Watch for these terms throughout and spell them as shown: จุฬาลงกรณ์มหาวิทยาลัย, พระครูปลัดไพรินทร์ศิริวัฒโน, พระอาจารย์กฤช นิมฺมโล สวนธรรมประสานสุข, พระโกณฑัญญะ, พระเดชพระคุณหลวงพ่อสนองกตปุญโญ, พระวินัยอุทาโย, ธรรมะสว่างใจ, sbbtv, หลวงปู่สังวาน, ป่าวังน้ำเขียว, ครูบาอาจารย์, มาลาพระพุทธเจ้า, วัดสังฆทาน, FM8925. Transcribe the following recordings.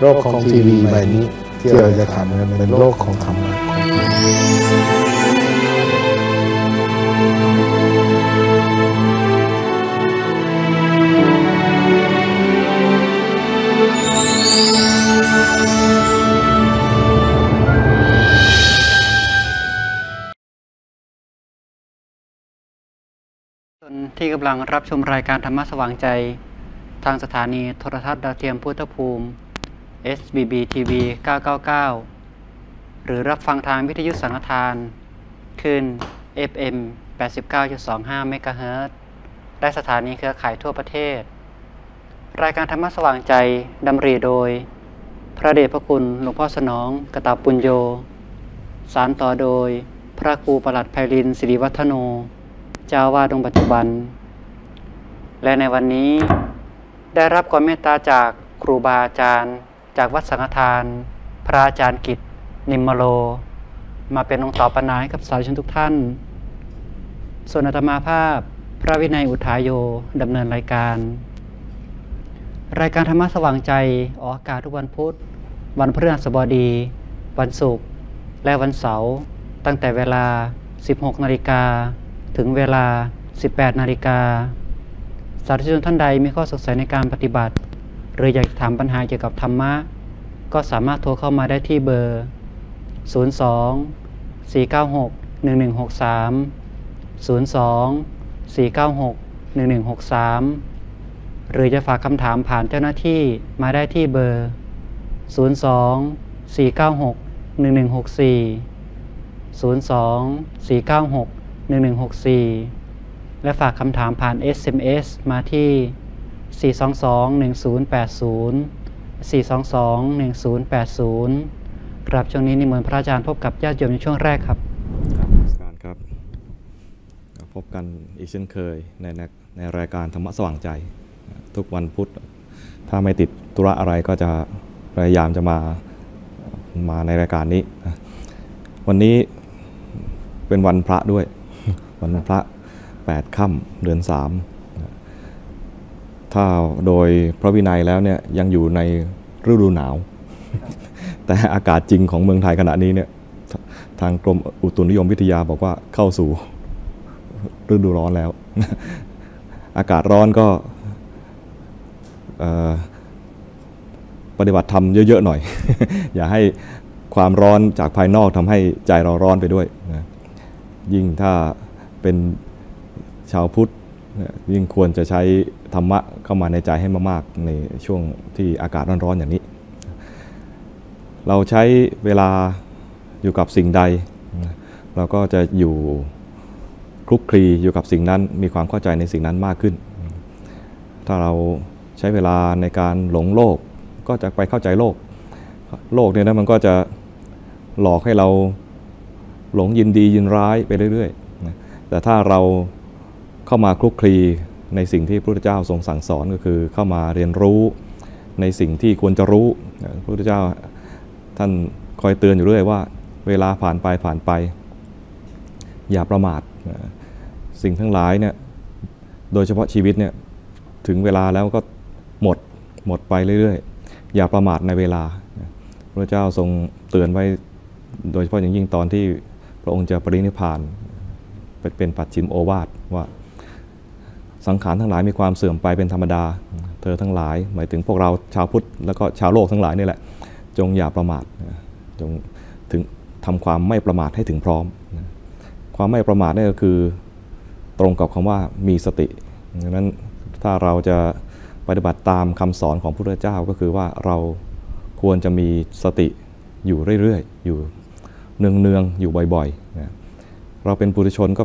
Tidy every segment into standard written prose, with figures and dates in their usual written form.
โลกของทีวีใบนี้ที่เราจะทำเป็นโลกของธรรมะที่กำลังรับชมรายการธรรมะสว่างใจทางสถานีโทรทัศน์ดาวเทียมพุทธภูมิ sbbtv 999 หรือรับฟังทางวิทยุสังฆทานคลื่น fm 89.25 เมกะเฮิรตซ์และสถานีเครือข่ายทั่วประเทศรายการธรรมะสว่างใจดำเนินโดยพระเดชพระคุณหลวงพ่อสนองกตปุญโญสานต่อโดยพระครูปลัดไพรินทร์ศิริวัฒโนเจ้าวาดองค์ปัจจุบันและในวันนี้ได้รับความเมตตาจากครูบาอาจารย์จากวัดสังฆทานพระอาจารย์กฤช นิมฺมโลมาเป็นองค์ต่อปัญหาให้กับสาธุชนทุกท่านส่วนอาตมาภาพพระวินัยอุทาโยดำเนินรายการธรรมะสว่างใจออกอากาศทุกวันพุธวันพฤหัสบดีวันศุกร์และวันเสาร์ตั้งแต่เวลา 16 นาฬิกาถึงเวลา 18 นาฬิกาสาธุชนท่านใดมีข้อสงสัยในการปฏิบัติหรืออยากถามปัญหาเกี่ยวกับธรรมะก็สามารถโทรเข้ามาได้ที่เบอร์ 02-496-1163 02-496-1163 หรือจะฝากคำถามผ่านเจ้าหน้าที่มาได้ที่เบอร์ 02-496-1164 02-496-1164 และฝากคำถามผ่าน SMS มาที่ 422-1080 422-1080 ครับช่วงนี้นิมนต์พระอาจารย์พบกับญาติโยมในช่วงแรกครับครับพบกันอีกเช่นเคยในรายการธรรมะสว่างใจทุกวันพุธถ้าไม่ติดธุระอะไรก็จะพยายามจะมาในรายการนี้วันนี้เป็นวันพระด้วยวันพระ8ค่ำเดือน3ถ้าโดยพระวินัยแล้วเนี่ยยังอยู่ในฤดูหนาวแต่อากาศจริงของเมืองไทยขณะนี้เนี่ยทางกรมอุตุนิยมวิทยาบอกว่าเข้าสู่ฤดูร้อนแล้วอากาศร้อนก็ปฏิบัติธรรมเยอะๆหน่อยอย่าให้ความร้อนจากภายนอกทำให้ใจเราร้อนไปด้วยนะยิ่งถ้าเป็นชาวพุทธยิ่งควรจะใช้ธรรมะเข้ามาในใจให้มากๆในช่วงที่อากาศร้อนๆอย่างนี้เราใช้เวลาอยู่กับสิ่งใดเราก็จะอยู่คลุกคลีอยู่กับสิ่งนั้นมีความเข้าใจในสิ่งนั้นมากขึ้นถ้าเราใช้เวลาในการหลงโลกก็จะไปเข้าใจโลกเนี่ยนะมันก็จะหลอกให้เราหลงยินดียินร้ายไปเรื่อยๆนะแต่ถ้าเราเข้ามาคลุกคลีในสิ่งที่พระพุทธเจ้าทรงสั่งสอนก็คือเข้ามาเรียนรู้ในสิ่งที่ควรจะรู้พระพุทธเจ้าท่านคอยเตือนอยู่เรื่อยว่าเวลาผ่านไปอย่าประมาทสิ่งทั้งหลายเนี่ยโดยเฉพาะชีวิตเนี่ยถึงเวลาแล้วก็หมดไปเรื่อยๆอย่าประมาทในเวลาพระพุทธเจ้าทรงเตือนไว้โดยเฉพาะอย่างยิ่งตอนที่พระองค์จะปรินิพพานเป็นปัจฉิมโอวาทว่าสังขารทั้งหลายมีความเสื่อมไปเป็นธรรมดาเธอทั้งหลายหมายถึงพวกเราชาวพุทธแล้วก็ชาวโลกทั้งหลายนี่แหละจงอย่าประมาทจงถึงทำความไม่ประมาทให้ถึงพร้อมความไม่ประมาทนี่ก็คือตรงกับคำว่ามีสติดังนั้นถ้าเราจะปฏิบัติตามคำสอนของพระพุทธเจ้าก็คือว่าเราควรจะมีสติอยู่เรื่อยๆอยู่เนืองๆอยู่บ่อยๆนะเราเป็นปุถุชนก็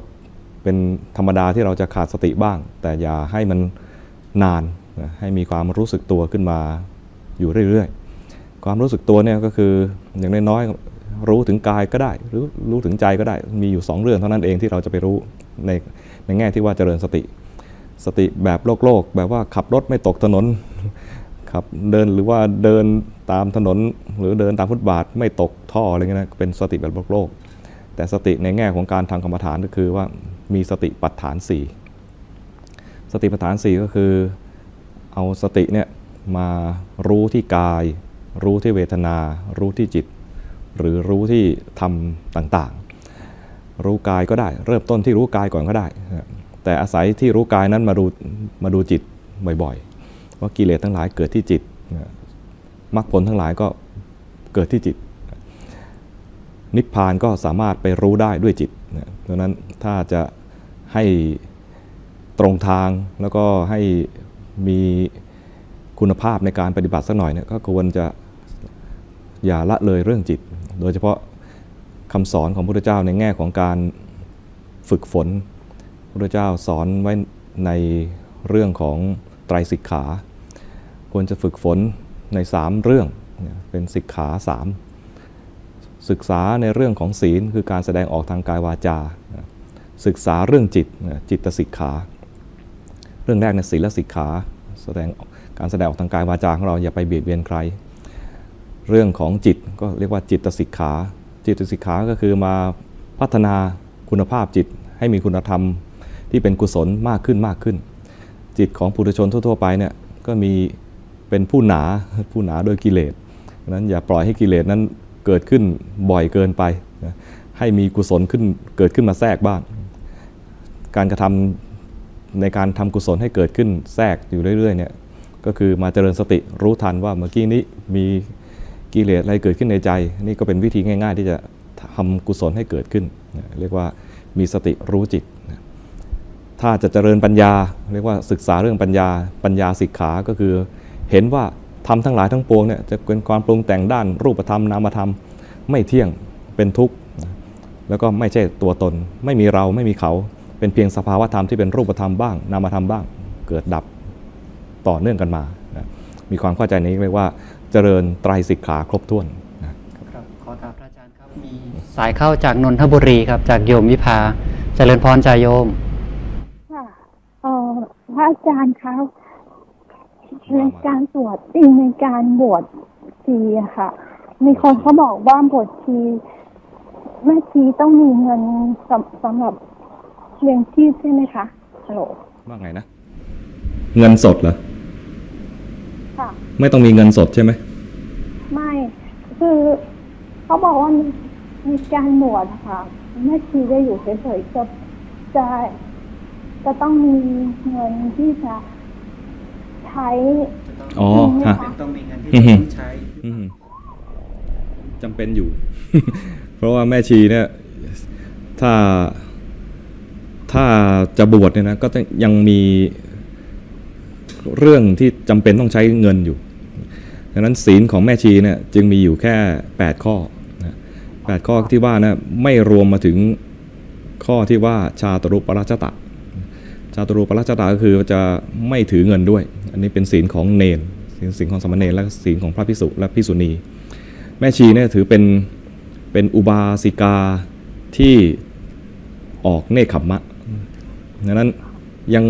เป็นธรรมดาที่เราจะขาดสติบ้างแต่อย่าให้มันนานนะให้มีความรู้สึกตัวขึ้นมาอยู่เรื่อยๆความรู้สึกตัวเนี่ยก็คืออย่างน้อยๆรู้ถึงกายก็ได้หรือรู้ถึงใจก็ได้มีอยู่2เรื่องเท่านั้นเองที่เราจะไปรู้ในแง่ที่ว่าเจริญสติแบบโลกแบบว่าขับรถไม่ตกถนนครับเดินหรือว่าเดินตามถนนหรือเดินตามฟุตบาทไม่ตกท่ออะไรเงี้ยนะเป็นสติแบบโลกแต่สติในแง่ของการทำกรรมฐานก็คือว่ามีสติปัฏฐาน4สติปัฏฐาน4ก็คือเอาสติเนี่ยมารู้ที่กาย รู้ที่เวทนารู้ที่จิตหรือรู้ที่ธรรมต่างๆรู้กายก็ได้เริ่มต้นที่รู้กายก่อนก็ได้แต่อาศัยที่รู้กายนั้นมาดูจิตบ่อยๆว่ากิเลสทั้งหลายเกิดที่จิตมรรคผลทั้งหลายก็เกิดที่จิตนิพพานก็สามารถไปรู้ได้ด้วยจิตดังนั้นถ้าจะให้ตรงทางแล้วก็ให้มีคุณภาพในการปฏิบัติสักหน่อยเนี่ยก็ควรจะอย่าละเลยเรื่องจิตโดยเฉพาะคำสอนของพระพุทธเจ้าในแง่ของการฝึกฝนพระพุทธเจ้าสอนไว้ในเรื่องของไตรสิกขาควรจะฝึกฝนใน3เรื่องเป็นสิกขา3ศึกษาในเรื่องของศีลคือการแสดงออกทางกายวาจาศึกษาเรื่องจิตจิตสิกขาเรื่องแรกในศีลสิกขาการแสดงออกทางกายวาจาของเราอย่าไปเบียดเบียนใครเรื่องของจิตก็เรียกว่าจิตสิกขาจิตสิกขาก็คือมาพัฒนาคุณภาพจิตให้มีคุณธรรมที่เป็นกุศลมากขึ้นจิตของปุถุชนทั่วๆไปเนี่ยก็มีเป็นผู้หนาโดยกิเลสนั้นอย่าปล่อยให้กิเลสนั้นเกิดขึ้นบ่อยเกินไปให้มีกุศลขึ้นเกิดขึ้นมาแทรกบ้างการกระทำในการทำกุศลให้เกิดขึ้นแทรกอยู่เรื่อยๆเนี่ยก็คือมาเจริญสติรู้ทันว่าเมื่อกี้นี้มีกิเลสอะไรเกิดขึ้นในใจนี่ก็เป็นวิธีง่ายๆที่จะทำกุศลให้เกิดขึ้นเรียกว่ามีสติรู้จิตถ้าจะเจริญปัญญาเรียกว่าศึกษาเรื่องปัญญาสิกขาก็คือเห็นว่าธรรมทั้งหลายทั้งปวงเนี่ยจะเป็นความปรุงแต่งด้านรูปธรรมนามธรรมไม่เที่ยงเป็นทุกข์แล้วก็ไม่ใช่ตัวตนไม่มีเราไม่มีเขาเป็นเพียงสภาวะธรรมที่เป็นรูปธรรมบ้างนามธรรมบ้างเกิดดับต่อเนื่องกันมามีความเข้าใจนี้เรียกว่าเจริญไตรสิกขาครบถ้วนครับขอถามพระอาจารย์ครับมีสายเข้าจากนนทบุรีครับจากโยมวิภาเจริญพรจ่าโยมค่ะพระอาจารย์ครับในการสวดจริงในการบวชชีค่ะมีคนเขาบอกว่าบวชชีแม่ชีต้องมีเงินสำหรับเลี้ยงชีพใช่ไหมคะฮัลโหลว่าไงนะเงินสดเหรอค่ะไม่ต้องมีเงินสดใช่ไหมไม่คือเขาบอกว่ามีการบวชค่ะแม่ชีได้อยู่เฉยๆจะต้องมีเงินที่จะใช้อ๋อค่ะต้องมีเงินที่ต้องใช้จำเป็นอยู่ เพราะว่าแม่ชีเนี่ยถ้าจะบวชเนี่ยนะก็ยังมีเรื่องที่จำเป็นต้องใช้เงินอยู่ดังนั้นศีลของแม่ชีเนี่ยจึงมีอยู่แค่8ข้อนะ8ข้อที่ว่านะไม่รวมมาถึงข้อที่ว่าชาตรุปราชตะชาตรูปราชตาก็คือจะไม่ถือเงินด้วยอันนี้เป็นศีลของเนรศีลของสมณเณรและศีลของพระภิกษุและภิกษุณีแม่ชีเนี่ยถือเป็นอุบาสิกาที่ออกเนคขมมะดังนั้นยัง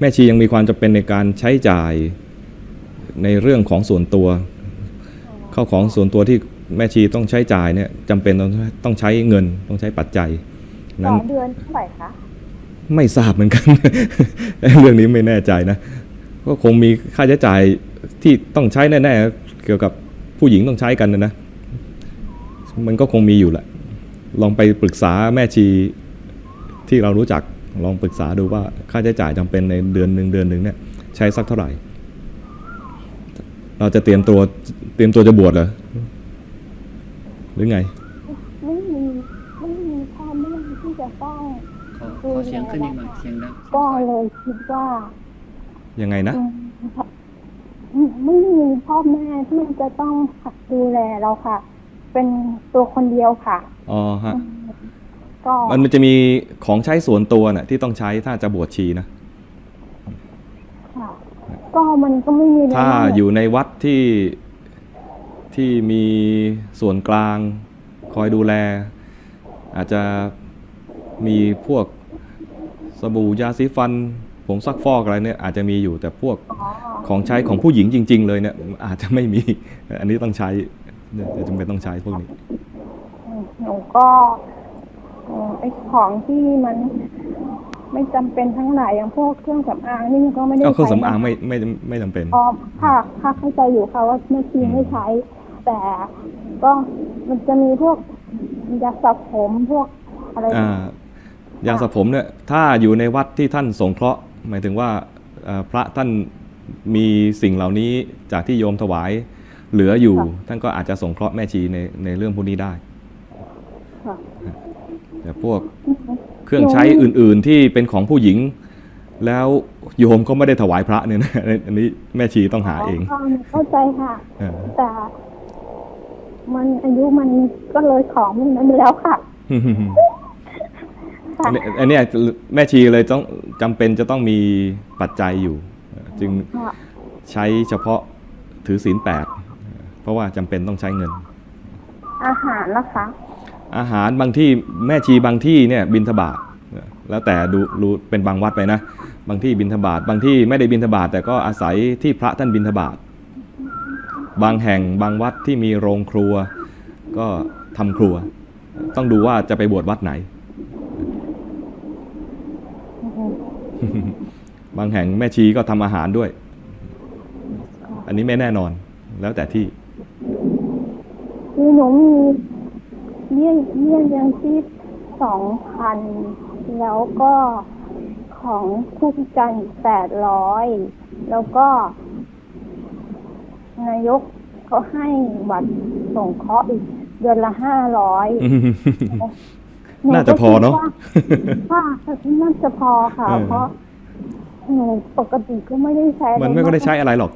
แม่ชียังมีความจำเป็นในการใช้จ่ายในเรื่องของส่วนตัวเข้าของส่วนตัวที่แม่ชีต้องใช้จ่ายเนี่ยจำเป็นต้องใช้เงินต้องใช้ปัจจัยต่อเดือนเท่าไหร่คะไม่ทราบเหมือนกันเรื่องนี้ไม่แน่ใจนะก็คงมีค่าใช้จ่ายที่ต้องใช้แน่ๆเกี่ยวกับผู้หญิงต้องใช้กันนะมันก็คงมีอยู่แหละลองไปปรึกษาแม่ชีที่เรารู้จักลองปรึกษาดูว่าค่าใช้จ่ายจำเป็นในเดือนหนึ่งเนี่ยใช้สักเท่าไหร่เราจะเตรียมตัวจะบวชเหรอหรือไงไม่มีค่าเรื่องที่จะต้องเสียงขึ้นมาเสียงดังก็เลยคิดว่ายังไงนะไม่มีพ่อแม่ที่จะต้องดูแลเราค่ะเป็นตัวคนเดียวค่ะอ๋อฮะก็มันจะมีของใช้ส่วนตัวน่ะที่ต้องใช้ถ้าจะบวชชีนะก็มันก็ไม่มีถ้าอยู่ในวัดที่มีส่วนกลางคอยดูแลอาจจะมีพวกสบู่ยาสีฟันผงซักฟอกอะไรเนี่ยอาจจะมีอยู่แต่พวกของใช้ของผู้หญิงจริงๆเลยเนี่ยอาจจะไม่มีอันนี้ต้องใช้จำเป็นต้องใช้พวกนี้หนูก็ไอของที่มันไม่จำเป็นทั้งหลายอย่างพวกเครื่องสำอางนี่มันก็ไม่ได้ใช้เครื่องสำอางไม่จำเป็นค่ะเข้าใจอยู่ค่ะว่าแม่ชีไม่ใช้ แต่ก็มันจะมีพวกยาสระผมพวกอะไรยาสระผมเนี่ยถ้าอยู่ในวัดที่ท่านสงเคราะห์หมายถึงว่าพระท่านมีสิ่งเหล่านี้จากที่โยมถวายเหลืออยู่ท่านก็อาจจะสงเคราะห์แม่ชีในเรื่องพวกนี้ได้แต่พวกเครื่องใช้อื่นๆที่เป็นของผู้หญิงแล้วโยมก็ไม่ได้ถวายพระเนี่ยนะอันนี้แม่ชีต้องหาเองเข้าใจค่ะแต่มันอายุมันก็เลยของมันนั้นแล้วค่ะอันนี้แม่ชีเลยต้องจำเป็นจะต้องมีปัจจัยอยู่จึงใช้เฉพาะถือศีล 8เพราะว่าจำเป็นต้องใช้เงินอาหารนะคะอาหารบางที่แม่ชีบางที่เนี่ยบิณฑบาตแล้วแต่ดูรู้เป็นบางวัดไปนะบางที่บิณฑบาตบางที่ไม่ได้บิณฑบาตแต่ก็อาศัยที่พระท่านบิณฑบาตบางแห่งบางวัดที่มีโรงครัวก็ทำครัวต้องดูว่าจะไปบวชวัดไหนบางแห่งแม่ชีก็ทำอาหารด้วยอันนี้ไม่แน่นอนแล้วแต่ที่หนูมีเลี่ยงยังที่2,000แล้วก็ของผู้พิการ800แล้วก็นายกเขาให้บัตรส่งเคราะห์อีกเดือนละ500น่าจะพอเนาะน่าจะพอค่ะเพราะหนูปกติก็ไม่ได้ใช้มันไม่ค่อยได้ใช้อะไรหรอก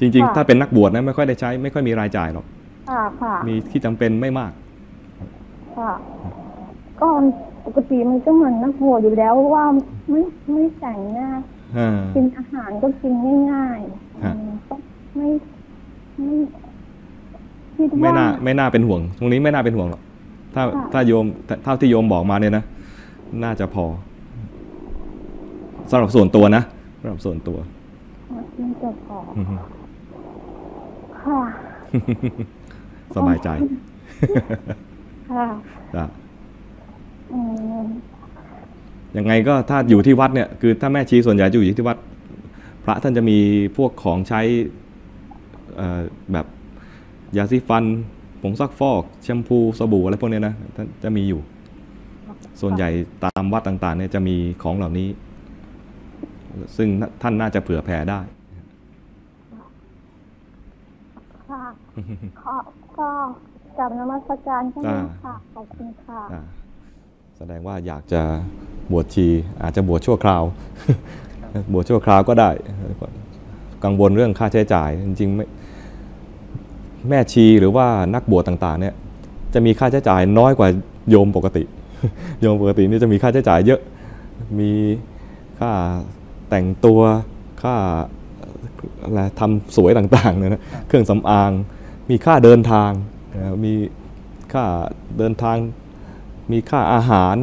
จริงๆถ้าเป็นนักบวชนะไม่ค่อยได้ใช้ไม่ค่อยมีรายจ่ายหรอกมีที่จำเป็นไม่มากก็ปกติมันก็เหมือนนักบวชอยู่แล้วว่าไม่แต่งหน้ากินอาหารก็กินง่ายๆไม่น่าเป็นห่วงตรงนี้ไม่น่าเป็นห่วงหรอกถ้าโยมเท่าที่โยมบอกมาเนี่ยนะน่าจะพอสำหรับส่วนตัวนะสำหรับส่วนตัวน่าจะพอค่ะสบายใจค่ะยังไงก็ถ้าอยู่ที่วัดเนี่ยคือถ้าแม่ชีส่วนใหญ่จะอยู่ที่วัดพระท่านจะมีพวกของใช้แบบยาสีฟันผงซักฟอกแชมพูสบู่อะไรพวกนี้นะท่านจะมีอยู่ส่วนใหญ่ตามวัดต่างๆเนี่ยจะมีของเหล่านี้ซึ่งท่านน่าจะเผื่อแผ่ได้ค่ะก็กลับนมัสการท่านค่ะขอบคุณค่ะแสดงว่าอยากจะบวชชีอาจจะบวชชั่วคราวบวชชั่วคราวก็ได้กังวลเรื่องค่าใช้จ่ายจริงๆแม่ชีหรือว่านักบวชต่างๆเนี่ยจะมีค่าใช้จ่ายน้อยกว่าโยมปกติโยมปกตินี่จะมีค่าใช้จ่ายเยอะมีค่าแต่งตัวค่าอะไรทำสวยต่างๆเนี่ยนะเครื่องสำอางมีค่าเดินทางมีค่าเดินทางมีค่าอาหาร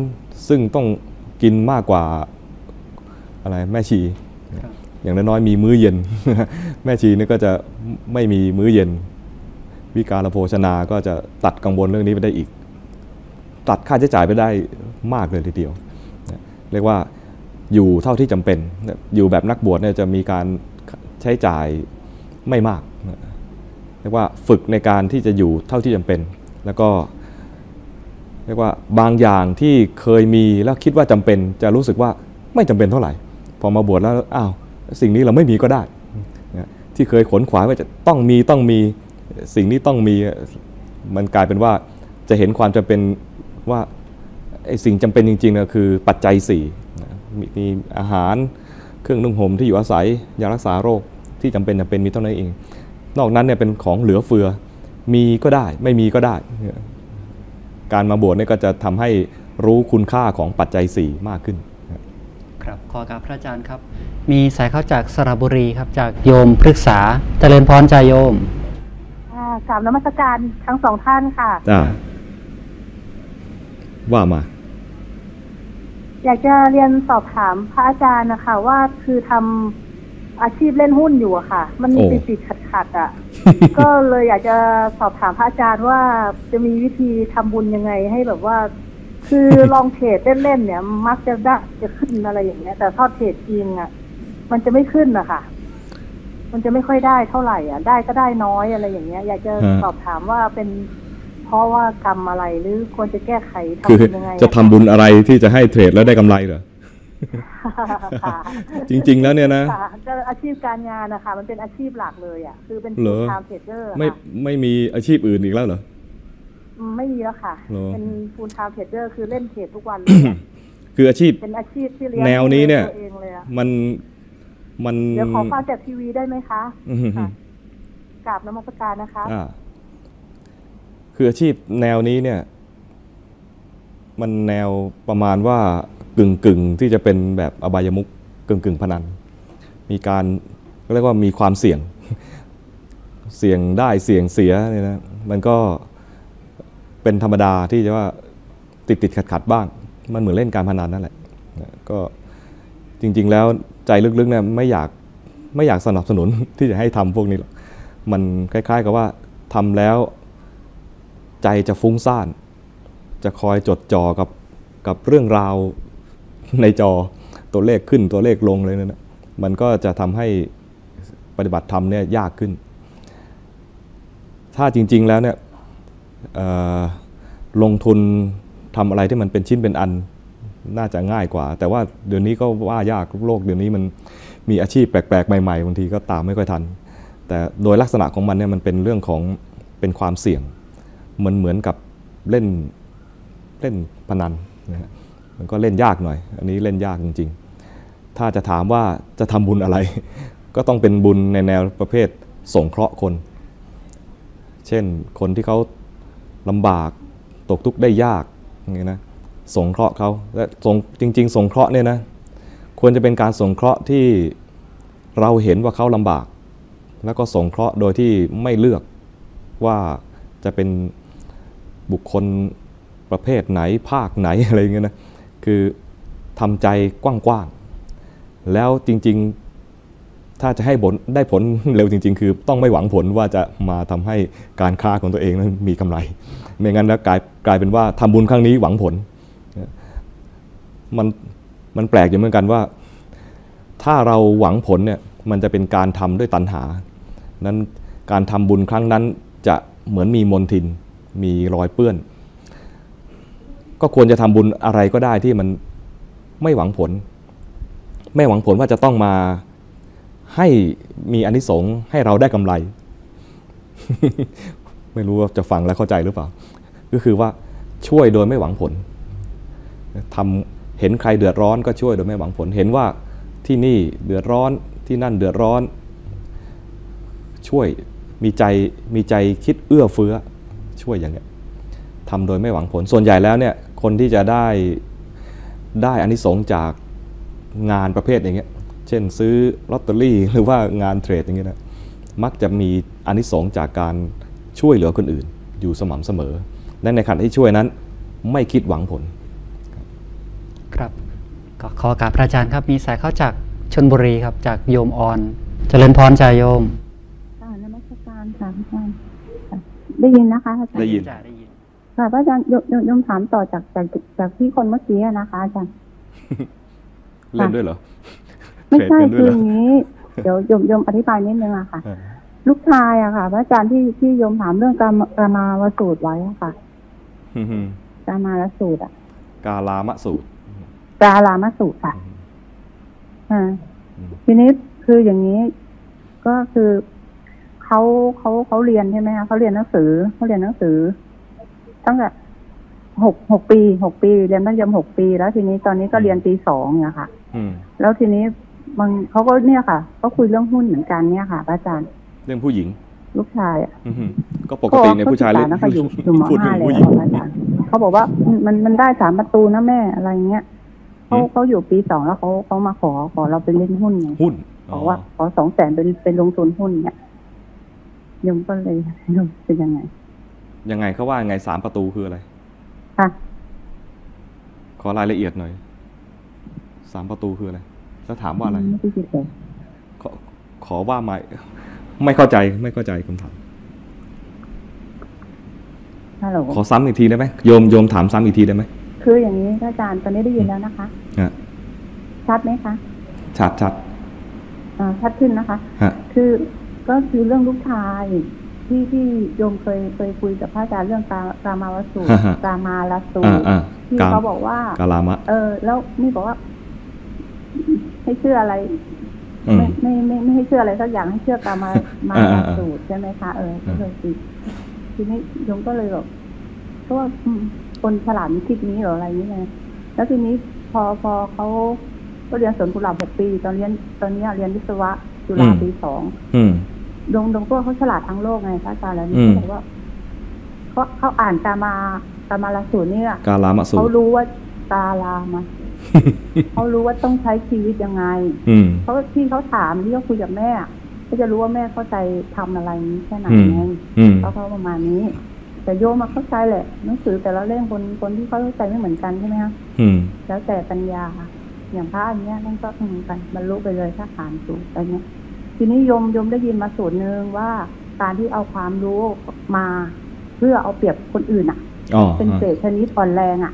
ซึ่งต้องกินมากกว่าอะไรแม่ชีอย่างน้อยๆมีมื้อเย็นแม่ชีนี่ก็จะไม่มีมื้อเย็นวิกาลโภชนาก็จะตัดกังวลเรื่องนี้ไปได้อีกตัดค่าใช้จ่ายไปได้มากเลยทีเดียวเรียกว่าอยู่เท่าที่จำเป็นอยู่แบบนักบวชเนี่ยจะมีการใช้จ่ายไม่มากเรียกว่าฝึกในการที่จะอยู่เท่าที่จำเป็นแล้วก็เรียกว่าบางอย่างที่เคยมีแล้วคิดว่าจำเป็นจะรู้สึกว่าไม่จำเป็นเท่าไหร่พอมาบวชแล้วอ้าวสิ่งนี้เราไม่มีก็ได้ที่เคยขนขวายว่าจะต้องมีสิ่งนี้ต้องมีมันกลายเป็นว่าจะเห็นความจำเป็นว่าไอ้สิ่งจำเป็นจริงๆก็คือปัจจัย4มีอาหารเครื่องนุ่งห่มที่อยู่อาศัยยารักษาโรคที่จำเป็นมีเท่านั้นเองนอกนั้นเนี่ยเป็นของเหลือเฟือมีก็ได้ไม่มีก็ได้การมาบวชเนี่ยก็จะทำให้รู้คุณค่าของปัจจัย4มากขึ้นครับขอกับพระอาจารย์ครับมีสายเข้าจากสระบุรีครับจากโยมพฤกษาเจริญพรใจโยมกราบนมัสการทั้งสองท่านค่ะว่ามาอยากจะเรียนสอบถามพระอาจารย์นะคะว่าคือทำอาชีพเล่นหุ้นอยู่ค่ะมันมีติดขัดอ่ะก็เลยอยากจะสอบถามพระอาจารย์ว่าจะมีวิธีทำบุญยังไงให้แบบว่าคือลองเทรดเล่นๆเนี่ยมักจะได้จะขึ้นอะไรอย่างเงี้ยแต่ทอดเทรดจริงอ่ะมันจะไม่ขึ้นนะคะ มันจะไม่ค่อยได้เท่าไหร่อ่ะได้ก็ได้น้อยอะไรอย่างเงี้ยอยากจะสอบถามว่าเป็นเพราะว่ากรรมอะไรหรือควรจะแก้ไขทำยังไงจะทำบุญอะไรที่จะให้เทรดแล้วได้กำไรเหรอจริงๆแล้วเนี่ยนะอาชีพการงานนะคะมันเป็นอาชีพหลักเลยอ่ะคือเป็นชาวเทรดเดอร์ไม่มีอาชีพอื่นอีกแล้วเหรอไม่มีแล้วค่ะเป็นฟูลไทม์เทรดเดอร์คือเล่นเทรดทุกวันเลยคืออาชีพเป็นอาชีพที่เลี้ยงแนวนี้เนี่ยมันเดี๋ยวขอฟังจากทีวีได้ไหมคะกราบนมัสการนะคะคืออาชีพแนวนี้เนี่ยมันแนวประมาณว่ากึ่งๆที่จะเป็นแบบอบายมุขกึ่งพนันมีการเรียกว่ามีความเสี่ยงได้เสี่ยงเสียเนี่ยนะมันก็เป็นธรรมดาที่จะว่าติดขัดบ้างมันเหมือนเล่นการพนันนั่นแหละก็จริงๆแล้วใจลึกๆเนี่ยไม่อยากสนับสนุนที่จะให้ทำพวกนี้หรอกมันคล้ายๆกับว่าทำแล้วใจจะฟุ้งซ่านจะคอยจดจ่อกับเรื่องราวในจอตัวเลขขึ้นตัวเลขลงเลยนะมันก็จะทำให้ปฏิบัติธรรมเนี่ยยากขึ้นถ้าจริงๆแล้วเนี่ยลงทุนทำอะไรที่มันเป็นชิ้นเป็นอันน่าจะง่ายกว่าแต่ว่าเดี๋ยวนี้ก็ว่ายากโลกเดี๋ยวนี้มันมีอาชีพแปลกๆใหม่ๆบางทีก็ตามไม่ค่อยทันแต่โดยลักษณะของมันเนี่ยมันเป็นเรื่องของเป็นความเสี่ยงมันเหมือนกับเล่นพนันนะฮะมันก็เล่นยากหน่อยอันนี้เล่นยากจริงๆถ้าจะถามว่าจะทำบุญอะไรก็ต้องเป็นบุญในแนวประเภทสงเคราะห์คนเช่นคนที่เขาลำบากตกทุกข์ได้ยากนี่นะสงเคราะห์เขาและจริงๆสงเคราะห์เนี่ยนะควรจะเป็นการสงเคราะห์ที่เราเห็นว่าเขาลำบากแล้วก็สงเคราะห์โดยที่ไม่เลือกว่าจะเป็นบุคคลประเภทไหนภาคไหนอะไรอย่างเงี้ยนะคือทำใจกว้างๆแล้วจริงๆถ้าจะให้ผลได้ผลเร็วจริงๆคือต้องไม่หวังผลว่าจะมาทำให้การค้าของตัวเองนั้นมีกำไรไม่งั้นแล้วกลายเป็นว่าทำบุญครั้งนี้หวังผลมันแปลกอยู่เหมือนกันว่าถ้าเราหวังผลเนี่ยมันจะเป็นการทำด้วยตัณหานั้นการทำบุญครั้งนั้นจะเหมือนมีมลทินมีรอยเปื้อนก็ควรจะทำบุญอะไรก็ได้ที่มันไม่หวังผลว่าจะต้องมาให้มีอานิสงส์ให้เราได้กำไร ไม่รู้ว่าจะฟังแล้วเข้าใจหรือเปล่าก็คือว่าช่วยโดยไม่หวังผลทำเห็นใครเดือดร้อนก็ช่วยโดยไม่หวังผลเห็นว่าที่นี่เดือดร้อนที่นั่นเดือดร้อนช่วยมีใจคิดเอื้อเฟื้อช่วยอย่างเงี้ยทำโดยไม่หวังผลส่วนใหญ่แล้วเนี่ยคนที่จะได้อานิสงส์จากงานประเภทอย่างเงี้ยเช่นซื้อลอตเตอรี่หรือว่างานเทรดอย่างเงี้ยนะมักจะมีอานิสงส์จากการช่วยเหลือคนอื่นอยู่สม่ำเสมอและในขณะที่ช่วยนั้นไม่คิดหวังผลครับก็ขอกราบพระอาจารย์ครับมีสายเข้าจากชลบุรีครับจากโยมออนเจริญพรจ่าโยมนมัสการค่ะอาจารย์ได้ยินนะคะได้ยินค่ะอาจารย์โยมถามต่อจากที่คนเมื่อกี้นะคะอาจารย์เล่นด้วยเหรอไม่ใช่คืออย่างนี้เดี๋ยวโยมอธิบายนิดนึงอะค่ะลูกชายอะค่ะอาจารย์ที่โยมถามเรื่องการมาวสูตรไว้ค่ะการมาวสูตรอะกาลามสูตรกาลามสูตรค่ะทีนี้คืออย่างนี้ก็คือเขาเรียนใช่ไหมคะเขาเรียนหนังสือตั้งแต่หกปีเรียนมัธยม6 ปีแล้วทีนี้ตอนนี้ก็เรียนปี 2เนี่ยค่ะแล้วทีนี้มันเขาก็เนี่ยค่ะเขาคุยเรื่องหุ้นเหมือนกันเนี่ยค่ะอาจารย์เรื่องผู้หญิงลูกชายอ่ะก็ปกติในผู้ชายเลยนะคะอยู่ม.5เลยอาจารย์เขาบอกว่ามันได้3 ประตูนะแม่อะไรเงี้ยเขาอยู่ปี 2แล้วเขามาขอเราไปเล่นหุ้นไงบอกว่าขอ200,000เป็นลงทุนหุ้นเนี่ยยมก็เลยยมเป็นยังไงเขาว่าไง3 ประตูคืออะไรค่ะขอรายละเอียดหน่อย3 ประตูคืออะไรแล้วถามว่าอะไรขอว่าไม่เข้าใจคำถามขอซ้ำอีกทีได้ไหมโยมถามซ้ำอีกทีได้ไหมคืออย่างนี้อาจารย์ตอนนี้ได้ยินแล้วนะคะชัดไหมคะชัด ชัดขึ้นนะคะคือก็คือเรื่องลูกชายที่โยมเคยคุยกับพระอาจารย์เรื่องกามาวสูตรกามารสูตรที่เขาบอกว่ากามามะแล้วนี่บอกว่าให้เชื่ออะไรไม่ให้เชื่ออะไรสักอย่างให้เชื่อกามามารสูตรใช่ไหมคะเลยทีนี้โยมก็เลยแบบเพราะว่าคนฉลาดคิดนี้หรืออะไรนี้ไงแล้วทีนี้พอเขาก็เรียนสวนกุหลาบ6 ปีตอนนี้เรียนวิศวะจุฬาปี 2ดงพวกเขาฉลาดทั้งโลกไงพระอาจารย์แล้วนี่เขาบอกว่าเขาอ่านกามารสูตรเนี่ยเขารู้ว่ากาลามาเขารู้ว่าต้องใช้ชีวิตยังไงเขาที่เขาถามที่เขาคุยกับแม่ก็จะรู้ว่าแม่เข้าใจทำอะไรนี้แค่ไหนไงเขาประมาณนี้แต่โยมมาเข้าใจแหละหนังสือแต่ละเล่มคนที่เข้าใจไม่เหมือนกันใช่ไหมคะแล้วแต่ปัญญาอย่างพระอันเนี้ยนั่นก็เหมือนกันบรรลุไปเลยถ้าอ่านสูตรอันเนี้ยทีนี้โยมได้ยินมาส่วนหนึ่งว่าการที่เอาความรู้มาเพื่อเอาเปรียบคนอื่นอ่ะเป็นเปรตชนิดอ่อนแรงอ่ะ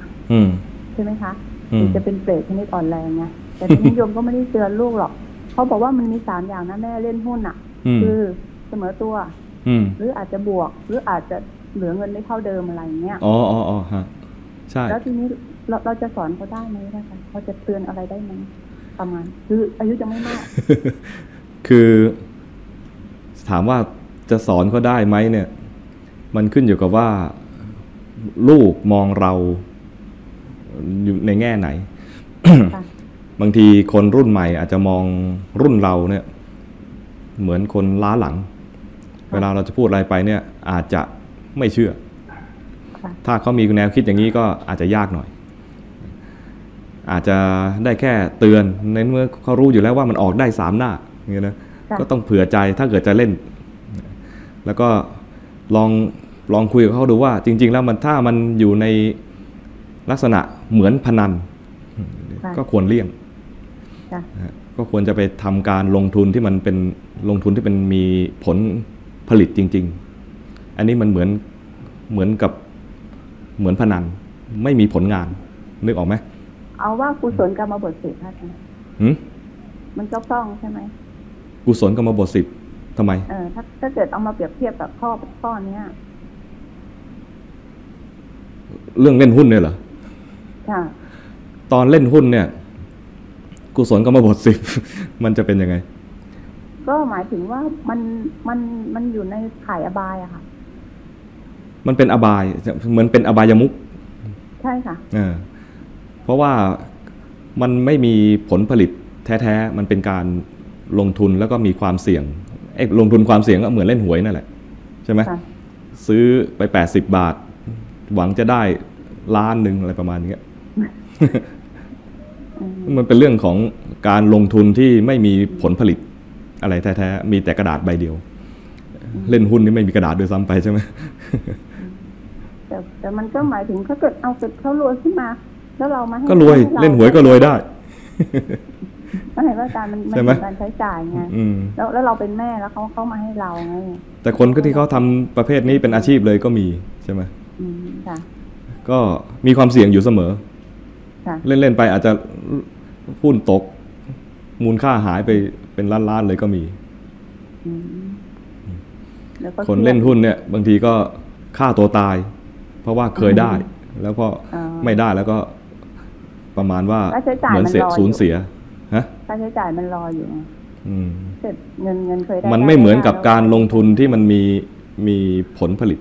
ใช่ไหมคะจะเป็นเปรตชนิดอ่อนแรงไงแต่ทีนี้โยมก็ไม่ได้เตือนลูกหรอกเขาบอกว่ามันมี3อย่างนะแม่เล่นหุ้นอ่ะคือเสมอตัวหรืออาจจะบวกหรืออาจจะเหลือเงินไม่เท่าเดิมอะไรเงี้ยอ๋อฮะใช่แล้วทีนี้เราจะสอนเขาได้ไหมนะคะเขาจะเตือนอะไรได้ไหมประมาณคืออายุจะไม่มากคือถามว่าจะสอนเขาได้ไหมเนี่ยมันขึ้นอยู่กับว่าลูกมองเราอยู่ในแง่ไหน บางทีคนรุ่นใหม่อาจจะมองรุ่นเราเนี่ยเหมือนคนล้าหลัง เวลาเราจะพูดอะไรไปเนี่ยอาจจะไม่เชื่อ ถ้าเขามีแนวคิดอย่างนี้ก็อาจจะยากหน่อยอาจจะได้แค่เตือนในเมื่อเขารู้อยู่แล้วว่ามันออกได้3หน้าอย่างเงี้ยนะก็ต้องเผื่อใจถ้าเกิดจะเล่นแล้วก็ลองคุยกับเขาดูว่าจริงๆแล้วมันถ้ามันอยู่ในลักษณะเหมือนพนันก็ควรเลี่ยงก็ควรจะไปทำการลงทุนที่มันเป็นลงทุนที่เป็นมีผลผลิตจริงๆอันนี้มันเหมือนพนันไม่มีผลงานนึกออกไหมเอาว่ากุศลกรรมบท10ท่านมันก็ต้องใช่ไหมกุศลกรรมบท10ทำไมถ้าเกิดเอามาเปรียบเทียบกับข้อนี้เรื่องเล่นหุ้นเนี่ยเหรอค่ะตอนเล่นหุ้นเนี่ยกุศลกรรมบท10มันจะเป็นยังไงก็หมายถึงว่ามันอยู่ในข่ายอบายอะค่ะมันเป็นอบายเหมือนเป็นอบายมุขใช่ค่ะเพราะว่ามันไม่มีผลผลิตแท้ๆมันเป็นการลงทุนแล้วก็มีความเสี่ยงลงทุนความเสี่ยงก็เหมือนเล่นหวยนั่นแหละใช่ไหมซื้อไป80 บาทหวังจะได้1,000,000อะไรประมาณนี้ มันเป็นเรื่องของการลงทุนที่ไม่มีผลผลิตอะไรแท้ๆมีแต่กระดาษใบเดียวเล่นหุ้นนี่ไม่มีกระดาษด้วยซ้ำไปใช่ไหม แต่มันก็หมายถึงเขาเกิดเอาเกิดเขารวยขึ้นมาแล้วเรามาก็รวยเล่นหวยก็รวยได้ก็เห็นว่าการมันเป็นการใช้จ่ายไงแล้วเราเป็นแม่แล้วเขามาให้เราไงแต่คนก็ที่เขาทำประเภทนี้เป็นอาชีพเลยก็มีใช่ไหมค่ะก็มีความเสี่ยงอยู่เสมอเล่นๆไปอาจจะหุ้นตกมูลค่าหายไปเป็นล้านๆเลยก็มีคนเล่นหุ้นเนี่ยบางทีก็ฆ่าตัวตายเพราะว่าเคยได้แล้วพอไม่ได้แล้วก็ประมาณว่าเหมือนเสียสูญเสียค่าใช้จ่ายมันรออยู่เสร็จเงินเคยได้มันไม่เหมือนกับการลงทุนที่มันมีผลผลิต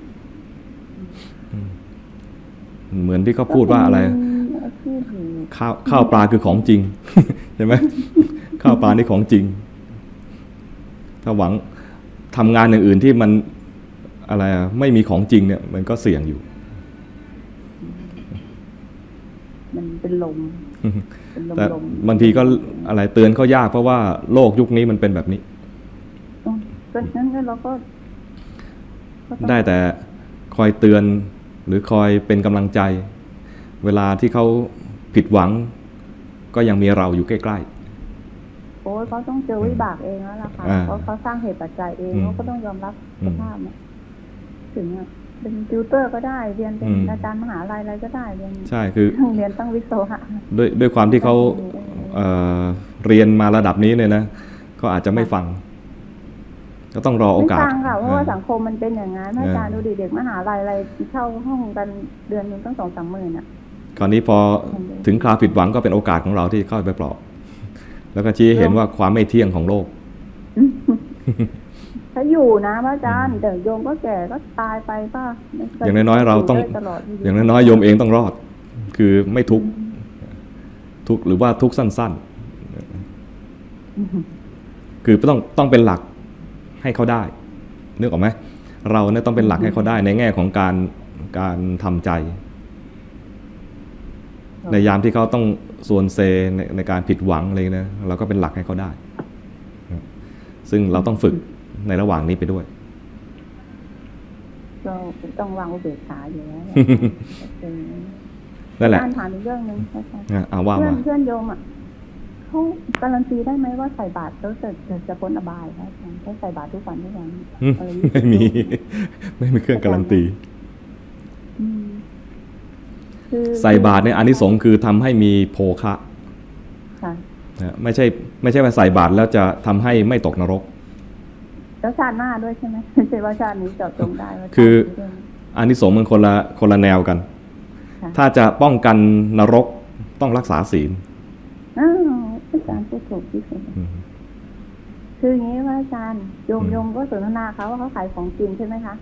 เหมือนที่เขาพูดว่าอะไรข้าวปลาคือของจริงใช่ไหมข้าวปลานี่ของจริงถ้าหวังทำงานอย่างอื่นที่มันอะไรไม่มีของจริงเนี่ยมันก็เสี่ยงอยู่มันเป็นลมแต่บางทีก็อะไรเตือนเขายากเพราะว่าโลกยุคนี้มันเป็นแบบนี้งั้นเราก็ได้แต่คอยเตือนหรือคอยเป็นกำลังใจเวลาที่เขาผิดหวังก็ยังมีเราอยู่ใกล้ๆโอ้ยเขาต้องเจอวิบากเองแล้วล่ะค่ะเขาสร้างเหตุปัจจัยเองเขาก็ต้องยอมรับสภาพถึงเป็นติวเตอร์ก็ได้เรียนเป็นอาจารย์มหาลัยอะไรก็ได้เรียนใช่คือเรียนตั้งวิศวะด้วยความที่เขาเรียนมาระดับนี้เนี่ยนะ ก็อาจจะไม่ฟังก็ต้องรอโอกาสค่ะเพราะว่าสังคมมันเป็นอย่างนั้นอาจารย์ดูดิเด็กมหาลัยอะไรเช่าห้องกันเดือนนึงตั้ง 2-3 หมื่นอ่ะคราวนี้พอถึงคราวผิดหวังก็เป็นโอกาสของเราที่เข้าไปปลอบแล้วก็ชี้เห็นว่าความไม่เที่ยงของโลกถ้าอยู่นะอาจารย์เดี๋ยวโยมก็แก่ก็ตายไปป่ะอย่างน้อยๆเราต้องอย่างน้อยๆโยมเองต้องรอดคือไม่ทุกข์ทุกข์หรือว่าทุกข์สั้นๆคือต้องเป็นหลักให้เขาได้นึกออกไหมเราเนี่ยต้องเป็นหลักให้เขาได้ในแง่ของการทำใจในยามที่เขาต้องส่วนเซในการผิดหวังอะไรนะเราก็เป็นหลักให้เขาได้ซึ่งเราต้องฝึกในระหว่างนี้ไปด้วยก็ต้องวางอุเบกขาอยู่แล้วนั่นแหละถามอีกเรื่องนึงว่ามาเพื่อนโยมอ่ะเขาการันตีได้ไหมว่าใส่บาตรแล้วจะพ้นอบายครับได้ใส่บาตรทุกวันทุกวันไม่มีเครื่องการันตีใส่บาตรเนี่ยอานิสงส์คือทำให้มีโภคะไม่ใช่ว่าใส่บาตรแล้วจะทำให้ไม่ตกนรกแล้วชาติหน้าด้วยใช่ไหมใช่ว่าชาตินี้เจาะจงได้คืออานิสงส์มันคนละแนวกันถ้าจะป้องกันนรกต้องรักษาศีลอาจารย์พูดถูกที่สุดคืออย่างนี้ว่าอาจารย์โยมก็สนทนาเขาว่าเขาขายของกินใช่ไหมคะ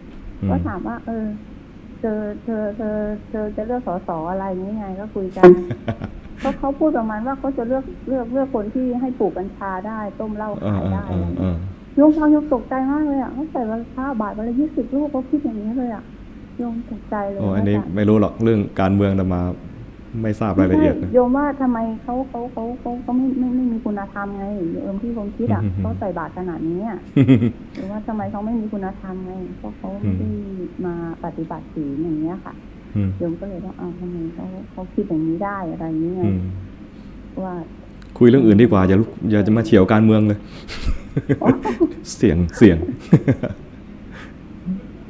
ก็ถามว่าเธอจะเลือกสสอะไรนี้ไงก็คุยกันเขาพูดประมาณว่าเขาจะเลือกคนที่ให้ปลูกกัญชาได้ต้มเหล้าขายได้โยมฟังโยมตกใจมากเลยอ่ะเขาใส่ราคาบาทวันละ20 ลูกเขาคิดอย่างนี้เลยอ่ะโยมตกใจเลยอันนี้ไม่รู้หรอกเรื่องการเมืองแต่มาไม่ทราบรายละเอียดโยมว่าทำไมเขาไม่มีคุณธรรมไงโยมที่ผมคิดอ่ะเขาใส่บาตรขนาดนี้หรือว่าทำไมเขาไม่มีคุณธรรมไงเพราะเขาไม่ได้มาปฏิบัติศีลอย่างเนี้ยค่ะโยมก็เลยว่าทำไมเขาคิดอย่างนี้ได้อะไรนี้ไงว่าคุยเรื่องอื่นดีกว่าอย่าจะมาเฉี่ยวการเมืองเลยเสี่ยง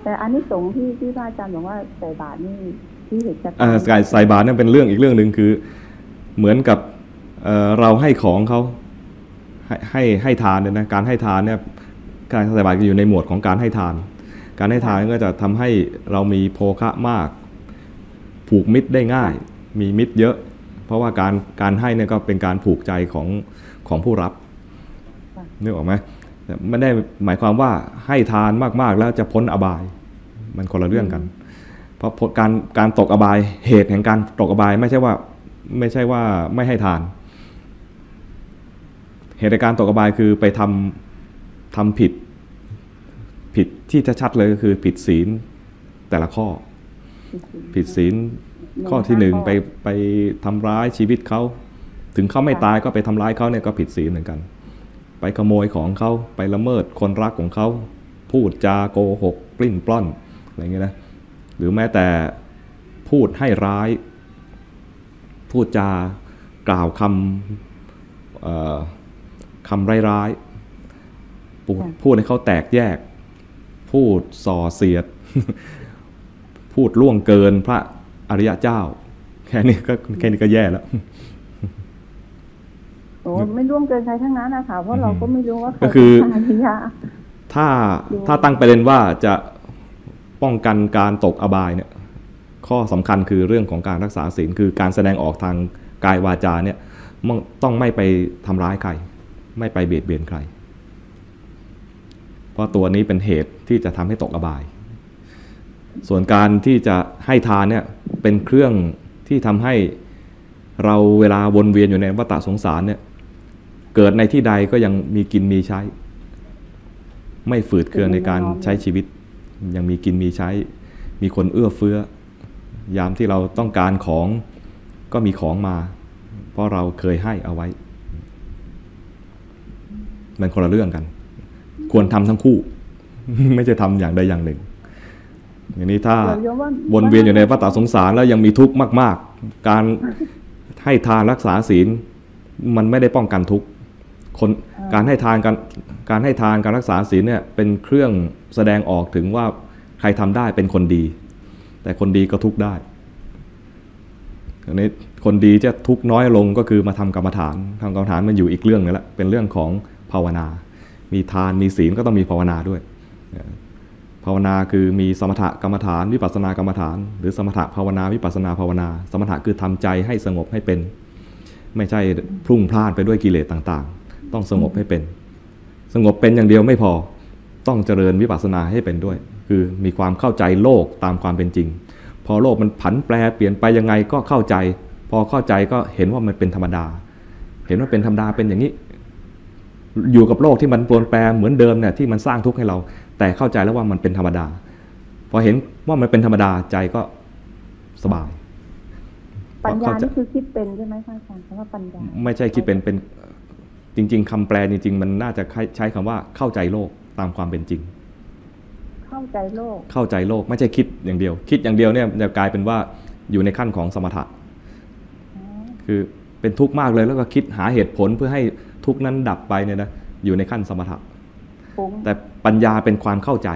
แต่อันนี้สงที่พระอาจารย์บอกว่าใส่บาตรนี่ใส่บาตรนั่นเป็นเรื่องอีกเรื่องหนึ่งคือเหมือนกับเราให้ของเขาให้ทานเนี่ยนะการให้ทานเนี่ยการใส่บาตรอยู่ในหมวดของการให้ทานก็จะทำให้เรามีโภคะมากผูกมิตรได้ง่ายมีมิตรเยอะเพราะว่าการให้เนี่ยก็เป็นการผูกใจของผู้รับนึกออกไหมไม่ได้หมายความว่าให้ทานมากๆแล้วจะพ้นอบายมันคนละเรื่องกันเพราะการตกอบายเหตุแห่งการตกอบายไม่ใช่ว่าไม่ให้ทานเหตุแห่งการตกอบายคือไปทำผิดที่จะชัดเลยก็คือผิดศีลแต่ละข้อผิดศีลข้อที่หนึ่งไปทำร้ายชีวิตเขาถึงเขาไม่ตายก็ไปทำร้ายเขาเนี่ยก็ผิดศีลเหมือนกันไปขโมยของเขาไปละเมิดคนรักของเขาพูดจาโกหกปลิ้นปล้อนอะไรอย่างเงี้ยนะหรือแม้แต่พูดให้ร้ายพูดจากล่าวคำร้ายๆพูดให้เขาแตกแยกพูดส่อเสียดพูดล่วงเกินพระอริยเจ้าแค่นี้ก็แย่แล้วโอ้ไม่ล่วงเกินใครทั้งนั้นนะคะเพราะเราก็ไม่รู้ว่าก็คือถ้าตั้งประเด็นว่าจะป้องกันการตกอบายเนี่ยข้อสำคัญคือเรื่องของการรักษาศีลคือการแสดงออกทางกายวาจาเนี่ยต้องไม่ไปทำร้ายใครไม่ไปเบียดเบียนใครเพราะตัวนี้เป็นเหตุที่จะทำให้ตกอบายส่วนการที่จะให้ทานเนี่ยเป็นเครื่องที่ทำให้เราเวลาวนเวียนอยู่ในวัฏสงสารเนี่ยเกิดในที่ใดก็ยังมีกินมีใช้ไม่ฝืดเคืองในการใช้ชีวิตยังมีกินมีใช้มีคนเอื้อเฟื้อยามที่เราต้องการของก็มีของมาเพราะเราเคยให้เอาไว้มันคนละเรื่องกันควรทำทั้งคู่ ไม่ใช่ทำอย่างใดอย่างหนึ่งอย่างนี้ถ้าวนเวียนอยู่ในวัฏสงสารแล้วยังมีทุกข์มากๆการให้ทานรักษาศีลมันไม่ได้ป้องกันทุกข์การรักษาศีลเนี่ยเป็นเครื่องแสดงออกถึงว่าใครทำได้เป็นคนดีแต่คนดีก็ทุกข์ได้อันนี้คนดีจะทุกข์น้อยลงก็คือมาทำกรรมฐานมันอยู่อีกเรื่องนึงละเป็นเรื่องของ ภาวนามีทานมีศีลก็ต้องมีภาวนาด้วยภาวนาคือมีสมถกรรมฐานวิปัสสนากรรมฐานหรือสมถภาวนาวิปัสสนาภาวนาสมถะคือทำใจให้สงบให้เป็นไม่ใช่พลุ่งพล่านไปด้วยกิเลสต่างๆต้องสงบให้เป็นสงบเป็นอย่างเดียวไม่พอต้องเจริญวิปัสสนาให้เป็นด้วยคือมีความเข้าใจโลกตามความเป็นจริงพอโลกมันผันแปรเปลี่ยนไปยังไงก็เข้าใจพอเข้าใจก็เห็นว่ามันเป็นธรรมดาเห็นว่าเป็นธรรมดาเป็นอย่างนี้อยู่กับโลกที่มันเปลี่ยนแปลงเหมือนเดิมเนี่ยที่มันสร้างทุกข์ให้เราแต่เข้าใจแล้วว่ามันเป็นธรรมดาพอเห็นว่ามันเป็นธรรมดาใจก็สบายปัญญานี่คือคิดเป็นใช่ไหมคะอาจารย์คำว่าปัญญาไม่ใช่คิดเป็นจริงๆคำแปลจริงๆมันน่าจะใช้คำว่าเข้าใจโลกตามความเป็นจริงเข้าใจโลกเข้าใจโลกไม่ใช่คิดอย่างเดียวคิดอย่างเดียวเนี่ยจะกลายเป็นว่าอยู่ในขั้นของสมถะคือเป็นทุกข์มากเลยแล้วก็คิดหาเหตุผลเพื่อให้ทุกข์นั้นดับไปเนี่ยนะอยู่ในขั้นสมถะแต่ปัญญาเป็นความเข้าใจ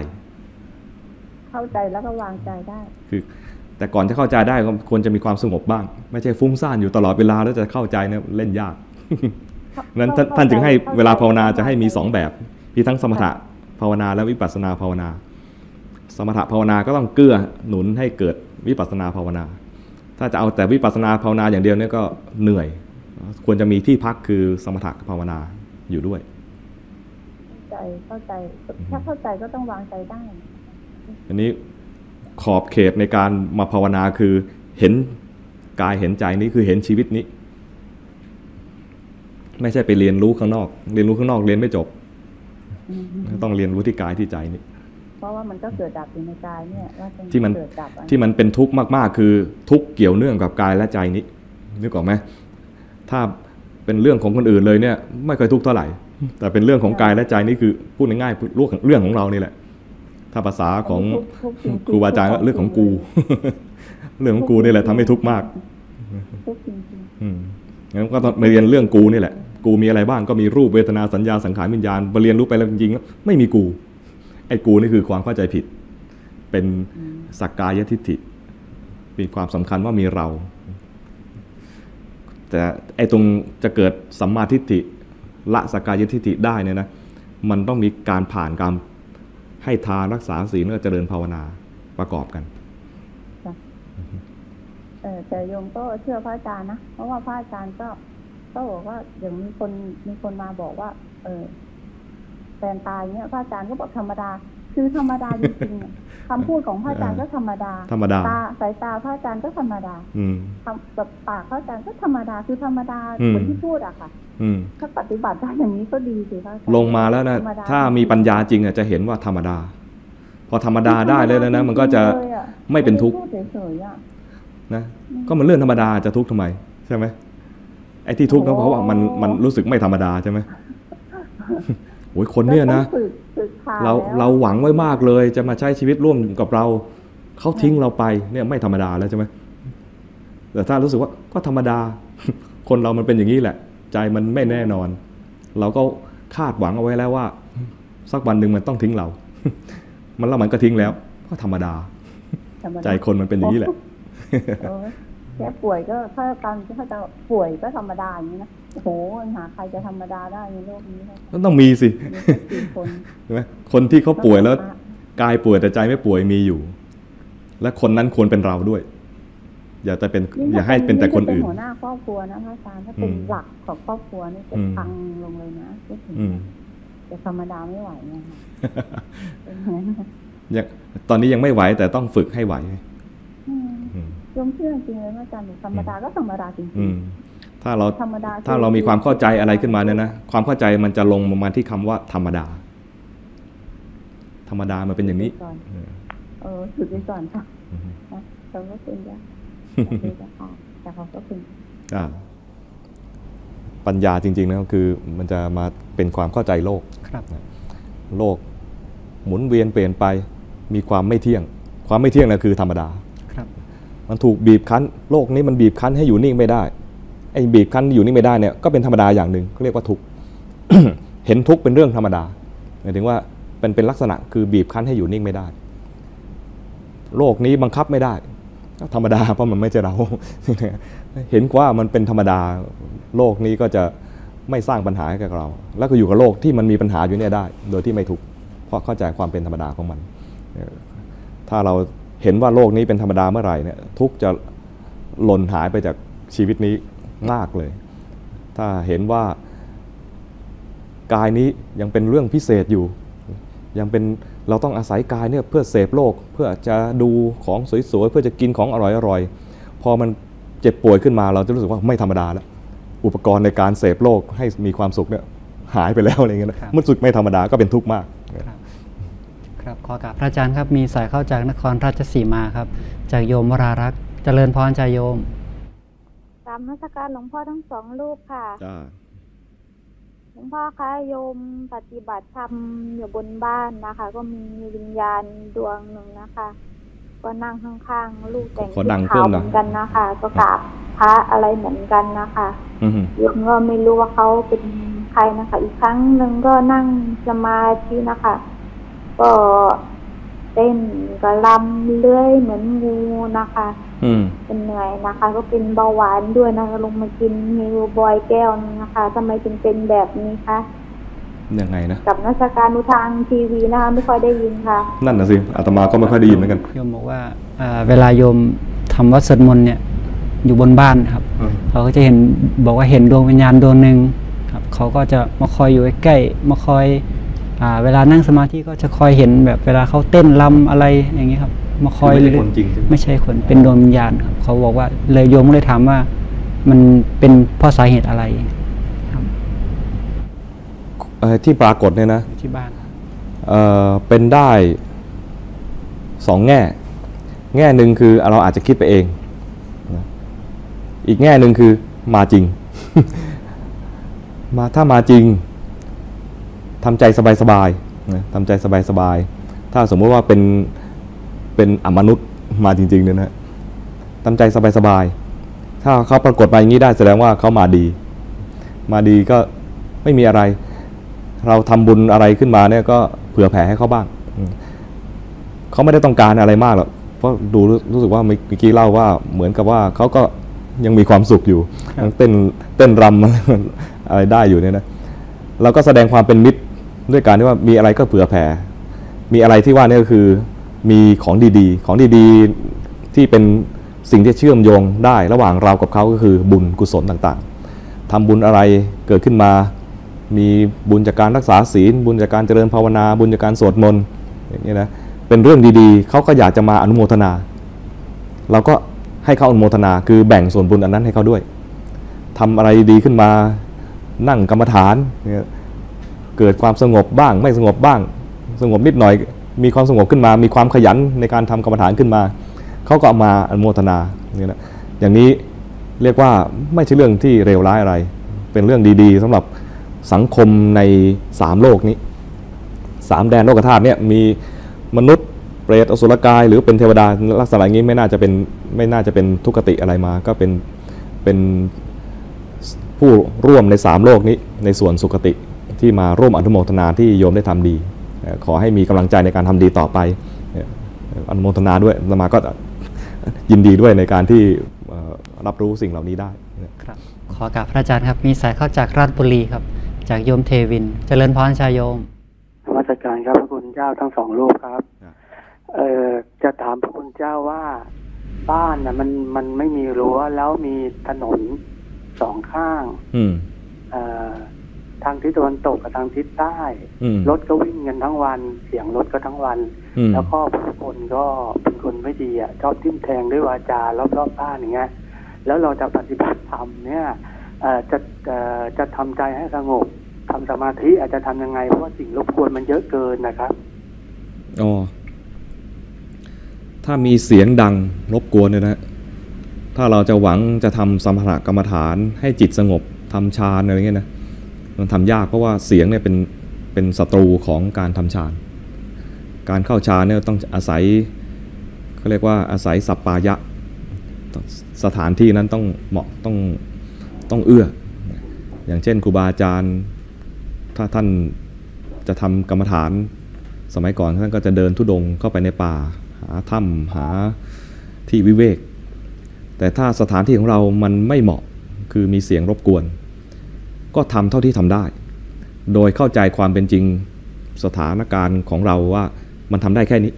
เข้าใจแล้วก็วางใจได้คือแต่ก่อนจะเข้าใจได้ควรจะมีความสงบบ้างไม่ใช่ฟุ้งซ่านอยู่ตลอดเวลาแล้วจะเข้าใจเนี่ยเล่นยากนั้นท่านจึงให้เวลาภาวนาจะให้มี2แบบที่ทั้งสมถะภาวนาและวิปัสสนาภาวนาสมถะภาวนาก็ต้องเกื้อหนุนให้เกิดวิปัสสนาภาวนาถ้าจะเอาแต่วิปัสสนาภาวนาอย่างเดียวเนี่ยก็เหนื่อยควรจะมีที่พักคือสมถะภาวนาอยู่ด้วยเข้าใจถ้าเข้าใจก็ต้องวางใจได้อันนี้ขอบเขตในการมาภาวนาคือเห็นกายเห็นใจนี้คือเห็นชีวิตนี้ไม่ใช่ไปเรียนรู้ข้างนอกเรียนรู้ข้างนอกเรียนไม่จบต้องเรียนรู้ที่กายที่ใจนี่เพราะว่ามันก็เกิดดับอยู่ในกายเนี่ยว่ามันเกิดดับที่มันเป็นทุกข์มากๆคือทุกข์เกี่ยวเนื่องกับกายและใจนี้นึกออกไหมถ้าเป็นเรื่องของคนอื่นเลยเนี่ยไม่เคยทุกข์เท่าไหร่แต่เป็นเรื่องของกายและใจนี่คือพูดง่ายๆเรื่องของเรานี่แหละถ้าภาษาของครูบาอาจารย์ก็เรื่องของกูเรื่องของกูนี่แหละทำให้ทุกข์มากงั้นก็ต้องมาเรียนเรื่องกูนี่แหละกูมีอะไรบ้างก็มีรูปเวทนาสัญญาสังขารวิญญาณมาเรียนรู้ไปแล้วจริงๆไม่มีกูไอ้กูนี่คือความเข้าใจผิดเป็นสักกายทิฏฐิมีความสำคัญว่ามีเราแต่ไอ้ตรงจะเกิดสัมมาทิฏฐิละสักกายทิฏฐิได้เนี่ยนะมันต้องมีการผ่านการให้ทานรักษาศีลและเจริญภาวนาประกอบกันแต่โยมก็เชื่อพระอาจารย์นะเพราะว่าพระอาจารย์ก็บอกว่าอย่างมีคนมาบอกว่าแฟนตายเนี่ยพระอาจารย์ก็บอกธรรมดาคือธรรมดาจริงๆคำพูดของพระอาจารย์ก็ธรรมดาตาสายตาพระอาจารย์ก็ธรรมดาแบบปากพระอาจารย์ก็ธรรมดาคือธรรมดาเหมือนที่พูดอะค่ะถ้าปฏิบัติได้อย่างนี้ก็ดีสิพระอาจารย์ลงมาแล้วนะถ้ามีปัญญาจริงอะจะเห็นว่าธรรมดาพอธรรมดาได้เลยนะมันก็จะไม่เป็นทุกข์นะก็มันเรื่องธรรมดาจะทุกข์ทำไมใช่ไหมไอ้ที่ทุกข์นะเพราะว่ามันรู้สึกไม่ธรรมดาใช่ไหมโอ้ยคนเนี่ยนะเราหวังไว้มากเลยจะมาใช้ชีวิตร่วมกับเราเขาทิ้งเราไปเนี่ยไม่ธรรมดาแล้วใช่ไหมแต่ถ้ารู้สึกว่าก็ธรรมดาคนเรามันเป็นอย่างนี้แหละใจมันไม่แน่นอนเราก็คาดหวังเอาไว้แล้วว่าสักวันหนึ่งมันต้องทิ้งเรามันก็ทิ้งแล้วก็ธรรมดาใจคนมันเป็นอย่างนี้แหละแค่ป่วยก็ถ้าจะป่วยก็ธรรมดาอย่างนี้นะโอ้โหหาใครจะธรรมดาได้ในโลกนี้ก็ต้องมีสิใช่ไหมคนที่เขาป่วยแล้วกายป่วยแต่ใจไม่ป่วยมีอยู่และคนนั้นควรเป็นเราด้วยอย่าให้เป็นแต่คนอื่นหัวหน้าครอบครัวนะพระอาจารย์ถ้าเป็นหลักของครอบครัวนี่จะพังลงเลยนะจะธรรมดาไม่ไหวนะตอนนี้ยังไม่ไหวแต่ต้องฝึกให้ไหวโยมเชื่อจริงเลยอาจารย์ธรรมดาก็ธรรมดาจริงๆถ้าเรามีความเข้าใจอะไรขึ้นมาเนี่ยนะความเข้าใจมันจะลงมาที่คำว่าธรรมดาธรรมดามันเป็นอย่างนี้สุดไปก่อนค่ะขอบคุณจ้ะขอบคุณปัญญาจริงๆนะคือมันจะมาเป็นความเข้าใจโลกโลกหมุนเวียนเปลี่ยนไปมีความไม่เที่ยงน่ะคือธรรมดามันถูกบีบคั้นโลกนี้มันบีบคั้นให้อยู่นิ่งไม่ได้ไอ้บีบคั้นอยู่นิ่งไม่ได้เนี่ยก็เป็นธรรมดาอย่างหนึ่งเขาเรียกว่าทุกข์ เห็นทุกข์เป็นเรื่องธรรมดาหมายถึงว่าเป็นลักษณะคือบีบคั้นให้อยู่นิ่งไม่ได้โลกนี้บังคับไม่ได้ธรรมดาเพราะมันไม่ใช่เรา เห็นว่ามันเป็นธรรมดาโลกนี้ก็จะ ไม่สร้างปัญหาให้กับเราแล้วก็อยู่กับโลกที่มันมีปัญหาอยู่เนี่ยได้โดยที่ไม่ทุกข์เพราะเข้าใจความเป็นธรรมดาของมันถ้าเราเห็นว่าโลกนี้เป็นธรรมดาเมื่อไหร่เนี่ยทุกข์จะหล่นหายไปจากชีวิตนี้มากเลยถ้าเห็นว่ากายนี้ยังเป็นเรื่องพิเศษอยู่ยังเป็นเราต้องอาศัยกายเนี่ยเพื่อเสพโลกเพื่อจะดูของสวยๆเพื่อจะกินของอร่อยๆพอมันเจ็บป่วยขึ้นมาเราจะรู้สึกว่าไม่ธรรมดาแล้วอุปกรณ์ในการเสพโลกให้มีความสุขเนี่ยหายไปแล้วอะไรเงี้ยนะมันสุดไม่ธรรมดาก็เป็นทุกข์มากครับขอกราบพระอาจารย์ครับมีสายเข้าจากนครราชสีมาครับจากโยมวรารักษ์เจริญพรใจโยมตามราชการหลวงพ่อทั้งสองรูปค่ะหลวงพ่อคะโยมปฏิบัติธรรมอยู่บนบ้านนะคะก็มีวิญญาณดวงหนึ่งนะคะก็นั่งข้างๆลูกแต่งขาวเหมือนกันนะคะก็กราบพระอะไรเหมือนกันนะคะโยมก็ไม่รู้ว่าเขาเป็นใครนะคะอีกครั้งหนึ่งก็นั่งสมาธินะคะก็เต้นกระลำเลื้อยเหมือนงูนะคะเป็นเหนื่อยนะคะก็เป็นเบาหวานด้วยนะลงมากินมีบอยแก้วนะคะทำไมถึงเป็นแบบนี้คะยังไงนะกับนักการดูทางทีวีนะคะไม่ค่อยได้ยินค่ะนั่นนะสิอาตมาก็ไม่ค่อยได้ยินเหมือนกันโยมบอกว่าเวลาโยมทำวัดสวดมนต์เนี่ยอยู่บนบ้านครับเขาก็จะเห็นบอกว่าเห็นดวงวิญญาณดวงหนึ่งครับเขาก็จะมาคอยอยู่ใกล้มาคอยเวลานั่งสมาธิก็จะคอยเห็นแบบเวลาเขาเต้นลำอะไรอย่างนี้ครับมาคอยไม่ใช่คนเป็นดวงวิญญาณครับเขาบอกว่าเลยโยมเลยถามว่ามันเป็นเพราะสาเหตุอะไรครับที่ปรากฏเนี่ยนะที่บ้านเป็นได้สองแง่แง่หนึ่งคือเราอาจจะคิดไปเองอีกแง่หนึ่งคือมาจริง ถ้ามาจริงทำใจสบายๆนะทำใจสบายๆถ้าสมมุติว่าเป็นอมนุษย์มาจริงๆเนี่ยนะทำใจสบายๆถ้าเขาปรากฏมาอย่างนี้ได้แสดงว่าเขามาดีก็ไม่มีอะไรเราทำบุญอะไรขึ้นมาเนี่ยก็เผื่อแผ่ให้เขาบ้างเขาไม่ได้ต้องการอะไรมากหรอกเพราะดูรู้สึกว่าเมื่อกี้เล่าว่าเหมือนกับว่าเขาก็ยังมีความสุขอยู่เต้นรำอะไรได้อยู่เนี่ยนะเราก็แสดงความเป็นมิตรด้วยการที่ว่ามีอะไรก็เผื่อแผ่มีอะไรที่ว่านี่ก็คือมีของดีๆที่เป็นสิ่งที่เชื่อมโยงได้ระหว่างเรากับเขาก็คือบุญกุศลต่างๆทำบุญอะไรเกิดขึ้นมามีบุญจากการรักษาศีลบุญจากการเจริญภาวนาบุญจากการสวดมนต์อย่างนี้นะเป็นเรื่องดีๆเขาก็อยากจะมาอนุโมทนาเราก็ให้เขาอนุโมทนาคือแบ่งส่วนบุญอันนั้นให้เขาด้วยทำอะไรดีขึ้นมานั่งกรรมฐานเกิดความสงบบ้างไม่สงบบ้างสงบนิดหน่อยมีความสงบขึ้นมามีความขยันในการทำกรรมฐานขึ้นมาเขาก็เอามาอนุโมทนาเนี่ยนะอย่างนี้เรียกว่าไม่ใช่เรื่องที่เลวร้ายอะไรเป็นเรื่องดีๆสำหรับสังคมใน3โลกนี้3แดนโลกธาตุเนี่ยมีมนุษย์เปรตอสุรกายหรือเป็นเทวดาลักษณะอย่างนี้ไม่น่าจะเป็นทุกขติอะไรมาก็เป็นผู้ร่วมใน3โลกนี้ในส่วนสุขติที่มาร่วมอนุโมทนาที่โยมได้ทำดีขอให้มีกำลังใจในการทำดีต่อไปอนุโมทนาด้วยสมาก็ยินดีด้วยในการที่รับรู้สิ่งเหล่านี้ได้ครับขอกราบพระอาจารย์ครับมีสายเข้าจากราชบุรีครับจากโยมเทวินเจริญพรชายโยมพระอาจารย์ครับพระคุณเจ้าทั้งสองโลกครับจะถามพระคุณเจ้าว่าบ้านน่ะมันไม่มีรั้วแล้วมีถนนสองข้างทางทิศตะวันตกกับทางทิศใต้รถก็วิ่งกันทั้งวันเสียงรถก็ทั้งวันแล้วก็ผู้คนก็เป็นคนไม่ดีอ่ะชอบทิ่มแทงด้วยวาจารอบๆบ้านอย่างเงี้ยแล้วเราจะปฏิบัติธรรมเนี่ยจะทำใจให้สงบทำสมาธิอาจจะทำยังไงเพราะว่าสิ่งรบกวนมันเยอะเกินนะครับอ๋อถ้ามีเสียงดังรบกวนเนี่ยนะถ้าเราจะหวังจะทำสมถกรรมฐานให้จิตสงบทำฌานอะไรเงี้ยนะมันทำยากเพราะว่าเสียงเนี่ยเป็นศัตรูของการทำฌานการเข้าฌานเนี่ยต้องอาศัยเขาเรียกว่าอาศัยสัปปายะสถานที่นั้นต้องเหมาะต้องเอื้ออย่างเช่นครูบาอาจารย์ถ้าท่านจะทำกรรมฐานสมัยก่อนท่านก็จะเดินธุดงค์เข้าไปในป่าหาถ้ำหาที่วิเวกแต่ถ้าสถานที่ของเรามันไม่เหมาะคือมีเสียงรบกวน ก็ทำเท่าที่ทำได้โดยเข้าใจความเป็นจริงสถานการณ์ของเราว่ามันทำได้แค่นี้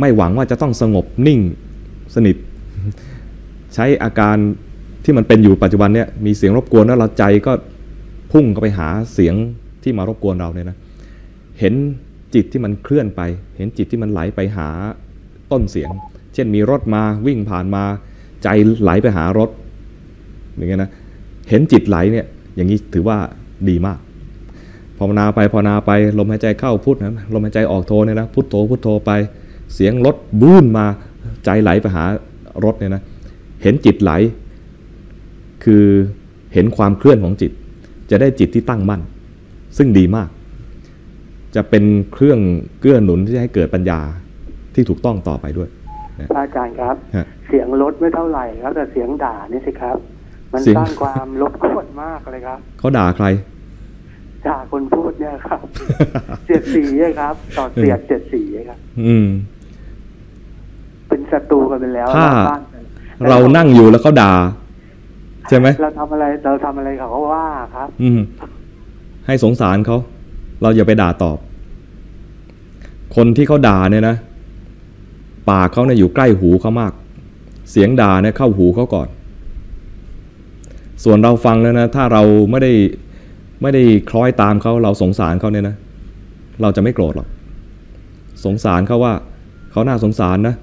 ไม่หวังว่าจะต้องสงบนิ่งสนิทใช้อาการที่มันเป็นอยู่ปัจจุบันเนี่ยมีเสียงรบกวนแล้วเราใจก็พุ่งเข้าไปหาเสียงที่มารบกวนเราเนี่ยนะเห็นจิตที่มันเคลื่อนไปเห็นจิตที่มันไหลไปหาต้นเสียงเช่นมีรถมาวิ่งผ่านมาใจไหลไปหารถอย่างเงี้ยนะเห็นจิตไหลเนี่ยอย่างนี้ถือว่าดีมากภาวนาไปภาวนาไปลมหายใจเข้าพุทนะลมหายใจออกโทเนี่ยนะพุทโธพุทโธไปเสียงรถบูนมาใจไหลไปหารถเนี่ยนะเห็นจิตไหลคือเห็นความเคลื่อนของจิตจะได้จิตที่ตั้งมั่นซึ่งดีมากจะเป็นเครื่องเกื้อหนุนที่จะให้เกิดปัญญาที่ถูกต้องต่อไปด้วยอาจารย์ครับเสียงรถไม่เท่าไหร่ครับแต่เสียงด่านี่สิครับมันสร้างความรบกวนมากเลยครับเขาด่าใครด่าคนพูดเนี่ยครับเสียดสีครับต่อเสียดเสียดสีครับเป็นศัตรูกันไปแล้วเรานั่งอยู่แล้วเขาด่าใช่ไหมเราทำอะไรเขาก็ว่าครับให้สงสารเขาเราอย่าไปด่าตอบคนที่เขาด่าเนี่ยนะปากเขาเนี่ยอยู่ใกล้หูเขามากเสียงด่าเนี่ยเข้าหูเขาก่อนส่วนเราฟังแล้วนะถ้าเราไม่ได้คล้อยตามเขาเราสงสารเขาเนี่ยนะเราจะไม่โกรธหรอกสงสารเขาว่าเขาน่าสงสารนะ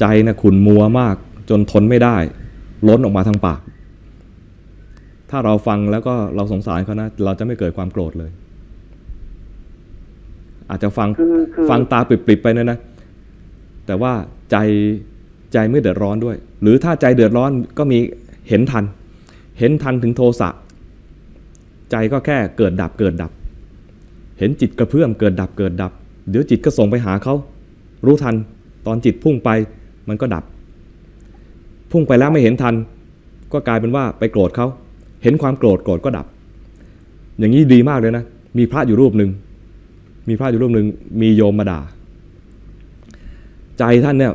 ใจนะขุ่นมัวมากจนทนไม่ได้ล้นออกมาทางปากถ้าเราฟังแล้วก็เราสงสารเขานะเราจะไม่เกิดความโกรธเลยอาจจะฟังตาปริบๆไปนะแต่ว่าใจไม่เดือดร้อนด้วยหรือถ้าใจเดือดร้อนก็มีเห็นทันถึงโทสะใจก็แค่เกิดดับเห็นจิตกระเพื่อมเกิดดับเดี๋ยวจิตก็ส่งไปหาเขารู้ทันตอนจิตพุ่งไปมันก็ดับพุ่งไปแล้วไม่เห็นทันก็กลายเป็นว่าไปโกรธเขาเห็นความโกรธก็ดับอย่างนี้ดีมากเลยนะมีพระอยู่รูปหนึ่งมีโยมมาด่าใจท่านเนี่ย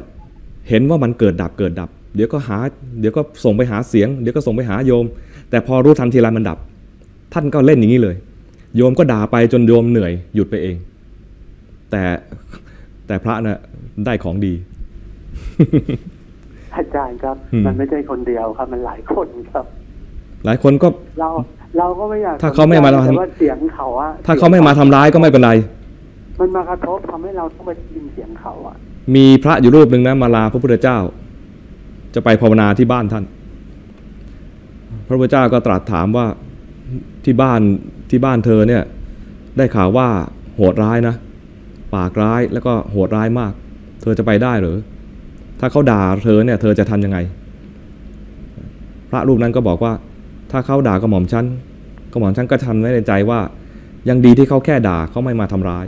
เห็นว่ามันเกิดดับเดี๋ยวก็ส่งไปหาเสียงเดี๋ยวก็ส่งไปหาโยมแต่พอรู้ทันทีไรมันดับท่านก็เล่นอย่างนี้เลยโยมก็ด่าไปจนโยมเหนื่อยหยุดไปเองแต่พระเนี่ยได้ของดีอาจารย์ครับมันไม่ใช่คนเดียวครับมันหลายคนครับหลายคนก็เราก็ไม่อยากถ้าเขาไม่มาทำว่าเสียงเขาอะถ้าเขาไม่มาทำร้ายก็ไม่เป็นไรมันมากระทบทำให้เราต้องไปยินเสียงเขาอะมีพระอยู่รูปหนึ่งนะมาลาพระพุทธเจ้าจะไปภาวนาที่บ้านท่านพระพุทธเจ้าก็ตรัสถามว่าที่บ้านเธอเนี่ยได้ข่าวว่าโหดร้ายนะปากร้ายแล้วก็โหดร้ายมากเธอจะไปได้หรือถ้าเขาด่าเธอเนี่ยเธอจะทำยังไงพระรูปนั้นก็บอกว่าถ้าเขาด่ากระหม่อมฉันก็ทำไว้ในใจว่ายังดีที่เขาแค่ด่าเขาไม่มาทำร้าย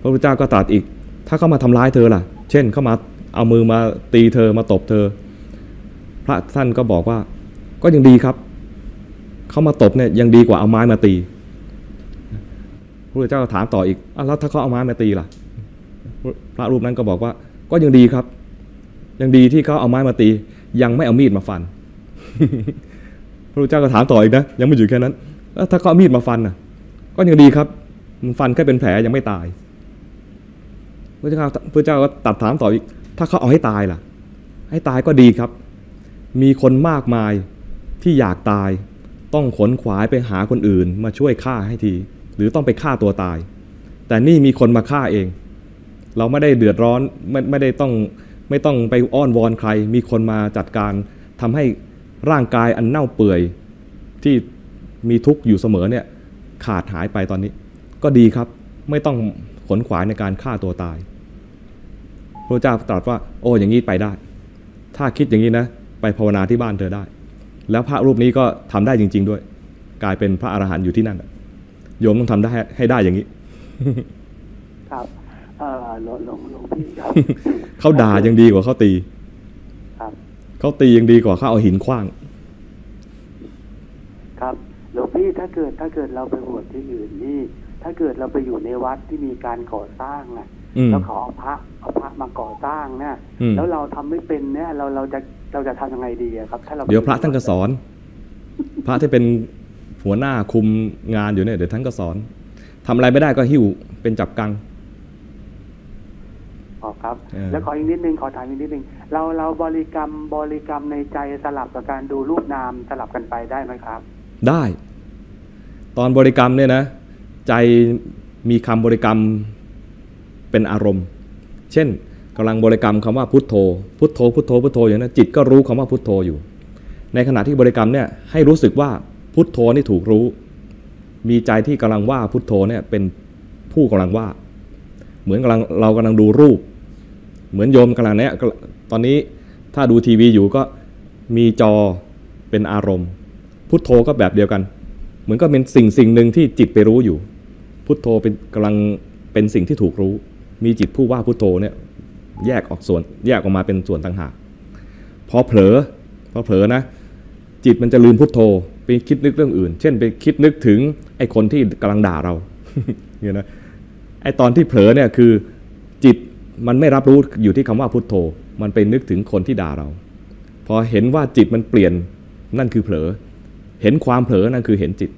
พระพุทธเจ้าก็ตรัสอีกถ้าเขามาทำร้ายเธอล่ะเช่นเขามาเอามือมาตีเธอมาตบเธอพระท่านก็บอกว่าก็ยังดีครับเขามาตบเนี่ยยังดีกว่าเอาไม้มาตีพระพุทธเจ้าก็ถามต่ออีกแล้วถ้าเขาเอาไม้มาตีล่ะพระรูปนั้นก็บอกว่าก็ยังดีครับยังดีที่เขาเอาไม้มาตียังไม่เอามีดมาฟันพระพุทธเจ้าก็ถามต่ออีกนะยังไม่หยุดแค่นั้นแล้วถ้าเขาเอามีดมาฟันนะก็ยังดีครับมันฟันแค่เป็นแผลยังไม่ตายพระเจ้าก็ตัดถามต่ออีกถ้าเขาเอาให้ตายล่ะให้ตายก็ดีครับมีคนมากมายที่อยากตายต้องขนขวายไปหาคนอื่นมาช่วยฆ่าให้ทีหรือต้องไปฆ่าตัวตายแต่นี่มีคนมาฆ่าเองเราไม่ได้เดือดร้อนไม่ต้องไปอ้อนวอนใครมีคนมาจัดการทำให้ร่างกายอันเน่าเปื่อยที่มีทุกข์อยู่เสมอเนี่ยขาดหายไปตอนนี้ก็ดีครับไม่ต้องขนขวายในการฆ่าตัวตายพระเจ้าตรัสว่าโอ้อย่างนี้ไปได้ถ้าคิดอย่างนี้นะไปภาวนาที่บ้านเธอได้แล้วพระรูปนี้ก็ทำได้จริงๆด้วยกลายเป็นพระอรหันต์อยู่ที่นั่นโยมต้องทำได้ให้ได้อย่างนี้ครับหลวงพี่ครับเขาด่ายังดีกว่าเขาตีครับเขาตียังดีกว่าเขาเอาหินขว้างครับหลวงพี่ถ้าเกิดเราไปบวชที่อื่นนี่ถ้าเกิดเราไปอยู่ในวัดที่มีการก่อสร้างนะแล้วขอเอาพระมาก่อสร้างนะแล้วเราทำไม่เป็นเนี่ยเราจะทำยังไงดีครับถ้าเราเดี๋ยวพระท่านก็สอน พระที่เป็นหัวหน้าคุมงานอยู่เนี่ยเดี๋ยวท่านก็สอนทำอะไรไม่ได้ก็หิ้วเป็นจับกังอ๋อครับแล้วขออีกนิดนึงขอถามอีกนิดนึงเราบริกรรมในใจสลับกับการดูรูปนามสลับกันไปได้ไหมครับได้ตอนบริกรรมเนี่ยนะใจมีคำบริกรรมเป็นอารมณ์เช่นกำลังบริกรรมคำว่าพุทโธพุทโธพุทโธพุทโธอย่างนั้นจิตก็รู้คำว่าพุทโธอยู่ในขณะที่บริกรรมเนี่ยให้รู้สึกว่าพุทโธนี่ถูกรู้มีใจที่กำลังว่าพุทโธเนี่ยเป็นผู้กำลังว่าเหมือนเรากำลังดูรูปเหมือนโยมกำลังเนี่ยตอนนี้ถ้าดูทีวีอยู่ก็มีจอเป็นอารมณ์พุทโธก็แบบเดียวกันเหมือนก็เป็นสิ่งหนึ่งที่จิตไปรู้อยู่พุทโธเป็นกำลังเป็นสิ่งที่ถูกรู้มีจิตผู้ว่าพุทโธเนี่ยแยกออกมาเป็นส่วนต่างหากพอเผลอนะจิตมันจะลืมพุทโธไปคิดนึกเรื่องอื่นเช่นไปคิดนึกถึงไอ้คนที่กำลังด่าเราเนี่ยนะไอ้ตอนที่เผลอเนี่ยคือจิตมันไม่รับรู้อยู่ที่คำว่าพุทโธมันไปนึกถึงคนที่ด่าเราพอเห็นว่าจิตมันเปลี่ยนนั่นคือเผลอเห็นความเผลอนั่นคือเห็นจิต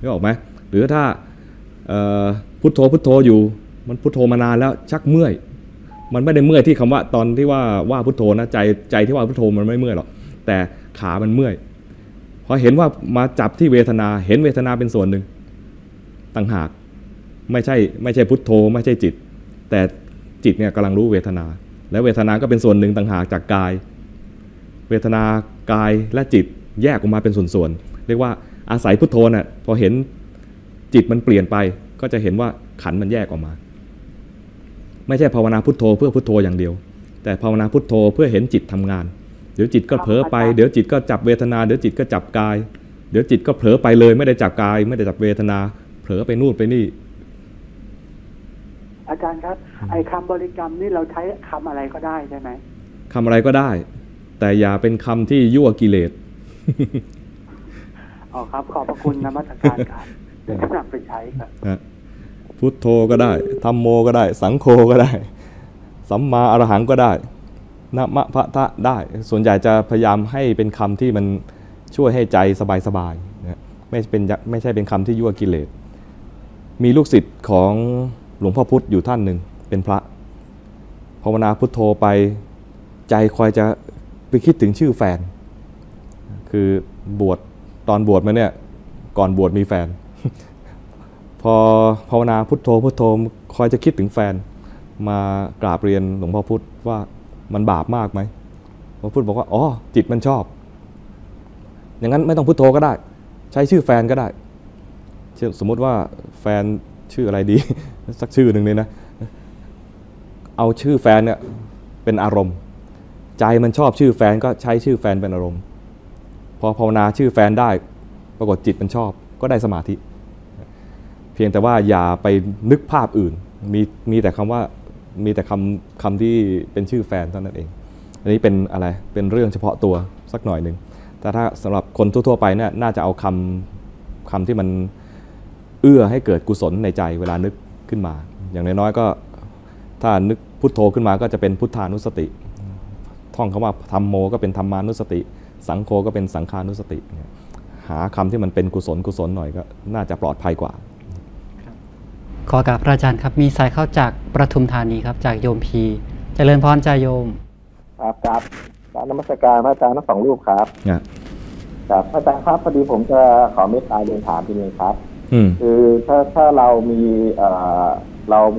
นึกออกไหมหรือถ้าพุทโธพุทโธอยู่มันพุทโธมานานแล้วชักเมื่อยมันไม่ได้เมื่อยที่คำว่าตอนที่ว่าพุทโธนะใจที่ว่าพุทโธมันไม่เมื่อยหรอกแต่ขามันเมื่อยพอเห็นว่ามาจับที่เวทนาเห็นเวทนาเป็นส่วนหนึ่งต่างหากไม่ใช่พุทโธไม่ใช่จิตแต่จิตเนี่ยกำลังรู้เวทนาและเวทนาก็เป็นส่วนหนึ่งต่างหากจากกายเวทนากายและจิตแยกออกมาเป็นส่วนๆเรียกว่าอาศัยพุทโธน่ะพอเห็นจิตมันเปลี่ยนไปก็จะเห็นว่าขันมันแยกออกมาไม่ใช่ภาวนาพุทโธเพื่อพุทโธอย่างเดียวแต่ภาวนาพุทโธเพื่อเห็นจิตทำงานเดี๋ยวจิตก็เผลอไปเดี๋ยวจิตก็จับเวทนาเดี๋ยวจิตก็จับกายเดี๋ยวจิตก็เผลอไปเลยไม่ได้จับกายไม่ได้จับเวทนาเผลอไปนู่นไปนี่อาจารย์ครับไอ้คำบริกรรมนี่เราใช้คำอะไรก็ได้ใช่ไหมคำอะไรก็ได้แต่อย่าเป็นคำที่ยั่วกิเลสอ๋อครับขอบพระคุณนะมัธการครับเดี๋ยวจะนำไปใช้ครับพุทโธก็ได้ธัมโมก็ได้สังโฆก็ได้สัมมาอรหังก็ได้นะมะพะทะได้ส่วนใหญ่จะพยายามให้เป็นคำที่มันช่วยให้ใจสบายๆไม่ใช่เป็นคำที่ยั่วกิเลสมีลูกศิษย์ของหลวงพ่อพุธอยู่ท่านหนึ่งเป็นพระภาวนาพุทโธไปใจคอยจะไปคิดถึงชื่อแฟนคือบวชตอนบวชมาเนี่ยก่อนบวชมีแฟนพอภาวนาพุทโธพุทโธคอยจะคิดถึงแฟนมากราบเรียนหลวงพ่อพุธว่ามันบาปมากไหมหลวงพ่อพุธบอกว่าอ๋อจิตมันชอบอย่างนั้นไม่ต้องพุทโธก็ได้ใช้ชื่อแฟนก็ได้สมมติว่าแฟนชื่ออะไรดีสักชื่อหนึ่งเลยนะเอาชื่อแฟนเนี่ยเป็นอารมณ์ใจมันชอบชื่อแฟนก็ใช้ชื่อแฟนเป็นอารมณ์พอภาวนาชื่อแฟนได้ปรากฏจิตมันชอบก็ได้สมาธิเพียงแต่ว่าอย่าไปนึกภาพอื่นมีแต่คำที่เป็นชื่อแฟนเท่านั้นเองอันนี้เป็นอะไรเป็นเรื่องเฉพาะตัวสักหน่อยหนึ่งแต่ถ้าสำหรับคนทั่วๆไปเนี่ยน่าจะเอาคำที่มันเอื้อให้เกิดกุศลในใจเวลานึกขึ้นมาอย่างน้อยๆก็ถ้านึกพุทโธขึ้นมาก็จะเป็นพุทธานุสติท่องคำว่าธัมโมก็เป็นธัมมานุสติสังโฆก็เป็นสังฆานุสติหาคำที่มันเป็นกุศลหน่อยก็น่าจะปลอดภัยกว่าขอกราบพระอาจารย์ครับมีสายเข้าจากประทุมธานีครับจากโยมพีเจริญพรใจโยมครับครับนมัสการพระอาจารย์ทั้งสองรูปครับครับพระอาจารย์ครับพอดีผมจะขอเมตตาเรียนถามทีนึงครับคือถ้าเรา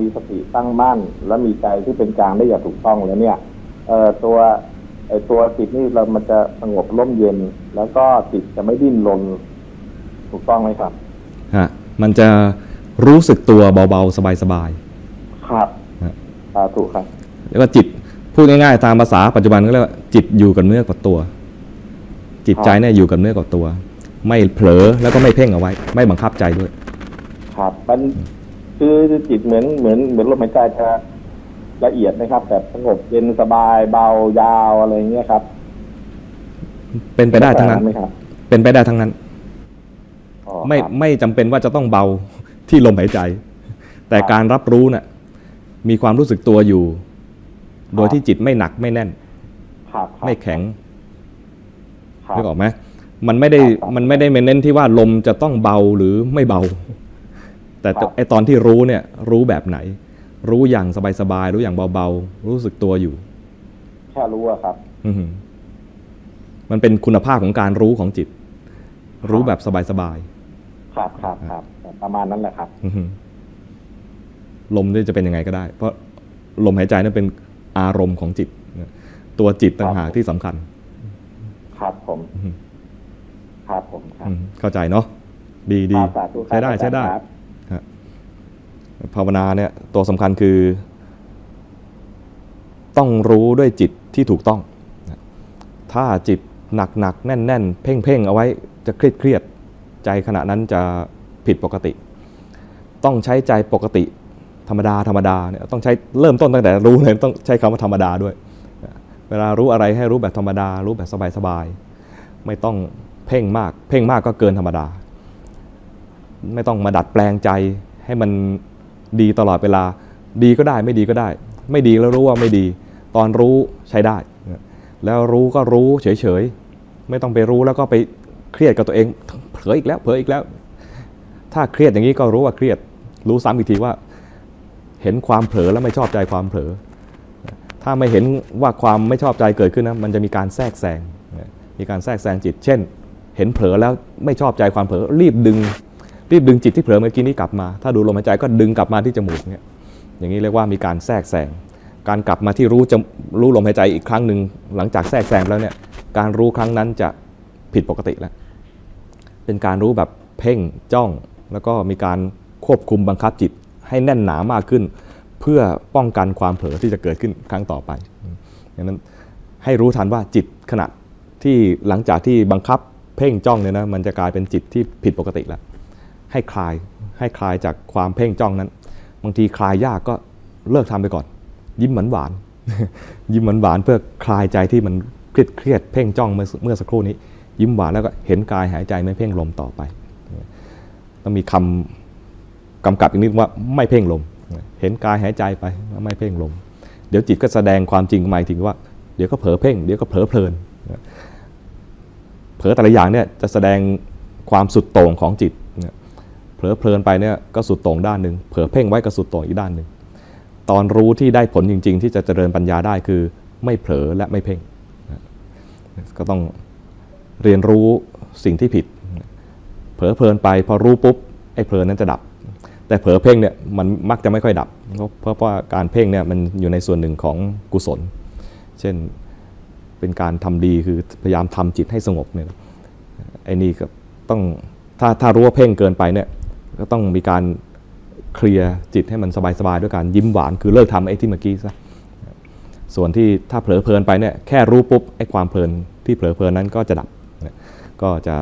มีสติตั้งมั่นและมีใจที่เป็นกลางได้อย่างถูกต้องแล้วเนี่ยตัวจิตนี่มันจะสงบร่มเย็นแล้วก็จิตจะไม่ดิ้นรนถูกต้องไหมครับฮะมันจะรู้สึกตัวเบาๆสบายๆครับถูกครับแล้วก็จิตพูดง่ายๆตามภาษาปัจจุบันก็เรียกว่าจิตอยู่กับเนื้อกับตัวจิตใจเนี่ยอยู่กับเนื้อกับตัวไม่เผลอแล้วก็ไม่เพ่งเอาไว้ไม่บังคับใจด้วยครับมันคือจิตเหมือนลมหายใจจะละเอียดนะครับแบบสงบเย็นสบายเบายาวอะไรเงี้ยครับเป็นไปได้ทั้งนั้นเป็นไปได้ทั้งนั้นไม่จำเป็นว่าจะต้องเบาที่ลมหายใจแต่การรับรู้น่ะมีความรู้สึกตัวอยู่โดยที่จิตไม่หนักไม่แน่นไม่แข็งนึกออกไหม มันไม่ได้เน้นที่ว่าลมจะต้องเบาหรือไม่เบาแต่ไอตอนที่รู้เนี่ยรู้แบบไหนรู้อย่างสบายๆรู้อย่างเบาๆรู้สึกตัวอยู่แค่รู้อะครับมันเป็นคุณภาพของการรู้ของจิตรู้แบบสบายๆครับครับครับประมาณนั้นแหละครับลมนี่จะเป็นยังไงก็ได้เพราะลมหายใจนี่เป็นอารมณ์ของจิตตัวจิตต่างหากที่สำคัญครับผมครับผมเข้าใจเนาะดีๆใช้ได้ใช้ได้ภาวนาเนี่ยตัวสำคัญคือต้องรู้ด้วยจิตที่ถูกต้องถ้าจิตหนักๆแน่นๆเพ่งๆเอาไว้จะเครียดใจขณะนั้นจะผิดปกติต้องใช้ใจปกติธรรมดาเนี่ยต้องใช้เริ่มต้นตั้งแต่รู้เลยต้องใช้คำว่าธรรมดาด้วยเวลารู้อะไรให้รู้แบบธรรมดารู้แบบสบายๆไม่ต้องเพ่งมากก็เกินธรรมดาไม่ต้องมาดัดแปลงใจให้มันดีตลอดเวลาดีก็ได้ไม่ดีก็ได้ไม่ดีแล้วรู้ว่าไม่ดีตอนรู้ใช้ได้แล้วรู้ก็รู้เฉยๆไม่ต้องไปรู้แล้วก็ไปเครียดกับตัวเองเผลออีกแล้วถ้าเครียดอย่างนี้ก็รู้ว่าเครียดรู้ซ้ำอีกทีว่าเห็นความเผลอแล้วไม่ชอบใจความเผลอถ้าไม่เห็นว่าความไม่ชอบใจเกิดขึ้นนะมันจะมีการแทรกแซงจิตเช่นเห็นเผลอแล้วไม่ชอบใจความเผลอรีบดึงจิตที่เผลอเมื่อกี้นี้กลับมาถ้าดูลมหายใจก็ดึงกลับมาที่จมูกเนี่ยอย่างนี้เรียกว่ามีการแทรกแซงการกลับมาที่รู้ลมหายใจอีกครั้งหนึ่งหลังจากแทรกแซงแล้วเนี่ยการรู้ครั้งนั้นจะผิดปกติแล้วเป็นการรู้แบบเพ่งจ้องแล้วก็มีการควบคุมบังคับจิตให้แน่นหนามากขึ้นเพื่อป้องกันความเผลอที่จะเกิดขึ้นครั้งต่อไปดังนั้นให้รู้ทันว่าจิตขณะที่หลังจากที่บังคับเพ่งจ้องเนี่ยนะมันจะกลายเป็นจิตที่ผิดปกติแล้วให้คลายจากความเพ่งจ้องนั้นบางทีคลายยากก็เลิกทำไปก่อนยิ้มหวานเพื่อคลายใจที่มันเครียดเพ่งจ้องเมื่อสักครู่นี้ยิ้มหวานแล้วก็เห็นกายหายใจไม่เพ่งลมต่อไปต้องมีคำกำกับอีกนิดว่าไม่เพ่งลมเห็นกายหายใจไปไม่เพ่งลมเดี๋ยวจิตก็แสดงความจริงหมายถึงว่าเดี๋ยวก็เผลอเพ่งเดี๋ยวก็เผลอเพลินเผลอแต่ละอย่างเนี่ยจะแสดงความสุดโต่งของจิตเผลอเพลินไปเนี่ยก็สุดโต่งด้านหนึ่งเผลอเพ่งไว้ก็สุดโต่งอีกด้านหนึ่งตอนรู้ที่ได้ผลจริงๆที่จะเจริญปัญญาได้คือไม่เผลอและไม่เพ่งก็ต้องเรียนรู้สิ่งที่ผิดเผลอเพลินไปพอรู้ปุ๊บไอ้เพลินนั้นจะดับแต่เผลอเพ่งเนี่ยมันมักจะไม่ค่อยดับเพราะว่าการเพ่งเนี่ยมันอยู่ในส่วนหนึ่งของกุศลเช่นเป็นการทำดีคือพยายามทำจิตให้สงบเนี่ยไอ้นี่ก็ต้องถ้ารู้ว่าเพ่งเกินไปเนี่ยก็ต้องมีการเคลียร์จิตให้มันสบายๆด้วยการยิ้มหวานคือเลิกทำไอ้ที่เมื่อกี้ซะส่วนที่ถ้าเผลอเพลินไปเนี่ยแค่รู้ปุ๊บไอ้ความเพลินที่เผลอเพลินนั้นก็จะดับก็จะ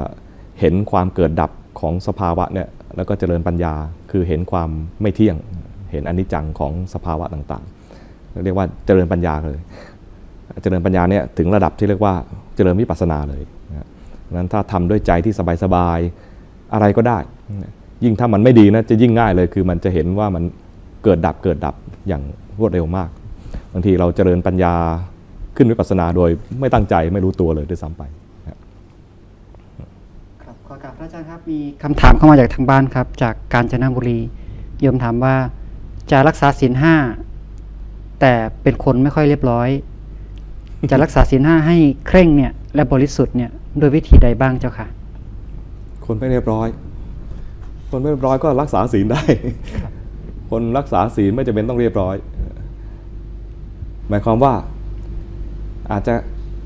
เห็นความเกิดดับของสภาวะเนี่ยแล้วก็เจริญปัญญาคือเห็นความไม่เที่ยงเห็นอนิจจังของสภาวะต่างๆเรียกว่าเจริญปัญญาเลยเจริญปัญญาเนี่ยถึงระดับที่เรียกว่าเจริญวิปัสสนาเลยนั้นถ้าทำด้วยใจที่สบายๆอะไรก็ได้ยิ่งถ้ามันไม่ดีนะจะยิ่งง่ายเลยคือมันจะเห็นว่ามันเกิดดับอย่างรวดเร็วมากบางทีเราเจริญปัญญาขึ้นวิปัสสนาโดยไม่ตั้งใจไม่รู้ตัวเลยด้วยซ้ำไปครับขอกราบพระอาจารย์ครับมีคำถามเข้ามาจากทางบ้านครับจากกาญจนบุรีโยมถามว่าจะรักษาศีลห้าแต่เป็นคนไม่ค่อยเรียบร้อยจะรักษาศีลห้าให้เคร่งเนี่ยและบริสุทธิ์เนี่ยโดยวิธีใดบ้างเจ้าค่ะคนไม่เรียบร้อยก็รักษาศีลได้คนรักษาศีลไม่จำเป็นต้องเรียบร้อยหมายความว่าอาจจะ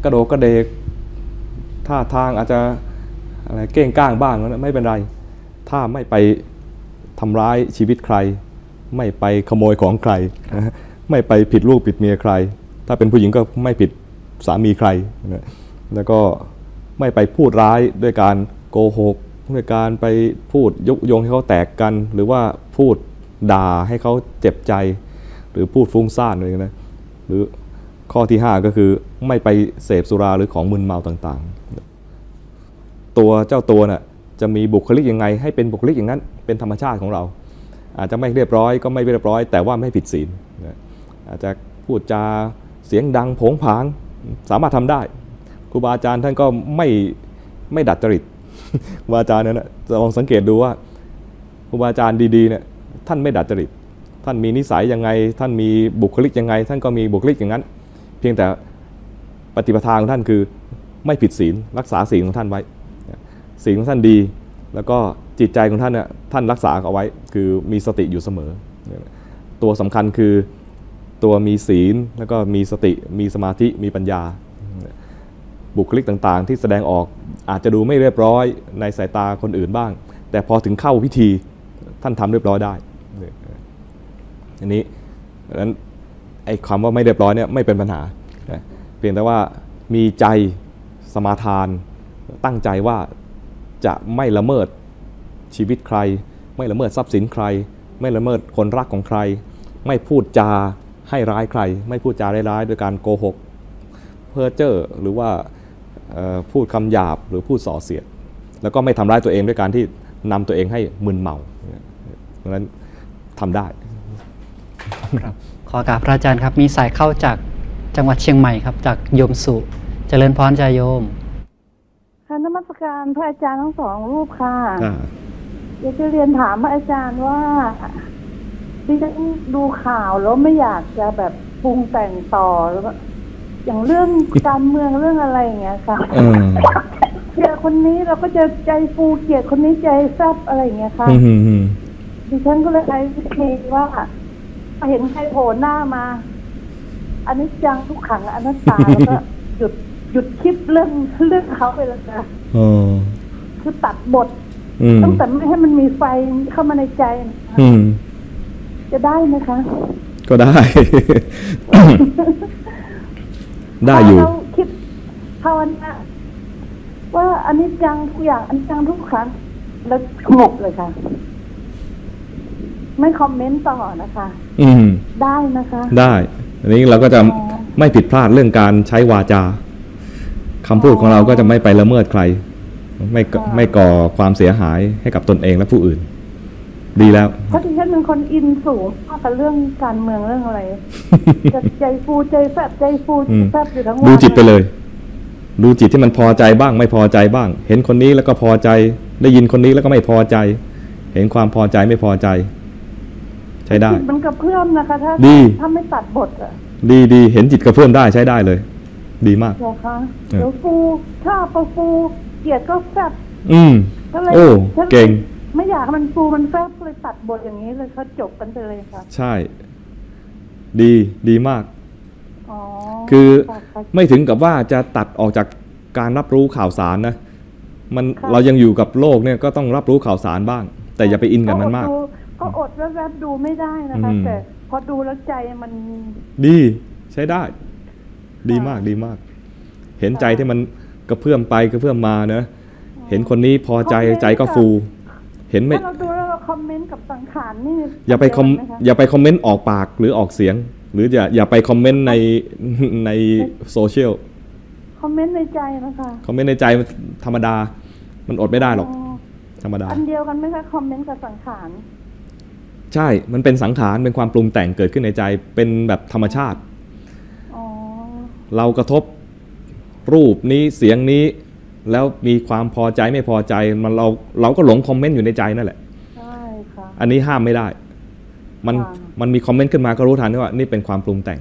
กระโดดกระเดกท่าทางอาจจะอะไรเก้งก้างบ้างไม่เป็นไรถ้าไม่ไปทำร้ายชีวิตใครไม่ไปขโมยของใครไม่ไปผิดลูกผิดเมียใครถ้าเป็นผู้หญิงก็ไม่ผิดสามีใครแล้วก็ไม่ไปพูดร้ายด้วยการโกหกด้วยการไปพูดยุยงให้เขาแตกกันหรือว่าพูดด่าให้เขาเจ็บใจหรือพูดฟุ้งซ่านอะไรนะหรือข้อที่5ก็คือไม่ไปเสพสุราหรือของมึนเมาต่างๆตัวเจ้าตัวน่ะจะมีบุคลิกยังไงให้เป็นบุคลิกอย่างนั้นเป็นธรรมชาติของเราอาจจะไม่เรียบร้อยก็ไม่เรียบร้อยแต่ว่าไม่ผิดศีลอาจจะพูดจาเสียงดังโผงผางสามารถทำได้ครูบาอาจารย์ท่านก็ไม่ ไม่ดัดจริตครูบาอาจารย์นั้นลองสังเกตดูว่าครูบาอาจารย์ดีๆเนี่ยท่านไม่ดัดจริตท่านมีนิสัยยังไงท่านมีบุคลิกยังไงท่านก็มีบุคลิกอย่างนั้นเพียงแต่ปฏิปทาของท่านคือไม่ผิดศีลรักษาศีลของท่านไว้ศีลของท่านดีแล้วก็จิตใจของท่านเนี่ยท่านรักษาเอาไว้คือมีสติอยู่เสมอตัวสำคัญคือตัวมีศีลแล้วก็มีสติมีสมาธิมีปัญญาบุคลิกต่างๆที่แสดงออกอาจจะดูไม่เรียบร้อยในสายตาคนอื่นบ้างแต่พอถึงเข้าพิธีท่านทำเรียบร้อยได้อันนี้ดังนั้นไอ้คำว่าไม่เรียบร้อยเนี่ยไม่เป็นปัญหาเพียงแต่ว่ามีใจสมาทานตั้งใจว่าจะไม่ละเมิดชีวิตใครไม่ละเมิดทรัพย์สินใครไม่ละเมิดคนรักของใครไม่พูดจาให้ร้ายใครไม่พูดจาร้ายโดยการโกหกเพ้อเจ้อหรือว่าพูดคำหยาบหรือพูดส่อเสียดแล้วก็ไม่ทำร้ายตัวเองด้วยการที่นำตัวเองให้มึนเมาดังนั้นทำได้ครับขอกราบพระอาจารย์ครับมีสายเข้าจากจังหวัดเชียงใหม่ครับจากโยมสุเจริญพรใจโยมค่ะนมัสการพระอาจารย์ทั้งสองรูปค่ะอยากจะเรียนถามพระอาจารย์ว่าดิฉันดูข่าวแล้วไม่อยากจะแบบปรุงแต่งต่ออย่างเรื่องการเมืองเรื่องอะไรอย่างเงี้ยค่ะเกลียดคนนี้เราก็จะใจฟูเกลียดคนนี้ใจแซบอะไรอย่างเงี้ยค่ะดิฉันก็เลยใช้วิธีว่าเห็นใครโผล่หน้ามาอันนี้จังทุกขังอนัตตาแล้วก็หยุดคิดเรื่องเขาไปแล้วค่ะคือตัดบทตั้งแต่ไม่ให้มันมีไฟเข้ามาในใจจะได้ไหมคะก็ได้ ได้อยู่คิดภาวนาว่าอนิจจังทุกอย่างอนิจจังทุกขังแล้วสงบเลยค่ะไม่คอมเมนต์ต่อนะคะได้นะคะได้อันนี้เราก็จะไม่ผิดพลาดเรื่องการใช้วาจาคำพูดของเราก็จะไม่ไปละเมิดใครไม่ก่อความเสียหายให้กับตนเองและผู้อื่นดีแล้วเพราะที่ฉันเป็นคนอินสูงมากกับเรื่องการเมืองเรื่องอะไรใจฟูใจแฟบใจฟูแฟบอยู่ทั้งวันดูจิตไปเลยดูจิตที่มันพอใจบ้างไม่พอใจบ้างเห็นคนนี้แล้วก็พอใจได้ยินคนนี้แล้วก็ไม่พอใจเห็นความพอใจไม่พอใจใช้ได้จิตมันกระเพื่อมนะคะถ้าไม่ตัดบทอะดีเห็นจิตกระเพื่อมได้ใช้ได้เลยดีมากเหรอคะเดี๋ยวฟูถ้าประฟูเกลียดก็แฟบก็เลยโอ้เก่งไม่อยากมันฟูมันแฟบเลยตัดบทอย่างนี้เลยเขาจบกันไปเลยค่ะใช่ดีมากคือไม่ถึงกับว่าจะตัดออกจากการรับรู้ข่าวสารนะมันเรายังอยู่กับโลกเนี่ยก็ต้องรับรู้ข่าวสารบ้างแต่อย่าไปอินกับมันมากก็อดแล้วแวบดูไม่ได้นะคะแต่พอดูแล้วใจมันดีใช้ได้ดีมากเห็นใจที่มันกระเพื่อมไปกระเพื่อมมานะเห็นคนนี้พอใจใจก็ฟูเห็นไหมเราดูแล้วเราคอมเมนต์กับสังขารนี่อย่าไปคอมเมนต์ออกปากหรือออกเสียงหรืออย่าไปคอมเมนต์ในโซเชียลคอมเมนต์ในใจนะคะคอมเมนต์ในใจธรรมดามันอดไม่ได้หรอกธรรมดาอันเดียวกันไหมคะคอมเมนต์กับสังขารใช่มันเป็นสังขารเป็นความปรุงแต่งเกิดขึ้นในใจเป็นแบบธรรมชาติเรากระทบรูปนี้เสียงนี้แล้วมีความพอใจไม่พอใจมันเราก็หลงคอมเมนต์อยู่ในใจนั่นแหละใช่ค่ะอันนี้ห้ามไม่ได้มันมีคอมเมนต์ขึ้นมาก็รู้ทันว่านี่เป็นความปรุงแต่ง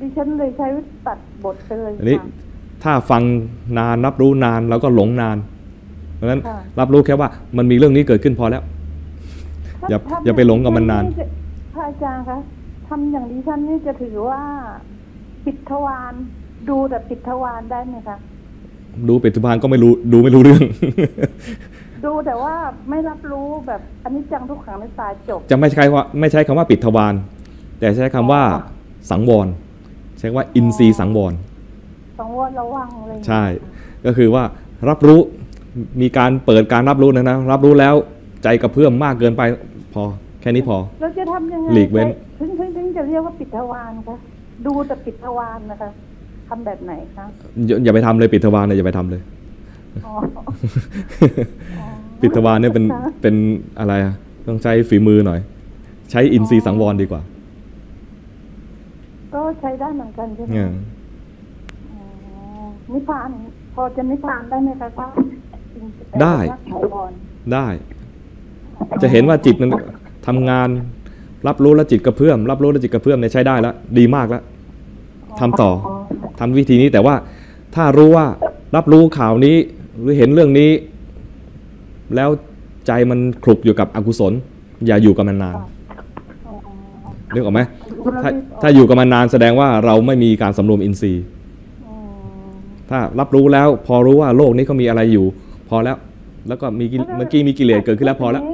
ดิฉันเลยใช้ตัดบทไปเลยอันนี้ถ้าฟังนานรับรู้นานแล้วก็หลงนานเพราะฉะนั้นรับรู้แค่ว่ามันมีเรื่องนี้เกิดขึ้นพอแล้วอย่าไปหลงกับมันนานพระอาจารย์คะทำอย่างดิฉันนี่จะถือว่าปิดทวารดูแต่ปิดทวารได้ไหมคะดูปิดทวารก็ไม่รู้ดูไม่รู้เรื่องดูแต่ว่าไม่รับรู้แบบอนิจจังทุกขังในตาจบจะไม่ใช้คำว่าปิดทวารแต่ใช้คำว่าสังวรใช้ว่าอินทรีย์สังวรระวังเลยใช่ก็คือว่ารับรู้มีการเปิดการรับรู้นะรับรู้แล้วใจกระเพื่อมมากเกินไปพอแค่นี้พอเราจะทำยังไงหลีกเว้นถึงจะเรียกว่าปิดทวารคะดูแต่ปิดทวารนะคะทำแบบไหนคะอย่าไปทำเลยปิดทวารเลยอย่าไปทำเลยปิดทวารเนี่ยเป็นอะไรต้องใช้ฝีมือหน่อยใช้อินทรีย์สังวรดีกว่าก็ใช้ได้เหมือนกันใช่ไหมนิพพานพอ อจะนิพพานได้ไหมคะพระได้ได้จะเห็นว่าจิตมันทำงานรับรู้และจิตกระเพื่อมรับรู้และจิตกระเพื่อมเนี่ยใช้ได้แล้วดีมากแล้วทำต่อทำวิธีนี้แต่ว่าถ้ารู้ว่ารับรู้ข่าวนี้หรือเห็นเรื่องนี้แล้วใจมันคลุกอยู่กับอกุศลอย่าอยู่กับมันนานนึกออกไหมถ้าอยู่กับมันนานแสดงว่าเราไม่มีการสำรวมอินทรีย์ถ้ารับรู้แล้วพอรู้ว่าโลกนี้เขามีอะไรอยู่พอแล้วแล้วก็มีเมื่อกี้มีกิเลสเกิดขึ้นแล้วพอแล้ว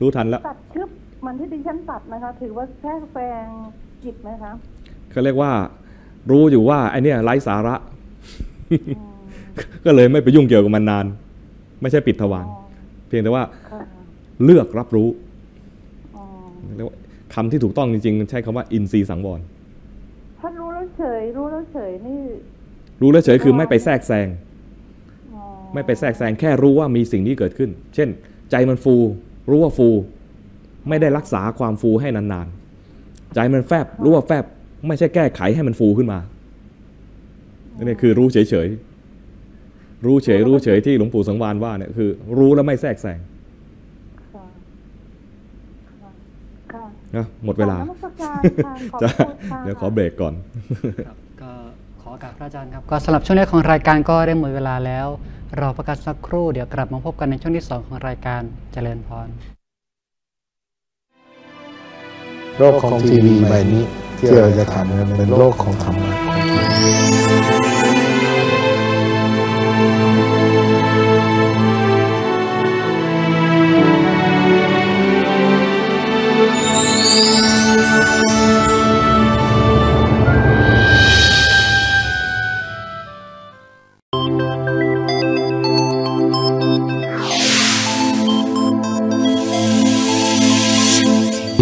รู้ทันแล้วตัดชึบมันที่ดิฉันตัดนะคะถือว่าแทรกแซงจิตไหมคะเขาเรียกว่ารู้อยู่ว่าไอเนี่ยไร้สาระก็เลยไม่ไปยุ่งเกี่ยวกับมันนานไม่ใช่ปิดทวารเพียงแต่ว่าเลือกรับรู้คำที่ถูกต้องจริงๆใช้คำว่าอินทรีย์สังวรถ้ารู้แล้วเฉยรู้แล้วเฉยนี่รู้แล้วเฉยคือไม่ไปแทรกแซงไม่ไปแทรกแซงแค่รู้ว่ามีสิ่งนี้เกิดขึ้นเช่นใจมันฟูรู้ว่าฟูไม่ได้รักษาความฟูให้นานๆใจมันแฟบรู้ว่าแฟบไม่ใช่แก้ไขให้มันฟูขึ้นมานี่คือรู้เฉยๆรู้เฉยรู้เฉยที่หลวงปู่สังวานว่าเนี่ยคือรู้แล้วไม่แทรกแซงหมดเวลาเดี๋ยวขอเบรกก่อนก็ขอกราบพระอาจารย์ครับก็สำหรับช่วงแรกของรายการก็ได้หมดเวลาแล้วรอประกาศสักครู่เดี๋ยวกลับมาพบกันในช่วงที่2ของรายการเจริญพรโลกของทีวีใบนี้ที่เราจะทำเป็นโลกของธรรมะ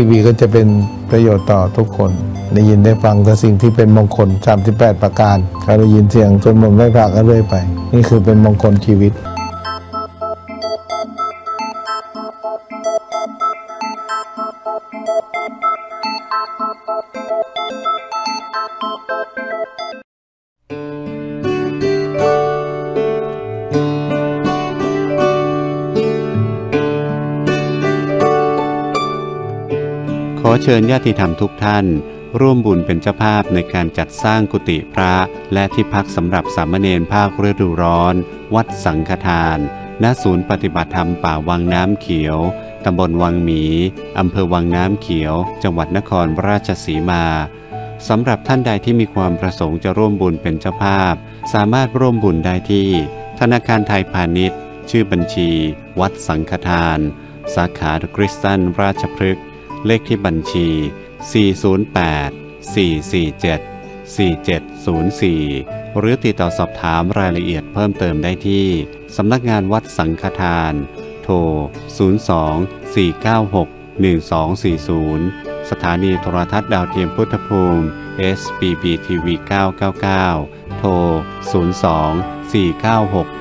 ทีวีก็จะเป็นประโยชน์ต่อทุกคนได้ยินได้ฟังแต่สิ่งที่เป็นมงคล38ประการเขาได้ยินเสียงจนหมดไม่พลาดก็เรื่อยไปนี่คือเป็นมงคลชีวิตขอเชิญญาติธรรมทุกท่านร่วมบุญเป็นเจ้าภาพในการจัดสร้างกุฏิพระและที่พักสำหรับสามเณรภาคฤดูร้อนวัดสังฆทานณศูนย์ปฏิบัติธรรมป่าวังน้ำเขียวตำบลวังหมีอำเภอวังน้ำเขียวจังหวัดนครราชสีมาสำหรับท่านใดที่มีความประสงค์จะร่วมบุญเป็นเจ้าภาพสามารถร่วมบุญได้ที่ธนาคารไทยพาณิชย์ชื่อบัญชีวัดสังฆทานสาขาคริสตันราชพฤกษ์เลขที่บัญชี 408-447-4704 หรือติดต่อสอบถามรายละเอียดเพิ่มเติมได้ที่สำนักงานวัดสังฆทานโทร 02-496-1240 สถานีโทรทัศน์ดาวเทียมพุทธภูมิ SBBTV 999 โทร 02-496-1164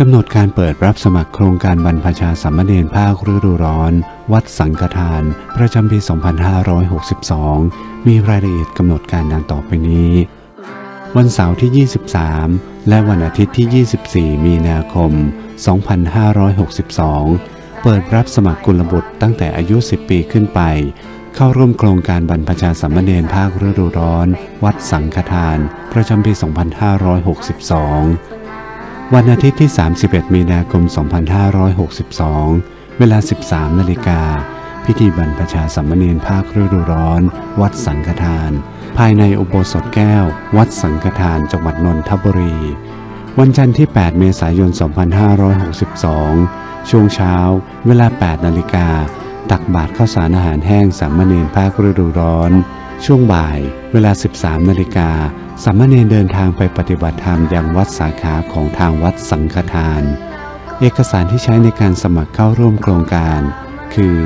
กำหนดการเปิดรับสมัครโครงการบรรพชาสามเณรภาคฤดูร้อนวัดสังฆทานประจำปี 2562 มีรายละเอียดกำหนดการดังต่อไปนี้วันเสาร์ที่ 23 และวันอาทิตย์ที่ 24 มีนาคม 2562 เปิดรับสมัครกุลบุตรตั้งแต่อายุ 10 ปีขึ้นไปเข้าร่วมโครงการบรรพชาสามเณรภาคฤดูร้อนวัดสังฆทานประจำปี 2562วันอาทิตย์ที่ 31 มีนาคม 2562 เวลา 13 นาฬิกาพิธีบรรพชาสามเณรภาคฤดูร้อนวัดสังฆทานภายในอุโบสถแก้ววัดสังฆทานจังหวัดนนทบุรีวันจันทร์ที่ 8 เมษายน 2562 ช่วงเช้าเวลา 8 นาฬิกาตักบาตรข้าวสารอาหารแห้งสามเณรภาคฤดูร้อนช่วงบ่ายเวลา 13 นาฬิกาสามเณรเดินทางไปปฏิบัติธรรมยังวัดสาขาของทางวัดสังฆทานเอกสารที่ใช้ในการสมัครเข้าร่วมโครงการคือ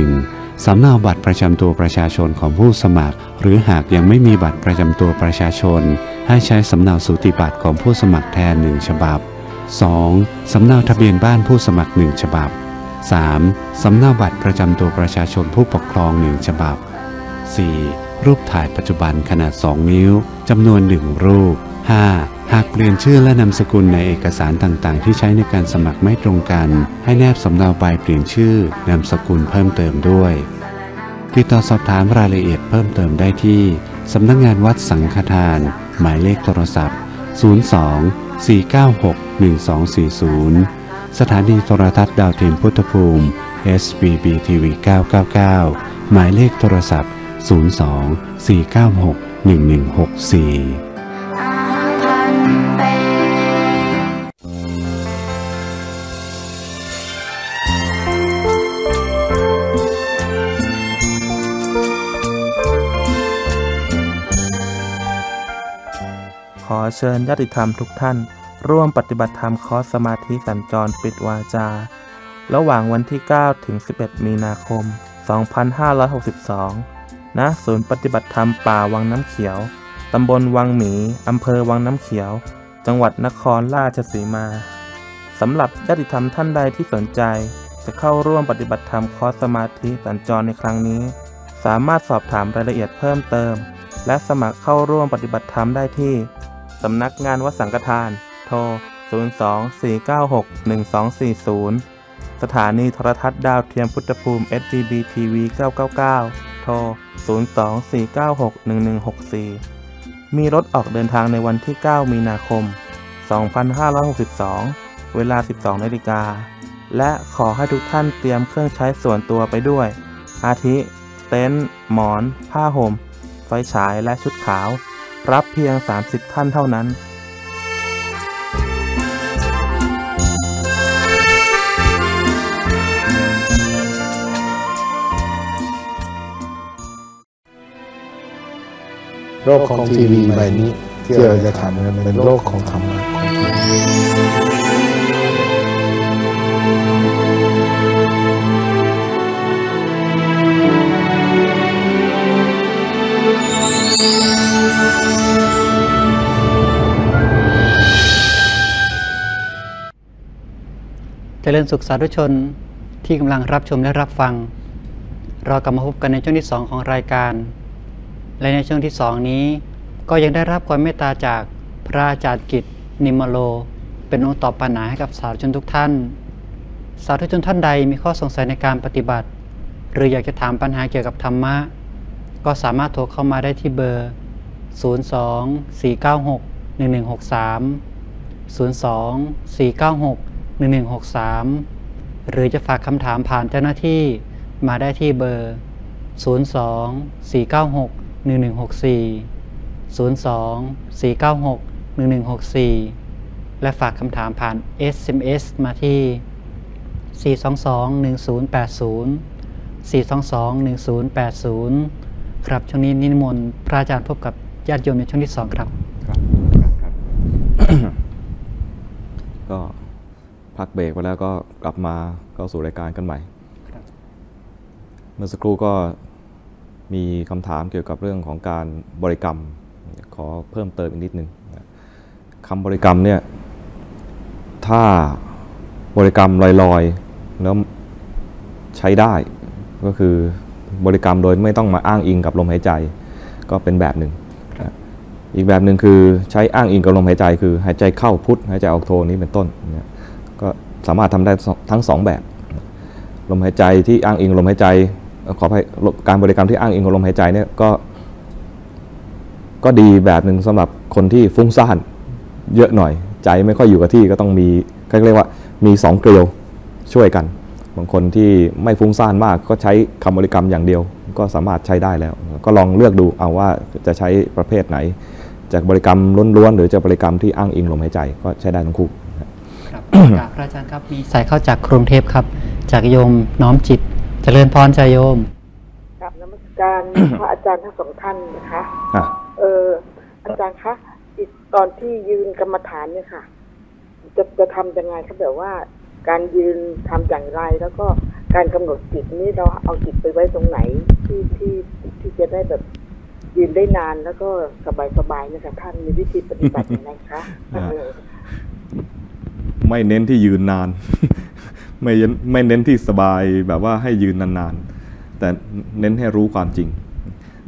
1. สำเนาบัตรประจำตัวประชาชนของผู้สมัครหรือหากยังไม่มีบัตรประจำตัวประชาชน ให้ใช้สำเนาสูติบัตรของผู้สมัครแทน1ฉบับ 2. สำเนาทะเบียนบ้านผู้สมัคร1ฉบับ 3. สำเนาบัตรประจำตัวประชาชนผู้ปกครอง1ฉบับ 4. รูปถ่ายปัจจุบันขนาด2นิ้วจำนวน1รูป 5. หากเปลี่ยนชื่อและนามสกุลในเอกสารต่างๆที่ใช้ในการสมัครไม่ตรงกันให้แนบสำเนาใบเปลี่ยนชื่อนามสกุลเพิ่มเติมด้วยติดต่อสอบถามรายละเอียดเพิ่มเติมได้ที่สำนักงานวัดสังฆทานหมายเลขโทรศัพท์ 02-496-1240 สถานีโทรทัศน์ดาวเทียมพุทธภูมิ SBBTV 999 หมายเลขโทรศัพท์ 02-496-1164ขอเชิญญาติธรรมทุกท่านร่วมปฏิบัติธรรมคอร์สสมาธิสัญจรปิดวาจาระหว่างวันที่9ถึง11มีนาคม2562ณศูนย์ปฏิบัติธรรมป่าวังน้ำเขียวตำบลวังหมีอำเภอวังน้ำเขียวจังหวัดนครราชสีมาสำหรับญาติธรรมท่านใดที่สนใจจะเข้าร่วมปฏิบัติธรรมคอร์สสมาธิสัญจรในครั้งนี้สามารถสอบถามรายละเอียดเพิ่มเติมและสมัครเข้าร่วมปฏิบัติธรรมได้ที่สำนักงานวัดสังฆทานโทร 02-496-1240 สถานีโทรทัศน์ดาวเทียมพุทธภูมิ sbbtv 999 โทร 02-496-1164 มีรถออกเดินทางในวันที่9มีนาคม 2562 เวลา 12 นาฬิกาและขอให้ทุกท่านเตรียมเครื่องใช้ส่วนตัวไปด้วยอาทิเต็นท์หมอนผ้าห่มไฟฉายและชุดขาวรับเพียง30ท่านเท่านั้นโลกของทีวีใบนี้ที่เราจะทำเป็นโลกของธรรมะเจริญสุขสาธุชนที่กำลังรับชมและรับฟังเรากลับมาพบกันในช่วงที่2ของรายการและในช่วงที่2นี้ก็ยังได้รับความเมตตาจากพระอาจารย์กฤช นิมฺมโล เป็นองค์ตอบปัญหาให้กับสาธุชนทุกท่านสาธุชนท่านใดมีข้อสงสัยในการปฏิบัติหรืออยากจะถามปัญหาเกี่ยวกับธรรมะก็สามารถโทรเข้ามาได้ที่เบอร์02-496-1163 02-496-1163 หรือจะฝากคำถามผ่านเจ้าหน้าที่มาได้ที่เบอร์ 02-496-1164 02-496-1164 และฝากคำถามผ่าน SMS มาที่422-1080 422-1080 ครับช่วงนี้นิมนต์พระอาจารย์พบกับญาติโยมในช่วงที่2ครับก็พักเบรกไปแล้วก็กลับมาเข้าสู่รายการกันใหม่เมื่อสักครู่ก็มีคำถามเกี่ยวกับเรื่องของการบริกรรมขอเพิ่มเติมอีกนิดนึงคำบริกรรมเนี่ยถ้าบริกรรมลอยๆแล้วใช้ได้ก็คือบริกรรมโดยไม่ต้องมาอ้างอิงกับลมหายใจก็เป็นแบบหนึ่งอีกแบบหนึ่งคือใช้อ้างอิงกับลมหายใจคือหายใจเข้าพุทธหายใจออกโทนี้เป็นต้นก็สามารถทำได้ทั้ง2แบบลมหายใจที่อ้างอิงลมหายใจขอให้การบริกรรมที่อ้างอิงกับลมหายใจเนี่ยก็ดีแบบหนึ่งสำหรับคนที่ฟุ้งซ่านเยอะหน่อยใจไม่ค่อยอยู่กับที่ก็ต้องมีเรียกว่ามี2เกลียวช่วยกันบางคนที่ไม่ฟุ้งซ่านมากก็ใช้คำบริกรรมอย่างเดียวก็สามารถใช้ได้แล้วก็ลองเลือกดูเอาว่าจะใช้ประเภทไหนจากบริกรรมล้วนๆหรือจากบริกรรมที่อ้างอิงลมหายใจก็ใช้ได้ทั้งคู่ครับพระอาจารย์ครับมีสายเข้าจากกรุงเทพครับจากโยมน้อมจิตเจริญพรใจโยมกับนมัสการพระอาจารย์ทั้งสองท่านนะคะอาจารย์คะตอนที่ยืนกรรมฐานเนี่ยค่ะจะทำยังไงครับแบบว่าการยืนทำอย่างไรแล้วก็การกำหนดจิตนี้เราเอาจิตไปไว้ตรงไหนที่จะได้แบบ ยืนได้นานแล้วก็สบายๆนะคะท่านมีวิธีปฏิบัติอย่างไรคะไม่เน้นที่ยืนนานไม่เน้นที่สบายแบบว่าให้ยืนนานๆแต่เน้นให้รู้ความจริง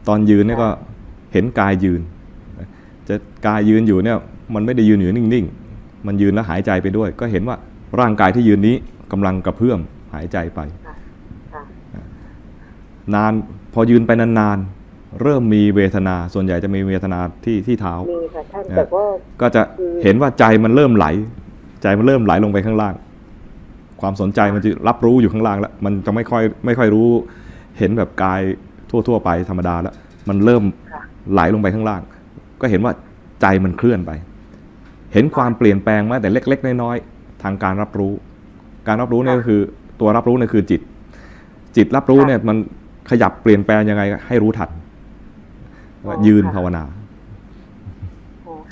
ตอนยืนเนี่ยก็เห็นกายยืนจะกายยืนอยู่เนี่ยมันไม่ได้ยืนอยู่นิ่งๆมันยืนแล้วหายใจไปด้วยก็เห็นว่าร่างกายที่ยืนนี้กำลังกระเพื่อมหายใจไปนานพอยืนไปนานๆเริ่มมีเวทนาส่วนใหญ่จะมีเวทนาที่เท้าก็จะเห็นว่าใจมันเริ่มไหลลงไปข้างล่างความสนใจมันจะรับรู้อยู่ข้างล่างแล้วมันจะไม่ค่อยรู้เห็นแบบกายทั่วๆไปธรรมดาแล้วมันเริ่มไหลลงไปข้างล่างก็เห็นว่าใจมันเคลื่อนไปเห็นความเปลี่ยนแปลงมาแต่เล็กๆน้อยๆทางการรับรู้เนี่ยก็คือตัวรับรู้เนี่ยคือจิตรับรู้เนี่ยมันขยับเปลี่ยนแปลงยังไงให้รู้ทันยืนภาวนา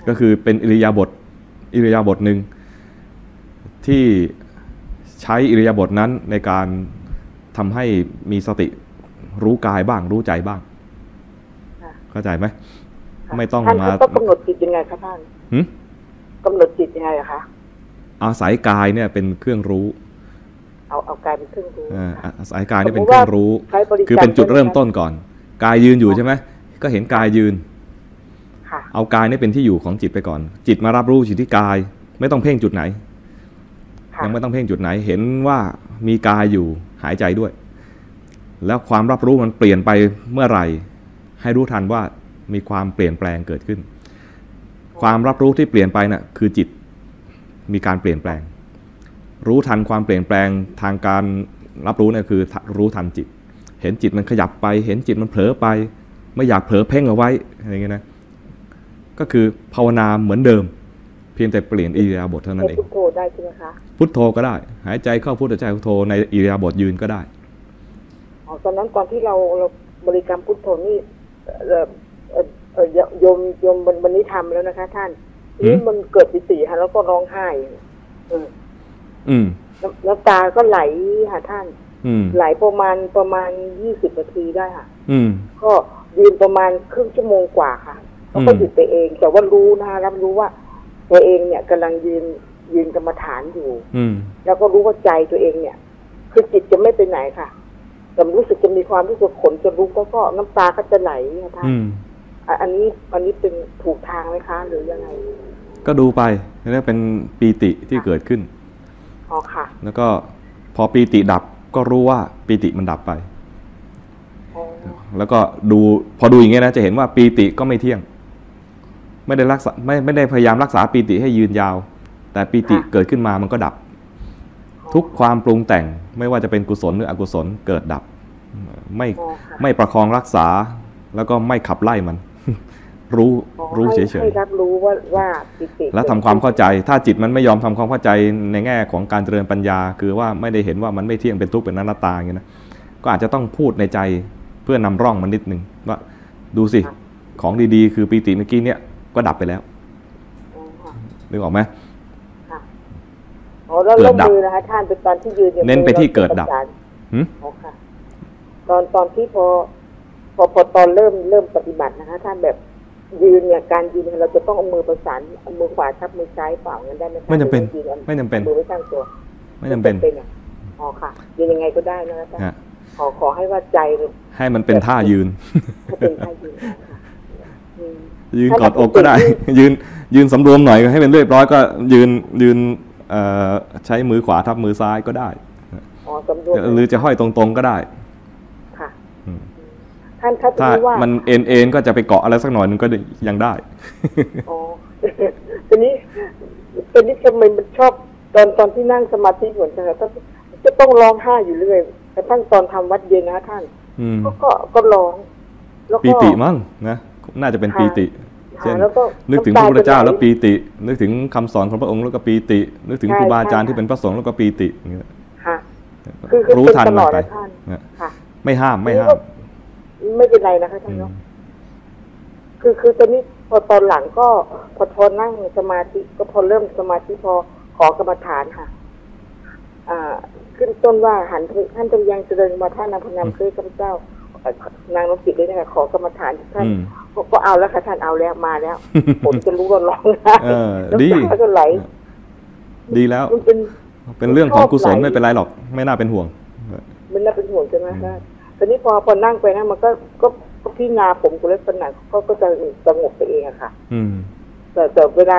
ก็คือเป็นอิริยาบถหนึ่งที่ใช้อิริยาบถนั้นในการทำให้มีสติรู้กายบ้างรู้ใจบ้างเข้าใจไหมไม่ต้องมาต้องกำหนดจิตยังไงคะท่านกำหนดจิตยังไงคะอาศัยกายเนี่ยเป็นเครื่องรู้เอากายเป็นเครื่องรู้อาศัยกายเนี่ยเป็นเครื่องรู้คือเป็นจุดเริ่มต้นก่อนกายยืนอยู่ใช่ไหมก็เห็นกายยืนเอากายเนี่ยเป็นที่อยู่ของจิตไปก่อนจิตมารับรู้อยู่ที่กายไม่ต้องเพ่งจุดไหนเห็นว่ามีกายอยู่หายใจด้วยแล้วความรับรู้มันเปลี่ยนไปเมื่อไหร่ให้รู้ทันว่ามีความเปลี่ยนแปลงเกิดขึ้นความรับรู้ที่เปลี่ยนไปน่ะคือจิตมีการเปลี่ยนแปลงรู้ทันความเปลี่ยนแปลงทางการรับรู้เนี่ยคือรู้ทันจิตเห็นจิตมันขยับไปเห็นจิตมันเผลอไปไม่อยากเผลอเพ่งเอาไว้อะไรเงี้ยนะก็คือภาวนาเหมือนเดิมเพียงแต่เปลี่ยนอิริยาบถเท่านั้นเองพุทโธได้ใช่ไหมคะพุทโธก็ได้หายใจเข้าพุทใจพุทโธในอิริยาบถยืนก็ได้อ๋อตอนนั้นตอนที่เราบริกรรมพุทโธนี่โยมวันนี้ทำแล้วนะคะท่านนี่มันเกิดปิติค่ะแล้วก็ร้องไห้แล้วตาก็ไหลค่ะท่านไหลประมาณ20 นาทีได้ค่ะก็ยืนประมาณครึ่งชั่วโมงกว่าค่ะแล้วก็หยุดไปเองแต่ว่ารู้นะรับรู้ว่าตัวเองเนี่ยกำลังยืนกรรมฐานอยู่แล้วก็รู้ว่าใจตัวเองเนี่ยคือจิตจะไม่ไปไหนค่ะแต่รู้สึกจะมีความรู้สึกขนจะลุกก็น้ำตาก็จะไหลค่ะท่านอันนี้เป็นถูกทางไหมคะหรือยังไงก็ดูไปนี่เป็นปีติที่เกิดขึ้นอ๋อค่ะแล้วก็พอปีติดับก็รู้ว่าปีติมันดับไปแล้วก็ดูพอดูอย่างเงี้ยนะจะเห็นว่าปีติก็ไม่เที่ยงไม่ได้รักษาไม่ได้พยายามรักษาปีติให้ยืนยาวแต่ปีติเกิดขึ้นมามันก็ดับทุกความปรุงแต่งไม่ว่าจะเป็นกุศลหรืออกุศลเกิดดับไม่ประคองรักษาแล้วก็ไม่ขับไล่มันรู้เฉยๆให้รับรู้ว่าจิตแล้วทำความเข้าใจถ้าจิตมันไม่ยอมทำความเข้าใจในแง่ของการเจริญปัญญาคือว่าไม่ได้เห็นว่ามันไม่เที่ยงเป็นทุกข์เป็นอนัตตาอย่างนี้นะก็อาจจะต้องพูดในใจเพื่อนำร่องมันนิดนึงว่าดูสิของดีๆคือปีติเมื่อกี้เนี่ยก็ดับไปแล้วนึกออกไหมเกิดดับนะคะท่านเป็นตอนที่ยืนเน้นไปที่เกิดดับตอนที่พอตอนเริ่มปฏิบัตินะคะท่านแบบยืนเนี่ยการยืนเราจะต้องเอามือประสานมือขวาทับมือซ้ายเปล่างั้นได้ไหมไม่จำเป็นมือไม่ตั้งตัวไม่จำเป็นอ๋อค่ะยืนยังไงก็ได้นะคะขอให้ว่าใจให้มันเป็นท่ายืนกอดอกก็ได้ยืนสำรวมหน่อยให้เป็นเรียบร้อยก็ยืนใช้มือขวาทับมือซ้ายก็ได้หรือจะห้อยตรงๆก็ได้ถ้ามันเอ็นก็จะไปเกาะอะไรสักหน่อยนึงก็ยังได้อ๋อทีนี้ทำไมมันชอบตอนที่นั่งสมาธิเหมือนกันจะต้องร้องไห้อยู่เรื่อยกระทั่งตอนทำวัดเย็นนะท่านก็ร้องแล้วก็ปีติมั้งนะน่าจะเป็นปีติเช่นนึกถึงพระพุทธเจ้าแล้วปีตินึกถึงคำสอนของพระองค์แล้วก็ปีตินึกถึงครูบาอาจารย์ที่เป็นพระสงฆ์แล้วก็ปีติอย่างเงี้ยค่ะคือรู้ทันมันไปไม่ห้ามไม่เป็นไรนะคะท่านเนาะคือตอนนี้พอตอนหลังก็พอนั่งสมาธิก็พอเริ่มสมาธิพอขอกรรมฐานค่ะขึ้นต้นว่าหันท่านจงยังเจริญมาท่านนำพนามเคยข้าพเจ้าข นางนกจิตด้วยนะคะขอกรรมฐานท่านก็เอาแล้วค่ะท่านเอาแล้วมาแล้วผมจะรู้ว่าร้องได้ดีแล้วก็ไหลดีแล้วเป็นเรื่องของกุศลไม่เป็นไรหรอกไม่น่าเป็นห่วงไม่น่าเป็นห่วงใช่ไหมคะตอนนี้พอนั่งไปนั่งมันก็พี่งาผมกุเล็บขนาดก็จะสงบไปเองอะค่ะแต่เวลา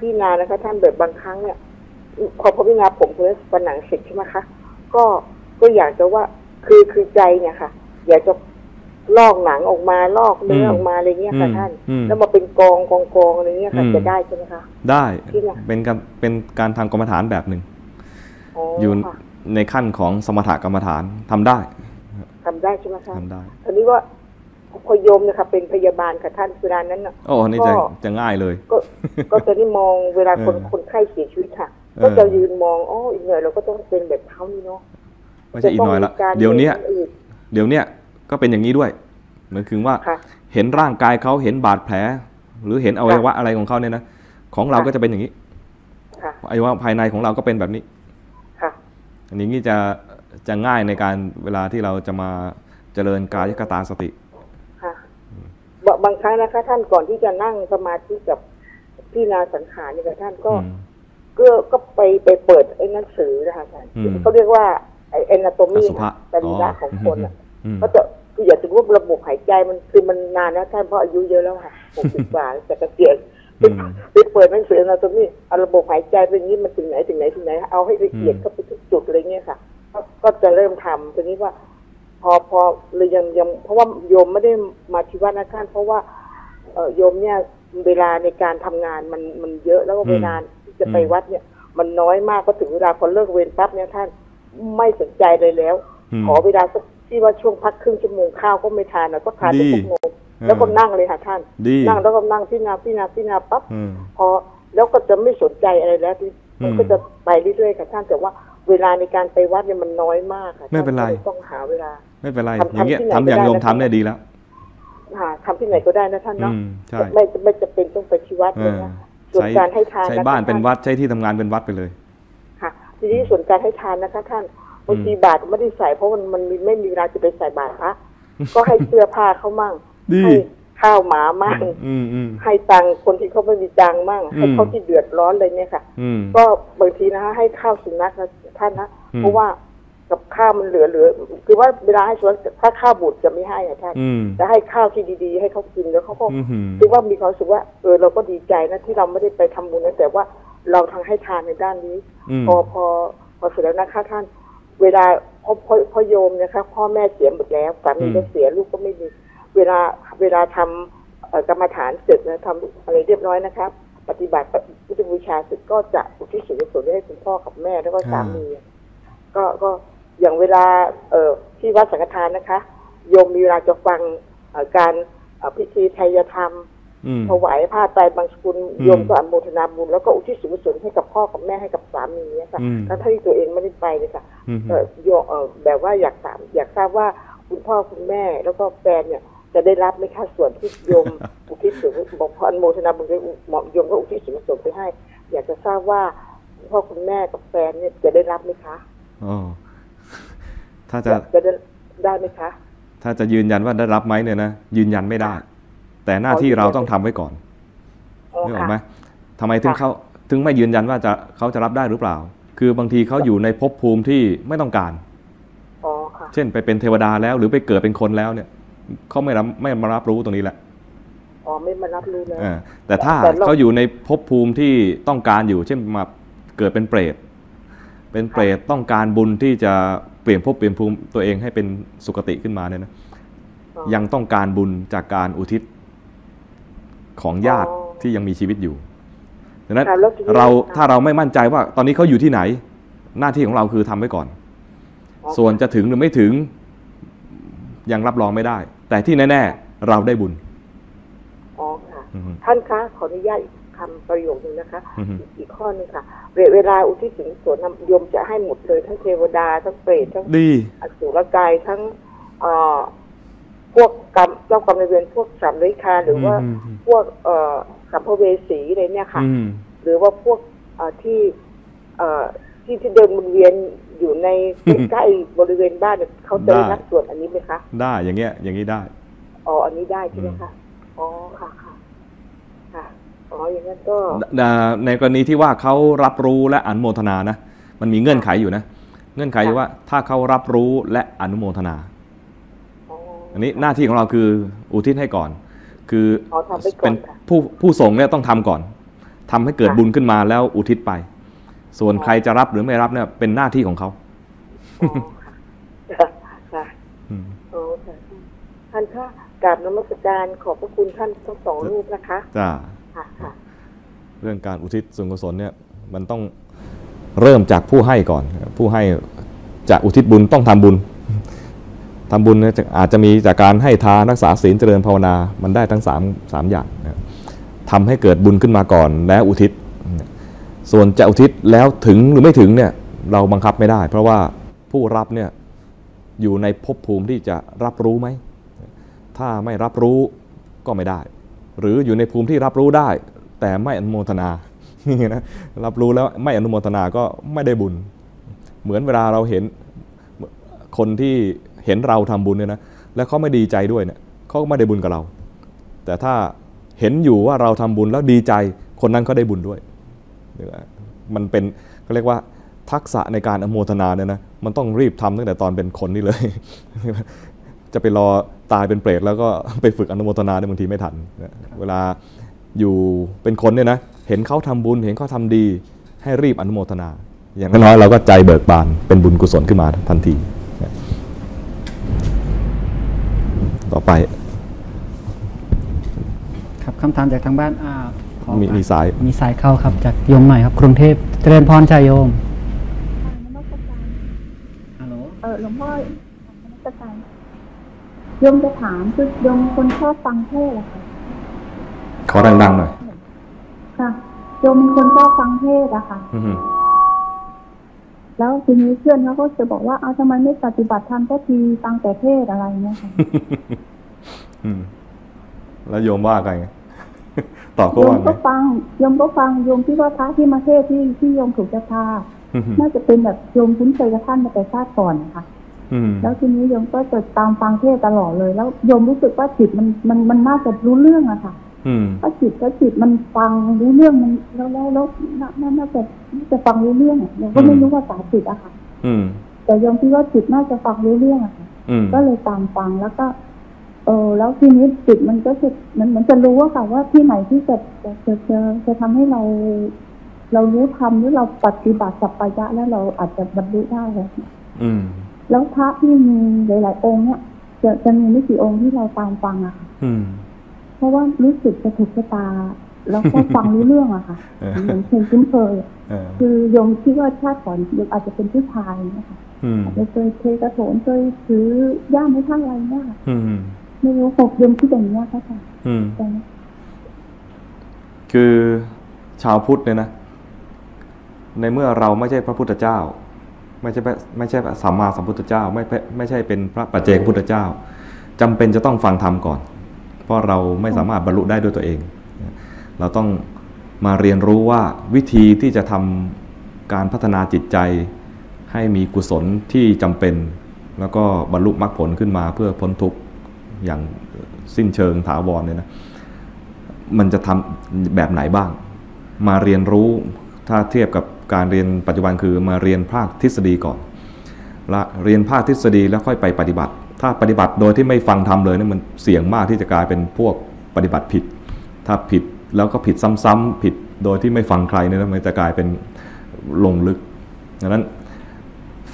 พี่งานะคะท่านแบบบางครั้งเนี่ยพอพี่งาผมกุเล็บขนาดเสร็จใช่ไหมคะก็อยากจะว่าคือใจเนี่ยค่ะอยากจะลอกหนังออกมาลอกเนื้อออกมาอะไรเงี้ยค่ะท่านแล้วมาเป็นกองอะไรเงี้ยค่ะจะได้ใช่ไหมคะได้เป็นการทำกรรมฐานแบบหนึ่งอยู่ในขั้นของสมถกรรมฐานทำได้ใช่ไหมคะทำได้ทีนี้ว่าพยมเนี่ยค่ะเป็นพยาบาลค่ะท่านเวลานั้นโอ้นี่จะง่ายเลยก็จะนี่มองเวลาคนไข้เสียชีวิตค่ะก็จะยืนมองอ๋ออีกหน่อยเราก็ต้องเป็นแบบเขานี่เนาะไม่ใช่อีกหน่อยละเดี๋ยวเนี้ยก็เป็นอย่างนี้ด้วยเหมือนคือว่าเห็นร่างกายเขาเห็นบาดแผลหรือเห็นอวัยวะอะไรของเขาเนี่ยนะของเราก็จะเป็นอย่างนี้อวัยวะภายในของเราก็เป็นแบบนี้อันนี้จะง่ายในการเวลาที่เราจะมาเจริญกายคตาสติค่ะบางครั้งนะคะท่านก่อนที่จะนั่งสมาธิกับพิจารณาสังขารนี่ค่ะท่านก็ไปเปิดไอ้หนังสือนะคะท่านเขาเรียกว่าไอ้Anatomy สรีระของคนก็จะอยากจะรู้ระบบหายใจมันคือมันนานนะท่านเพราะอายุเยอะแล้วค่ะ60กว่าจะเกษียณไปเปิดหนังสือAnatomyเอาระบบหายใจเป็นนี้มันถึงไหนเอาให้ละเอียดเข้าไปทุกจุดอะไรเงี้ยค่ะก็จะเริ่มทำทีนี้ว่าพอเลยยังเพราะว่าโยมไม่ได้มาที่วัดนะท่านเพราะว่าโยมเนี่ยเวลาในการทำงานมันเยอะแล้วก็เวลาที่จะไปวัดเนี่ยมันน้อยมากก็ถึงเวลาพอเลิกเวรปั๊บเนี่ยท่านไม่สนใจเลยแล้วขอเวลาสักที่ว่าช่วงพักครึ่งชั่วโมงข้าวก็ไม่ทานนะก็ทานแต่พวกโมแล้วก็นั่งเลยค่ะท่านนั่งแล้วก็นั่งพิจารณาปั๊บพอแล้วก็จะไม่สนใจอะไรแล้วมันก็จะไปเรื่อยๆค่ะท่านแต่ว่าเวลาในการไปวัดเนี่ยมันน้อยมากค่ะไม่เป็นไรต้องหาเวลาไม่เป็นไรอย่างเงี้ยทำอย่างโยมทำเนี่ยดีแล้วทำที่ไหนก็ได้นะท่านเนาะไม่จะเป็นต้องไปที่วัดเลยนะส่วนการให้ทานใช้บ้านเป็นวัดใช้ที่ทำงานเป็นวัดไปเลยค่ะทีนี้ส่วนการให้ทานนะคะท่านบางทีบาตรไม่ได้ใส่เพราะมันไม่มีเวลาจะไปใส่บาตรพระก็ให้เสื้อผ้าเขามั่งให้ข้าวหมามั่งให้ตังคนที่เขาไม่มีตังมั่งให้เขาที่เดือดร้อนเลยเนี่ยค่ะก็บางทีนะคะให้ข้าวสุนัขนะท่านนะเพราะว่ากับข้าวมันเหลือคือว่าเวลาให้สุนัขถ้าข้าวบูดจะไม่ให้ค่ะท่านจะให้ข้าวที่ดีๆให้เขากินแล้วเขาก็คือว่ามีความรู้สึกว่าเราก็ดีใจนะที่เราไม่ได้ไปทำบุญนะแต่ว่าเราทางให้ทานในด้านนี้พอเสร็จแล้วนะคะท่านเวลาพ่อโยมนะคะพ่อแม่เสียหมดแล้วสามีก็เสียลูกก็ไม่มีเวลาทำกรรมฐานเสร็จนะทำอะไรเรียบร้อยนะครับปฏิบัติพุทธบูชาเสร็จก็จะอุทิศส่วนกุศลให้คุณพ่อกับแม่แล้วก็สามีก็อย่างเวลาที่วัดสังฆทานนะคะโยมมีเวลาจะฟังการพิธีไตรยธรรมถวายผ้าไตรบางสกุลโยมก็อนุโมทนาบุญแล้วก็อุทิศส่วนกุศลให้กับพ่อกับแม่ให้กับสามีเนี่ยค่ะแล้วถ้าที่ตัวเองไม่ได้ไปเลยค่ะโยมแบบว่าอยากทราบว่าคุณพ่อคุณแม่แล้วก็แฟนเนี่ยจะได้รับไม่ค่าส่วนที่โยมอุทิศส่วนบอกพรโมทนาบุญให้โยมก็อุทิศส่วนกุศลไปให้อยากจะทราบว่าคุณพ่อคุณแม่กับแฟนเนี่ยจะได้รับไหมคะอ๋อถ้าจะได้ไหมคะถ้าจะยืนยันว่าได้รับไหมเนี่ยนะยืนยันไม่ได้แต่หน้าที่เราต้องทำไว้ก่อนนึกออกไหมทำไมถึงไม่ยืนยันว่าเขาจะรับได้หรือเปล่าคือบางทีเขาอยู่ในภพภูมิที่ไม่ต้องการเช่นไปเป็นเทวดาแล้วหรือไปเกิดเป็นคนแล้วเนี่ยเขาไม่มารับรู้ตรงนี้แหละอ๋อไม่มารับรู้เลยแต่ถ้าเขาอยู่ในภพภูมิที่ต้องการอยู่เช่นมาเกิดเป็นเปรตต้องการบุญที่จะเปลี่ยนภพเปลี่ยนภูมิตัวเองให้เป็นสุคติขึ้นมาเนี่ยนะยังต้องการบุญจากการอุทิศของญาติที่ยังมีชีวิตอยู่ดังนั้นเราถ้าเราไม่มั่นใจว่าตอนนี้เขาอยู่ที่ไหนหน้าที่ของเราคือทำไว้ก่อนส่วนจะถึงหรือไม่ถึงยังรับรองไม่ได้แต่ที่แน่ๆเราได้บุญอ๋อค่ะท่านคะขออนุญาตคำประโยคนึงนะคะอีกข้อนึงค่ะเวลาอุทิศส่วนกุศลโยมจะให้หมดเลยทั้งเทวดาทั้งเปรตทั้งอสุรกายทั้งพวกกรรมเจ้ากรรมนายเวรพวกสัมฤทธิ์คาหรือว่าพวกสัมภเวสีอะไรเนี่ยค่ะหรือว่าพวกที่ ที่เดินวนเวียนอยู่ในใกล้บริเวณบ้านเขาเจอนักสวดอันนี้ไหมคะได้อย่างเงี้ยอย่างนี้ได้อ๋ออันนี้ได้ใช่ไหมคะอ๋อค่ะค่ะค่ะอ๋ออย่างนั้นก็ในกรณีที่ว่าเขารับรู้และอนุโมทนานะมันมีเงื่อนไขอยู่นะเงื่อนไขอยู่ว่าถ้าเขารับรู้และอนุโมทนาอันนี้หน้าที่ของเราคืออุทิศให้ก่อนคือเป็นผู้ส่งเนี่ยต้องทำก่อนทำให้เกิดบุญขึ้นมาแล้วอุทิศไปส่วนใครจะรับหรือไม่รับเนี่ยเป็นหน้าที่ของเขาท่านค่ะกราบนมัสการขอบพระคุณท่านทั้งสองรูปนะคะจ้าเรื่องการอุทิศส่วนกุศลเนี่ยมันต้องเริ่มจากผู้ให้ก่อนผู้ให้จะอุทิศบุญต้องทำบุญทำบุญอาจจะมีจากการให้ทานรักษาศีลเจริญภาวนามันได้ทั้ง3อย่างทำให้เกิดบุญขึ้นมาก่อนแล้วอุทิศส่วนจะอุทิศแล้วถึงหรือไม่ถึงเนี่ยเราบังคับไม่ได้เพราะว่าผู้รับเนี่ยอยู่ในภพภูมิที่จะรับรู้ไหมถ้าไม่รับรู้ก็ไม่ได้หรืออยู่ในภูมิที่รับรู้ได้แต่ไม่อนุโมทนานี่นะรับรู้แล้วไม่อนุโมทนาก็ไม่ได้บุญเหมือนเวลาเราเห็นคนที่เห็นเราทำบุญเนี่ยนะแล้วเขาไม่ดีใจด้วยเนี่ยเขาก็ไม่ได้บุญกับเราแต่ถ้าเห็นอยู่ว่าเราทำบุญแล้วดีใจคนนั้นก็ได้บุญด้วยมันเป็นก็เรียกว่าทักษะในการอนุโมทนาเนี่ยนะมันต้องรีบทำตั้งแต่ตอนเป็นคนนี่เลยจะไปรอตายเป็นเปรตแล้วก็ไปฝึกอนุโมทนาเนี่ยบางทีไม่ทันเวลาอยู่เป็นคนเนี่ยนะเห็นเขาทำบุญเห็นเขาทำดีให้รีบอนุโมทนาอย่างน้อยเราก็ใจเบิกบานเป็นบุญกุศลขึ้นมาทันทีต่อไปครับคำถามจากทางบ้านมีสายเข้าครับจากโยมใหม่ครับกรุงเทพเจริญพรชัยโยมฮัลโหลหลวงพ่อโยมจะถามคือโยมคนชอบฟังเทศเหรอคะขอดังๆหน่อยค่ะโยมเป็นคนชอบฟังเทศอะค่ะแล้วทีนี้เพื่อนเขาก็จะบอกว่าเอาทำไมไม่ปฏิบัติธรรมสักทีฟังแต่เทศอะไรเงี้ยค่ะแล้วโยมว่าไงตอบก็ว่าไงโยมก็ฟังโยมที่ว่าพระที่มาเทศที่โยมถูกจะพาน่าจะเป็นแบบโยมคุ้นเคยกับท่านมาแต่ชาติก่อนนะคะแล้วทีนี้โยมก็ติดตามฟังเทศตลอดเลยแล้วโยมรู้สึกว่าจิตมันน่าจะรู้เรื่องอะค่ะถ้าจิตมันฟังรู้เรื่องมันแล้วน่าจะฟังรู้เรื่องโยมก็ไม่รู้ว่าสาจิตอะค่ะแต่โยมที่ว่าจิตน่าจะฟังรู้เรื่องอะค่ะก็เลยตามฟังแล้วก็แล้วทีนี้จิตมันก็จะมันจะรู้ว่าค่ะว่าที่ไหนที่จะทำให้เรารู้ธรรมหรือเราปฏิบัติสัพพยะแล้วเราอาจจะบรรลุได้เลยแล้วพระที่มีหลายๆองค์เนี่ยจะมีไม่กี่องค์ที่เราตามฟังอะค่ะเพราะว่ารู้สึกจะถูกชะตาแล้วก็ฟังรู้เรื่องอะค่ะอย่างเช่นคุ้นเคยคือโยมที่ว่าชาติก่อนโยมอาจจะเป็นผู้ชายนะคะเคยกระโถนเคยถือย่ามไม่ท่าอะไรเนี่ยค่ะไม่รู้หกยมที่อย่างนี้ค่ะคือชาวพุทธเนี่ยนะในเมื่อเราไม่ใช่พระพุทธเจ้าไม่ใช่สัมมาสัมพุทธเจ้าไม่ใช่เป็นพระปัจเจกพุทธเจ้าจำเป็นจะต้องฟังธรรมก่อนเพราะเราไม่สามารถบรรลุได้ด้วยตัวเองเราต้องมาเรียนรู้ว่าวิธีที่จะทำการพัฒนาจิตใจให้มีกุศลที่จำเป็นแล้วก็บรรลุมรรคผลขึ้นมาเพื่อพ้นทุกข์อย่างสิ้นเชิงถาวรเลยนะมันจะทำแบบไหนบ้างมาเรียนรู้ถ้าเทียบกับการเรียนปัจจุบันคือมาเรียนภาคทฤษฎีก่อนละเรียนภาคทฤษฎีแล้วค่อยไปปฏิบัติถ้าปฏิบัติโดยที่ไม่ฟังธรรมเลยเนี่ยมันเสี่ยงมากที่จะกลายเป็นพวกปฏิบัติผิดถ้าผิดแล้วก็ผิดซ้ำๆผิดโดยที่ไม่ฟังใครเนี่ยมันจะกลายเป็นลงลึกดังนั้น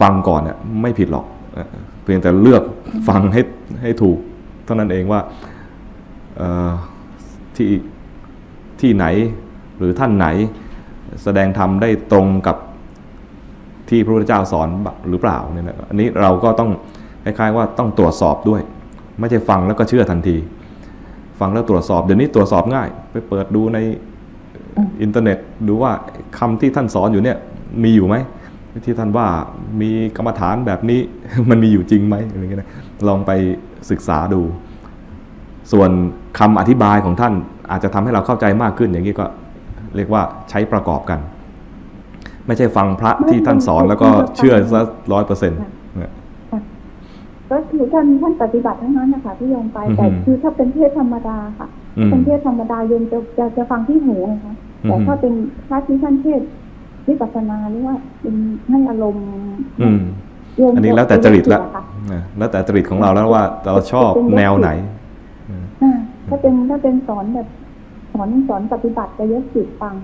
ฟังก่อนเนี่ยไม่ผิดหรอกเพียงแต่เลือกฟังให้ถูกเท่านั้นเองว่าที่ไหนหรือท่านไหนแสดงธรรมได้ตรงกับที่พระพุทธเจ้าสอนหรือเปล่าเนี่ยนะอันนี้เราก็ต้องคล้ายๆว่าต้องตรวจสอบด้วยไม่ใช่ฟังแล้วก็เชื่อทันทีฟังแล้วตรวจสอบเดี๋ยวนี้ตรวจสอบง่ายไปเปิดดูในอินเทอร์เน็ตดูว่าคำที่ท่านสอนอยู่เนี่ยมีอยู่ไหมที่ท่านว่ามีกรรมฐานแบบนี้มันมีอยู่จริงไหมอะไรเงี้ยนะลองไปศึกษาดูส่วนคำอธิบายของท่านอาจจะทำให้เราเข้าใจมากขึ้นอย่างนี้ก็เรียกว่าใช้ประกอบกัน ไม่ใช่ฟังพระที่ท่านสอนแล้วก็เชื่อซะ 100% ก็คือท่านปฏิบัติทั้งนั้นนะคะที่โยมไปแต่คือถ้าเป็นเทศธรรมดาค่ะเป็นเทศธรรมดาโยมจะฟังที่หูนะคะแต่ถ้าเป็นพระที่ท่านเทศวิปัสสนาหรือว่าเป็นให้อารมณ์อันนี้แล้วแต่จริตละแล้วแต่จริตของเราแล้วว่าเราชอบแนวไหนถ้าเป็นสอนแบบสอนปฏิบัติจะเยอะจิตฟัง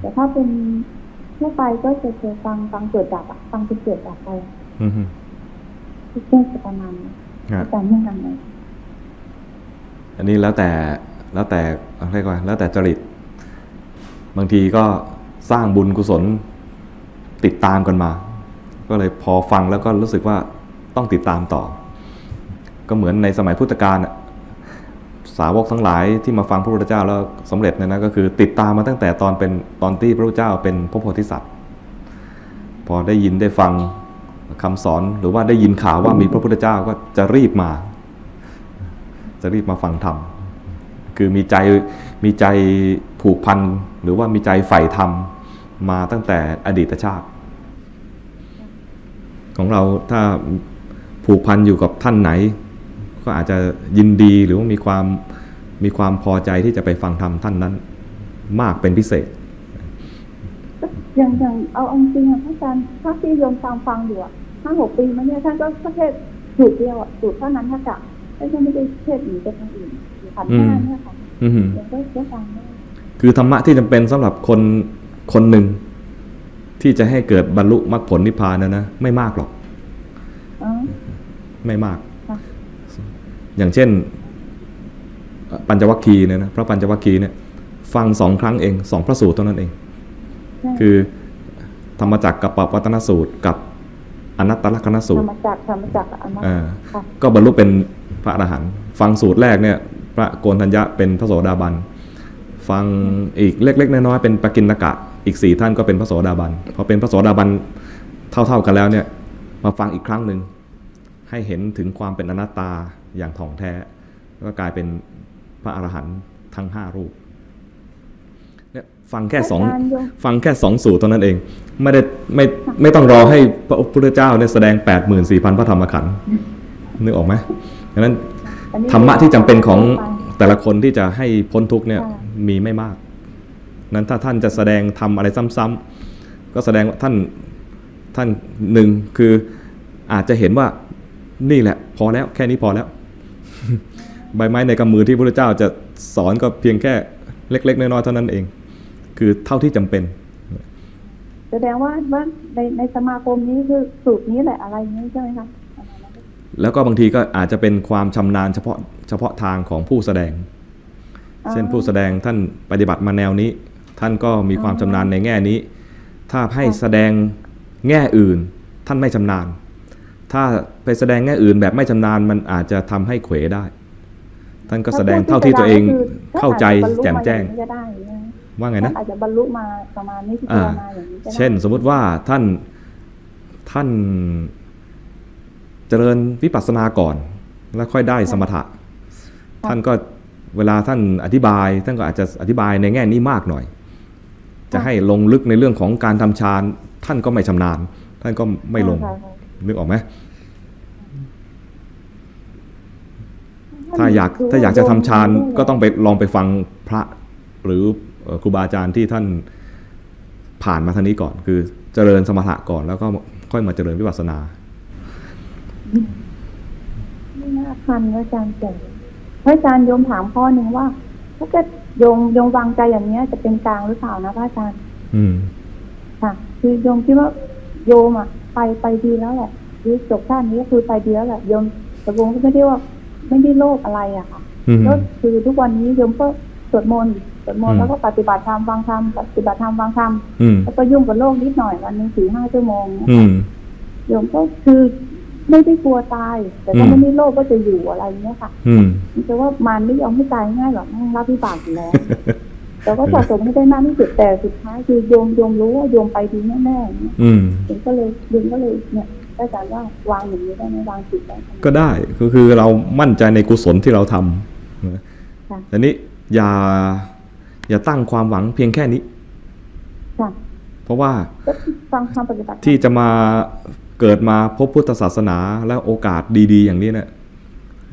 แต่ถ้าเป็นทั่วไปก็จะเคยฟังเกิดดับฟังเป็นเกิดดับไปที่เทศประมาณแต่เรื่องอะไรอันนี้แล้วแต่อะไรก่อนแล้วแต่จริตบางทีก็สร้างบุญกุศลติดตามกันมาก็เลยพอฟังแล้วก็รู้สึกว่าต้องติดตามต่อก็เหมือนในสมัยพุทธกาลสาวกทั้งหลายที่มาฟังพระพุทธเจ้าแล้วสำเร็จเนี่ยนะก็คือติดตามมาตั้งแต่ตอนที่พระพุทธเจ้าเป็นพระโพธิสัตว์พอได้ยินได้ฟังคำสอนหรือว่าได้ยินข่าวว่ามีพระพุทธเจ้าก็จะรีบมาฟังธรรมคือมีใจผูกพันหรือว่ามีใจใฝ่ธรรมมาตั้งแต่อดีตชาติของเราถ้าผูกพันอยู่กับท่านไหนก็อาจจะยินดีหรือว่ามีความพอใจที่จะไปฟังธรรมท่านนั้นมากเป็นพิเศษอย่างเอาองค์จริงค่ะพระอาจารย์พระที่โยมตามฟังอยู่ 5-6 ปีมาเนี่ยท่านก็เทศจุดเดียวจุดเท่านั้นท่านกะท่านไม่ได้เทศอีกไปทางอื่นขันธ์5เนี่ยค่ะยังได้เสียฟังได้คือธรรมะที่จำเป็นสำหรับคนหนึ่งที่จะให้เกิดบรรลุมรรคผลนิพพานนะไม่มากหรอกไม่มากอย่างเช่นปัญจวัคคีย์เนี่ยนะพระปัญจวัคคีย์เนี่ยฟัง2 ครั้งเอง2พระสูตรเท่านั้นเองคือธรรมจักรกับปวัตตนสูตรกับอนัตตลักขณสูตรธรรมจักรกับอนัตตก็บรรลุเป็นพระอรหันต์ฟังสูตรแรกเนี่ยพระโกณฑัญญะเป็นพระโสดาบันฟังอีกเล็กๆน้อยๆเป็นปกิณกะอีก4 ท่านก็เป็นพระโสดาบันพอเป็นพระโสดาบันเท่ากันแล้วเนี่ยมาฟังอีกครั้งหนึ่งให้เห็นถึงความเป็นอนัตตาอย่างถ่องแท้ก็กลายเป็นพระอรหันต์ทั้ง5รูปเนี่ยฟังแค่สองสูตรเท่านั้นเองไม่ต้องรอให้พระพุทธเจ้าเนี่ยแสดง 84,000 พระธรรมขันธ์นึกออกไหมดังนั้นธรรมะที่จำเป็นของแต่ละคนที่จะให้พ้นทุกข์เนี่ยมีไม่มากนั้นถ้าท่านจะแสดงทำอะไรซ้ำๆก็แสดงว่าท่านหนึ่งคืออาจจะเห็นว่านี่แหละพอแล้วแค่นี้พอแล้ว ใบไม้ในกำมือที่พระพุทธเจ้าจะสอนก็เพียงแค่เล็กๆน้อยๆเท่านั้นเองคือเท่าที่จำเป็นแสดงว่าในสมาคมนี้คือสูตรนี้แหละอะไรนี้ใช่ไหมคะแล้วก็บางทีก็อาจจะเป็นความชำนาญเฉพาะทางของผู้แสดงเช่นผู้แสดงท่านปฏิบัติมาแนวนี้ท่านก็มีความชำนาญในแง่นี้ถ้าให้แสดงแง่อื่นท่านไม่ชำนาญถ้าไปแสดงแง่อื่นแบบไม่ชำนาญมันอาจจะทำให้เขวได้ท่านก็แสดงเท่าที่ตัวเองเข้าใจแจ่มแจ้งว่าไงนะอาจจะบรรลุมาประมาณนี้ที่พิจารณาอย่างนี้เช่นสมมติว่าท่านเจริญวิปัสสนาก่อนแล้วค่อยได้สมถะท่านก็เวลาท่านอธิบายท่านก็อาจจะอธิบายในแง่นี้มากหน่อยจะให้ลงลึกในเรื่องของการทำฌานท่านก็ไม่ชำนาญท่านก็ไม่ลงนึกออกไหมถ้าอยากจะทำฌานก็ต้องไปลองไปฟังพระหรือครูบาอาจารย์ที่ท่านผ่านมาทางนี้ก่อนคือเจริญสมถะก่อนแล้วก็ค่อยมาเจริญวิปัสสนาไม่น่าทันอาจารย์เก่งพระอาจารย์โยมถามข้อหนึ่งว่าถ้าเกิดโยมวางใจอย่างนี้จะเป็นกลางหรือเปล่านะพระอาจารย์ค่ะคือโยมคิดว่าโยมอ่ะไปดีแล้วแหละคือจบชาตินี้ก็คือไปดีแล้วแหละโยมแต่โยมก็ไม่ได้โลภอะไรอะค่ะก็คือทุกวันนี้โยมก็สวดมนต์แล้วก็ปฏิบัติธรรมฟังธรรมปฏิบัติธรรมฟังธรรมแล้วก็ยุ่งกับโลกนิดหน่อยวันนึง 4-5 ชั่วโมงโยมก็คือไม่ได้กลัวตายแต่ก็ไม่ได้โลภว่าจะอยู่อะไรเนี้ยค่ะแต่ว่ามันไม่ยอมให้ตายง่ายหรอกรับวิบากอยู่แล้วแต่ก็สะสมไม่ได้มากที่สุดแต่สุดท้ายคือโยมรู้ว่าโยมไปดีแน่ๆโยมก็เลยเนี่ยอาจารย์ว่าวางอย่างนี้ได้ไหมวางจิตได้ก็ได้ก็คือเรามั่นใจในกุศลที่เราทำแต่นี้อย่าตั้งความหวังเพียงแค่นี้พ ราะว่าที่จะมาเกิดมาพบพุทธศาสนาและโอกาสดีๆอย่างนี้เนี่ย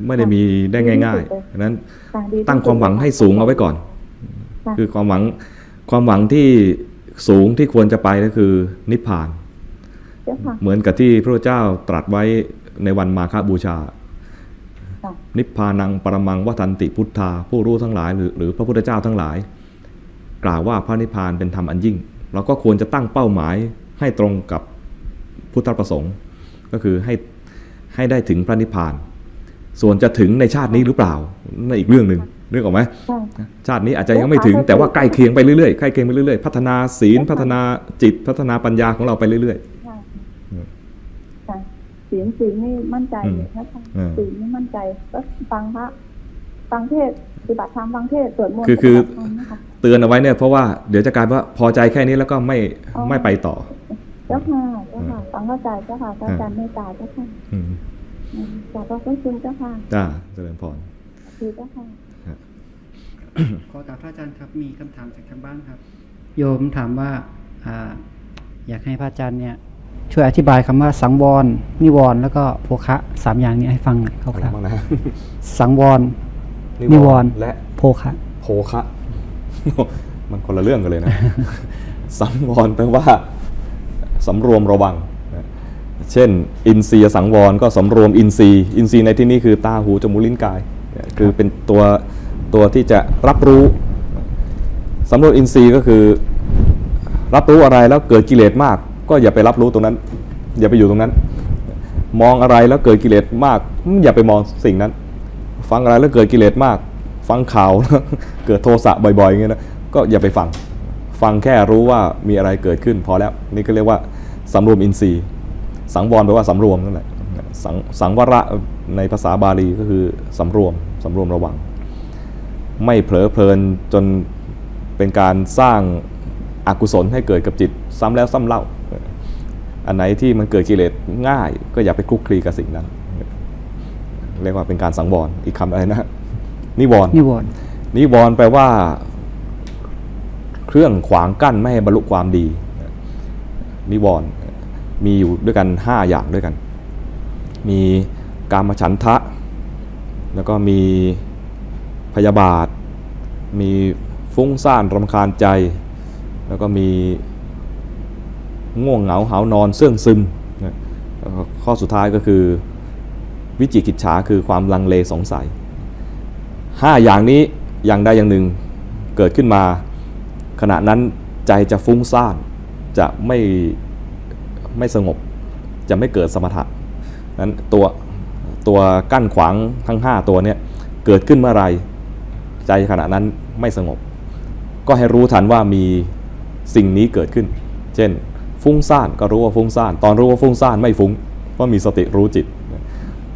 ไม่ได้มีได้ง่ายๆดังนั้นตั้งความหวังให้สูงเอาไว้ก่อนคือความหวังที่สูงที่ควรจะไปก็คือนิพพานเหมือนกับที่พระเจ้าตรัสไว้ในวันมาฆบูชานิพพานังปรมังวทันติพุทธาผู้รู้ทั้งหลายหรือพระพุทธเจ้าทั้งหลายกล่าวว่าพระนิพพานเป็นธรรมอันยิ่งเราก็ควรจะตั้งเป้าหมายให้ตรงกับพุทธประสงค์ก็คือให้ได้ถึงพระนิพพานส่วนจะถึงในชาตินี้หรือเปล่านั่นอีกเรื่องหนึ่งเรื่องออกไหมชาตินี้อาจจะยังไม่ถึงแต่ว่าใกล้เคียงไปเรื่อยๆใกล้เคียงไปเรื่อยๆพัฒนาศีลพัฒนาจิตพัฒนาปัญญาของเราไปเรื่อยๆศีลไม่มั่นใจเลยนะศีลไม่มั่นใจก็ฟังเทศปฏิบัติธรรมฟังเทศสวดมนต์คือเตือนเอาไว้เนี่ยเพราะว่าเดี๋ยวจะกลายว่าพอใจแค่นี้แล้วก็ไม่ไปต่อเจ้าค่ะเจ้าค่ะฟังเข้าใจเจ้าค่ะเข้าใจไม่ตายเจ้าค่ะขอพระคุณเจ้าค่ะจ้าเจริญพรคือเจ้าค่ะขอกราบพระอาจารย์ครับมีคำถามจากทางบ้านครับโยมถามว่าอยากให้พระอาจารย์เนี่ยช่วยอธิบายคำว่าสังวรนิวรณ์แล้วก็โภคะสามอย่างนี้ให้ฟังหน่อยครับสังวรนิวรณ์และโภคะมันคนละเรื่องกันเลยนะสังวรแปลว่าสำรวมระวังเช่นอินทรียสังวรก็สำรวมอินทรีย์ในที่นี้คือตาหูจมูกลิ้นกายคือเป็นตัวที่จะรับรู้สำรวจอินทรีย์ก็คือรับรู้อะไรแล้วเกิดกิเลสมากก็อย่าไปรับรู้ตรงนั้นอย่าไปอยู่ตรงนั้นมองอะไรแล้วเกิดกิเลสมากอย่าไปมองสิ่งนั้นฟังอะไรแล้วเกิดกิเลสมากฟังข่าวเกิดโทสะบ่อยๆอย่างเงี้ยนะก็อย่าไปฟังแค่รู้ว่ามีอะไรเกิดขึ้นพอแล้วนี่ก็เรียกว่าสำรวมอินทรีย์สังวรแปลว่าสำรวมนั่นแหละสังวระในภาษาบาลีก็คือสำรวมระวังไม่เผลอเพลินจนเป็นการสร้างอกุศลให้เกิดกับจิตซ้ำแล้วซ้ำเล่าอันไหนที่มันเกิดกิเลสง่ายก็อย่าไปคลุกคลีกับสิ่งนั้นเรียกว่าเป็นการสังวรอีกคำอะไรนะนิวรณ์แปลว่าเครื่องขวางกั้นไม่ให้บรรลุความดีนิวรณ์มีอยู่ด้วยกัน5อย่างด้วยกันมีกามฉันทะแล้วก็มีพยาบาทมีฟุ้งซ่านรำคาญใจแล้วก็มีง่วงเหงาหาวนอนเสื่องซึมข้อสุดท้ายก็คือวิจิกิจฉาคือความลังเลสงสัย5อย่างนี้อย่างใดอย่างหนึ่งเกิดขึ้นมาขณะนั้นใจจะฟุ้งซ่านจะไม่สงบจะไม่เกิดสมถะนั้นตัวกั้นขวางทั้ง5ตัวเนี่ยเกิดขึ้นเมื่อไรใจขณะนั้นไม่สงบก็ให้รู้ทันว่ามีสิ่งนี้เกิดขึ้นเช่นฟุ้งซ่านก็รู้ว่าฟุ้งซ่านตอนรู้ว่าฟุ้งซ่านไม่ฟุ้งเพราะมีสติรู้จิต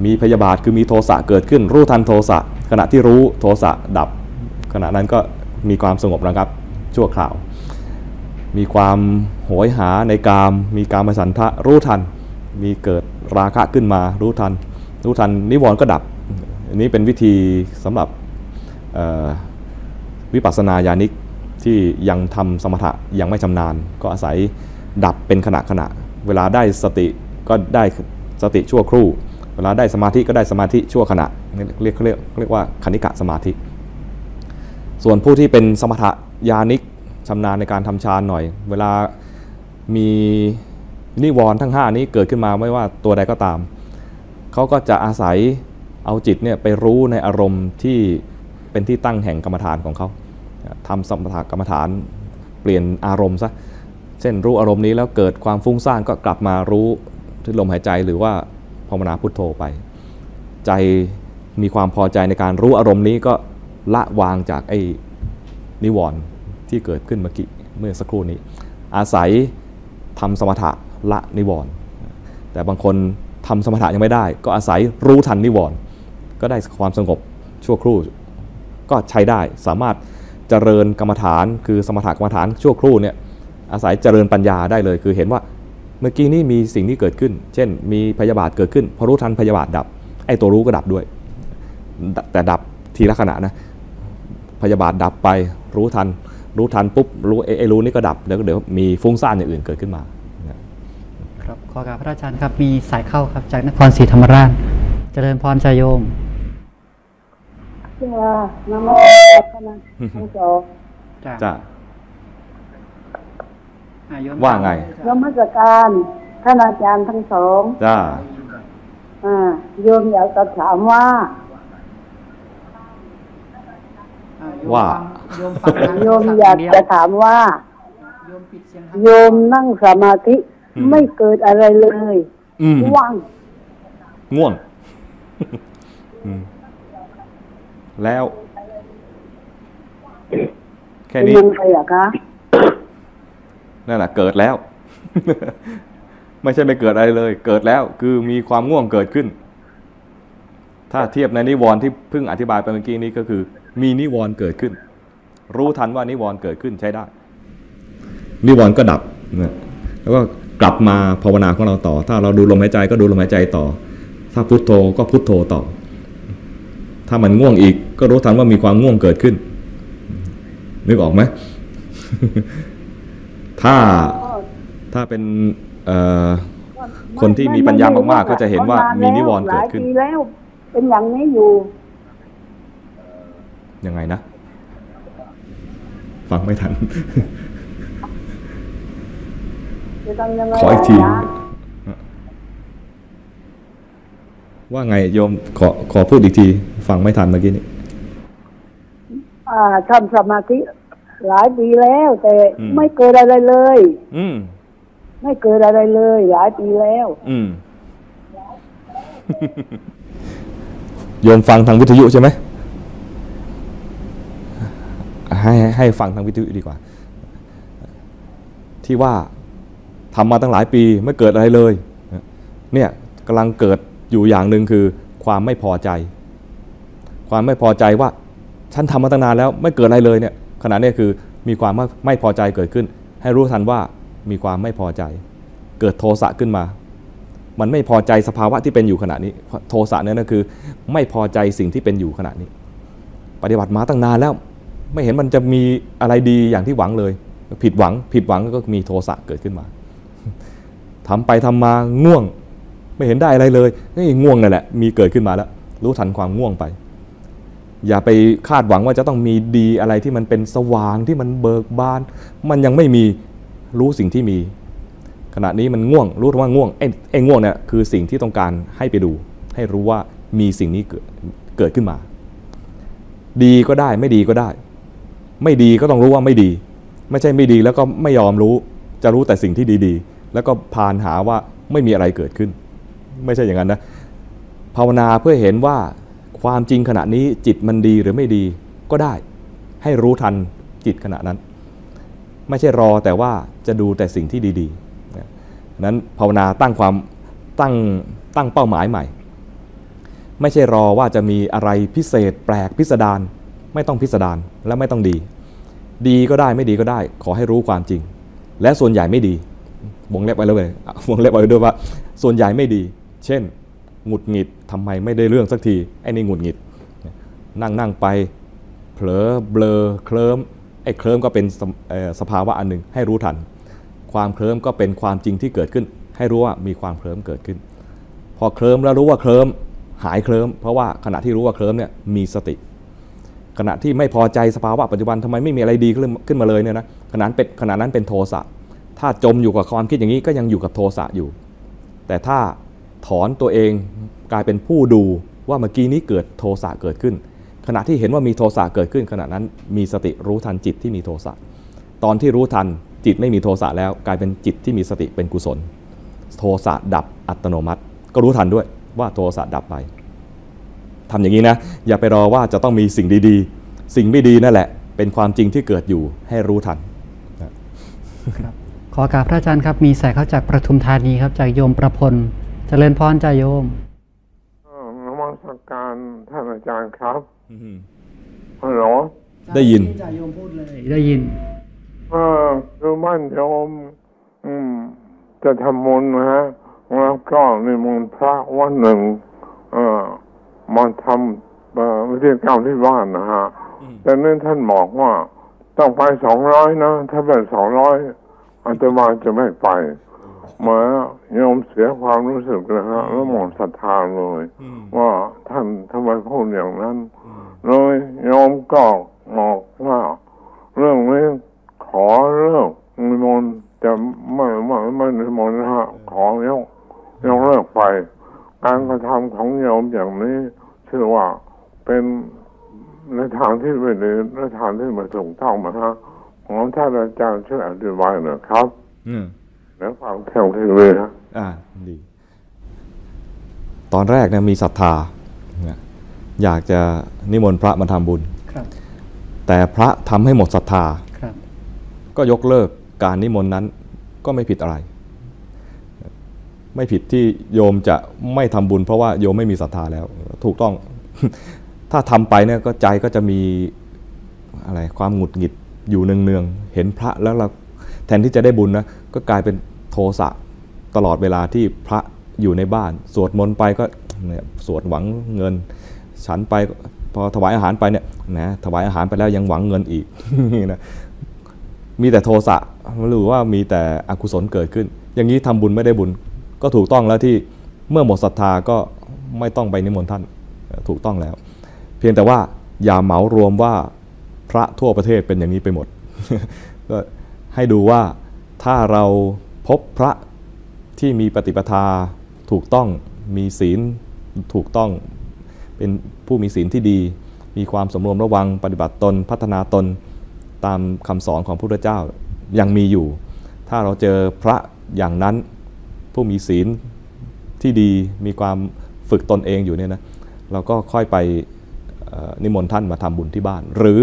มีพยาบาทคือมีโทสะเกิดขึ้นรู้ทันโทสะขณะที่รู้โทสะดับขณะนั้นก็มีความสงบระงับชั่วคราวมีความโหยหาในกามมีกามฉันทะรู้ทันมีเกิดราคะขึ้นมารู้ทันนิวรณ์ก็ดับอันนี้เป็นวิธีสำหรับวิปัสสนาญาณิกที่ยังทำสมถะยังไม่ชำนาญก็อาศัยดับเป็นขณะเวลาได้สติก็ได้สติชั่วครู่เวลาได้สมาธิก็ได้สมาธิชั่วขณะเรียกว่าขณิกะสมาธิส่วนผู้ที่เป็นสมถะญาณิกชำนาญในการทำฌานหน่อยเวลามีนิวรณ์ทั้ง5นี้เกิดขึ้นมาไม่ว่าตัวใดก็ตามเขาก็จะอาศัยเอาจิตเนี่ยไปรู้ในอารมณ์ที่เป็นที่ตั้งแห่งกรรมฐานของเขาทำสมถกรรมฐานเปลี่ยนอารมณ์ซะเช่นรู้อารมณ์นี้แล้วเกิดความฟุ้งซ่านก็กลับมารู้ที่ลมหายใจหรือว่าภาวนาพุทโธไปใจมีความพอใจในการรู้อารมณ์นี้ก็ละวางจากไอ้นิวรณ์ที่เกิดขึ้นเมื่อสักครู่นี้อาศัยทำสมถะละนิวรณ์แต่บางคนทำสมถะยังไม่ได้ก็อาศัยรู้ทันนิวรณ์ก็ได้ความสงบชั่วครู่ก็ใช้ได้สามารถเจริญกรรมฐานคือสมถะกรรมฐานชั่วครู่เนี่ยอาศัยเจริญปัญญาได้เลยคือเห็นว่าเมื่อกี้นี้มีสิ่งที่เกิดขึ้นเช่นมีพยาบาทเกิดขึ้นพอรู้ทันพยาบาทดับไอ้ตัวรู้ก็ดับด้วยแต่ดับทีละขณะนะพยาบาทดับไปรู้ทัน รู้ทันปุ๊บรู้รู้นี่ก็ดับเดี๋ยวมีฟุ้งซ่านอย่างอื่นเกิดขึ้นมาครับขอกราบพระอาจารย์ครับมีสายเข้าครับจากนครศรีธรรมราชเจริญพรชายโยมน้ำมันน้ำจอจ้ะว่าไงนมัสการท่านอาจารย์ทั้งสองจ้ะโยมอยากจะถามว่าโยมอยากจะถามว่าโยมนั่งสมาธิไม่เกิดอะไรเลยว่างง่วงแล้วแค่นี้มันอะไรอะคะนั่นแหละเกิดแล้วไม่ใช่ไม่เกิดอะไรเลยเกิดแล้วคือมีความง่วงเกิดขึ้นถ้าเทียบในนิวรณ์ที่เพิ่งอธิบายไปเมื่อกี้นี้ก็คือมีนิวรณ์เกิดขึ้นรู้ทันว่านิวรณ์เกิดขึ้นใช้ได้นิวรณ์ก็ดับนะแล้วก็กลับมาภาวนาของเราต่อถ้าเราดูลมหายใจก็ดูลมหายใจต่อถ้าพุทโธก็พุทโธต่อถ้ามันง่วงอีกก็รู้ทันว่ามีความง่วงเกิดขึ้นนึกออกไหม ถ้าเป็นคนที่มีปัญญามากๆก็จะเห็นว่ามีนิวรณ์เกิดขึ้นแล้วเป็นอย่างนี้อยู่ยังไงนะฟังไม่ทันขออีกทีว่าไงโยมขอพูดอีกทีฟังไม่ทันเมื่อกี้นี้ทำสมาธิหลายปีแล้วแต่ไม่เกิดอะไรเลยไม่เกิดอะไรเลยหลายปีแล้วโยมฟังทางวิทยุใช่ไหมให้ฟังทางวิทยุดีกว่าที่ว่าทำมาตั้งหลายปีไม่เกิดอะไรเลยเนี่ยกำลังเกิดอยู่อย่างหนึ่งคือความไม่พอใจความไม่พอใจว่าฉันทำมาตั้งนานแล้วไม่เกิดอะไรเลยเนี่ยขณะนี้คือมีความไม่พอใจเกิดขึ้นให้รู้ทันว่ามีความไม่พอใจเกิดโทสะขึ้นมามันไม่พอใจสภาวะที่เป็นอยู่ขณะนี้โทสะเนี่ยนั่นคือไม่พอใจสิ่งที่เป็นอยู่ขณะนี้ปฏิบัติมาตั้งนานแล้วไม่เห็นมันจะมีอะไรดีอย่างที่หวังเลยผิดหวังก็มีโทสะเกิดขึ้นมาทำไปทำมาง่วงไม่เห็นได้อะไรเลยนี่ง่วงนั่นแหละมีเกิดขึ้นมาแล้วรู้ทันความง่วงไปอย่าไปคาดหวังว่าจะต้องมีดีอะไรที่มันเป็นสว่างที่มันเบิกบานมันยังไม่มีรู้สิ่งที่มีขณะนี้มันง่วงรู้ว่าง่วงไอ้ง่วงเนี่ยคือสิ่งที่ต้องการให้ไปดูให้รู้ว่ามีสิ่งนี้เกิดขึ้นมาดีก็ได้ไม่ดีก็ได้ไม่ดีก็ต้องรู้ว่าไม่ดีไม่ใช่ไม่ดีแล้วก็ไม่ยอมรู้จะรู้แต่สิ่งที่ดีๆแล้วก็พานหาว่าไม่มีอะไรเกิดขึ้นไม่ใช่อย่างนั้นนะภาวนาเพื่อเห็นว่าความจริงขณะนี้จิตมันดีหรือไม่ดีก็ได้ให้รู้ทันจิตขณะนั้นไม่ใช่รอแต่ว่าจะดูแต่สิ่งที่ดีๆนั้นภาวนาตั้งเป้าหมายใหม่ไม่ใช่รอว่าจะมีอะไรพิเศษแปลกพิสดารไม่ต้องพิสดารและไม่ต้องดีก็ได้ไม่ดีก็ได้ขอให้รู้ความจริงและส่วนใหญ่ไม่ดีวงเล็บไว้ด้วยว่าส่วนใหญ่ไม่ดีเช่นหงุดหงิดทำไมไม่ได้เรื่องสักทีไอ้นี่หงุดหงิดนั่งไปเผลอเบลอเคลิ้มไอ้เคลิ้มก็เป็นสภาวะอันหนึ่งให้รู้ทันความเคลิ้มก็เป็นความจริงที่เกิดขึ้นให้รู้ว่ามีความเคลิ้มเกิดขึ้นพอเคลิ้มแล้วรู้ว่าเคลิ้มหายเคลิ้มเพราะว่าขณะที่รู้ว่าเคลิ้มเนี่ยมีสติขณะที่ไม่พอใจสภาวะปัจจุบันทำไมไม่มีอะไรดีขึ้นมาเลยเนี่ยนะขณะนั้นเป็นโทสะถ้าจมอยู่กับความคิดอย่างนี้ก็ยังอยู่กับโทสะอยู่แต่ถ้าถอนตัวเองกลายเป็นผู้ดูว่าเมื่อกี้นี้เกิดโทสะเกิดขึ้นขณะที่เห็นว่ามีโทสะเกิดขึ้นขณะนั้นมีสติรู้ทันจิตที่มีโทสะตอนที่รู้ทันจิตไม่มีโทสะแล้วกลายเป็นจิตที่มีสติเป็นกุศลโทสะดับอัตโนมัติก็รู้ทันด้วยว่าโทสะดับไปทำอย่างนี้นะอย่าไปรอว่าจะต้องมีสิ่งดีๆสิ่งไม่ดีนั่นแหละเป็นความจริงที่เกิดอยู่ให้รู้ทันครับขอกราบพระอาจารย์ครับมีสายเข้าจากประทุมธานีครับจากโยมประพลเจริญพรจ่าโยมนมัสการท่านอาจารย์ครับฮัลโหลได้ยินจ่าโยมพูดเลยได้ยินคือบ้านโยมจะทำมนต์นะฮะแล้วก็มีมนต์พระวันหนึ่งมาทำวิธีกรรมที่บ้านนะฮะแต่เนื่องท่านบอกว่า ต้องไป200นะถ้าเป็น200อาตมาจะไม่ไปเหมือนโยมเสียความรู้สึกนะฮะแล้วหมดศรัทธาเลยว่าท่านทำไมพูดอย่างนั้นเลยโยมก็บอกว่าเรื่องนี้ขอเลิกนิมนต์จะไม่นิมนต์นะฮะขอแล้วยังเลิกไปการกระทำของโยมอย่างนี้ชื่อว่าเป็นในทางที่ไม่ดีในทางที่ไม่ถูกต้องนะฮะของท่านอาจารย์ช่วยอธิบายหน่อยครับแล้วความแข็งแกร่งเลยนะดีตอนแรกเนี่ยมีศรัทธาอยากจะนิมนต์พระมาทำบุญแต่พระทำให้หมดศรัทธาก็ยกเลิกการนิมนต์นั้นก็ไม่ผิดอะไรไม่ผิดที่โยมจะไม่ทำบุญเพราะว่าโยมไม่มีศรัทธาแล้วถูกต้องถ้าทำไปเนี่ยก็ใจก็จะมีอะไรความหงุดหงิดอยู่เนืองๆเห็นพระแล้วเราแทนที่จะได้บุญนะก็กลายเป็นโทสะตลอดเวลาที่พระอยู่ในบ้านสวดมนต์ไปก็สวดหวังเงินฉันไปพอถวายอาหารไปเนี่ยนะถวายอาหารไปแล้วยังหวังเงินอีกนะมีแต่โทสะหรือว่ามีแต่อกุศลเกิดขึ้นอย่างนี้ทำบุญไม่ได้บุญก็ถูกต้องแล้วที่เมื่อหมดศรัทธาก็ไม่ต้องไปนิมนต์ท่านถูกต้องแล้วเพียงแต่ว่าอย่าเหมารวมว่าพระทั่วประเทศเป็นอย่างนี้ไปหมดก็ให้ดูว่าถ้าเราพบพระที่มีปฏิปทาถูกต้องมีศีลถูกต้องเป็นผู้มีศีลที่ดีมีความสำรวมระวังปฏิบัติตนพัฒนาตนตามคำสอนของพระพุทธเจ้ายังมีอยู่ถ้าเราเจอพระอย่างนั้นผู้มีศีลที่ดีมีความฝึกตนเองอยู่เนี่ยนะเราก็ค่อยไปนิมนต์ท่านมาทำบุญที่บ้านหรือ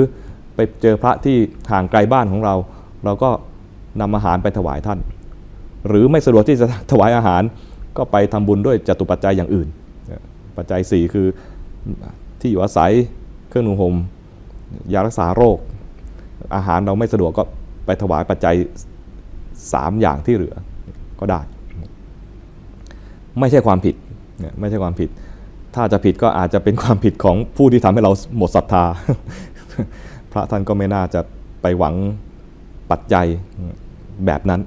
ไปเจอพระที่ห่างไกลบ้านของเราเราก็นำอาหารไปถวายท่านหรือไม่สะดวกที่จะถวายอาหารก็ไปทำบุญด้วยจตุปัจจัยอย่างอื่นปัจจัย4คือที่อยู่อาศัยเครื่องนุ่งห่มยารักษาโรคอาหารเราไม่สะดวกก็ไปถวายปัจจัย3อย่างที่เหลือก็ได้ไม่ใช่ความผิดไม่ใช่ความผิดถ้าจะผิดก็อาจจะเป็นความผิดของผู้ที่ทำให้เราหมดศรัทธาพระท่านก็ไม่น่าจะไปหวังปัจจัยแบบนั้น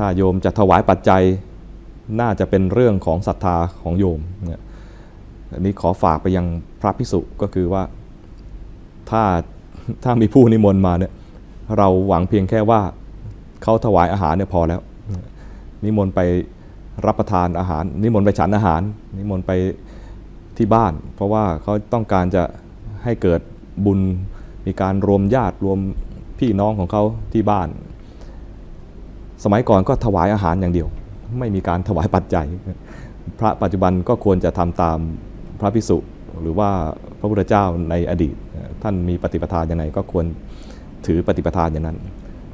ถ้าโยมจะถวายปัจจัยน่าจะเป็นเรื่องของศรัทธาของโยมอันนี้ขอฝากไปยังพระภิกษุก็คือว่าถ้ามีผู้นิมนต์มาเนี่ยเราหวังเพียงแค่ว่าเขาถวายอาหารเนี่ยพอแล้วนิมนต์ไปรับประทานอาหารนิมนต์ไปฉันอาหารนิมนต์ไปที่บ้านเพราะว่าเขาต้องการจะให้เกิดบุญมีการรวมญาติรวมพี่น้องของเขาที่บ้านสมัยก่อนก็ถวายอาหารอย่างเดียวไม่มีการถวายปัจจัยพระปัจจุบันก็ควรจะทำตามพระภิกษุหรือว่าพระพุทธเจ้าในอดีตท่านมีปฏิปทาอย่างไรก็ควรถือปฏิปทาอย่างนั้น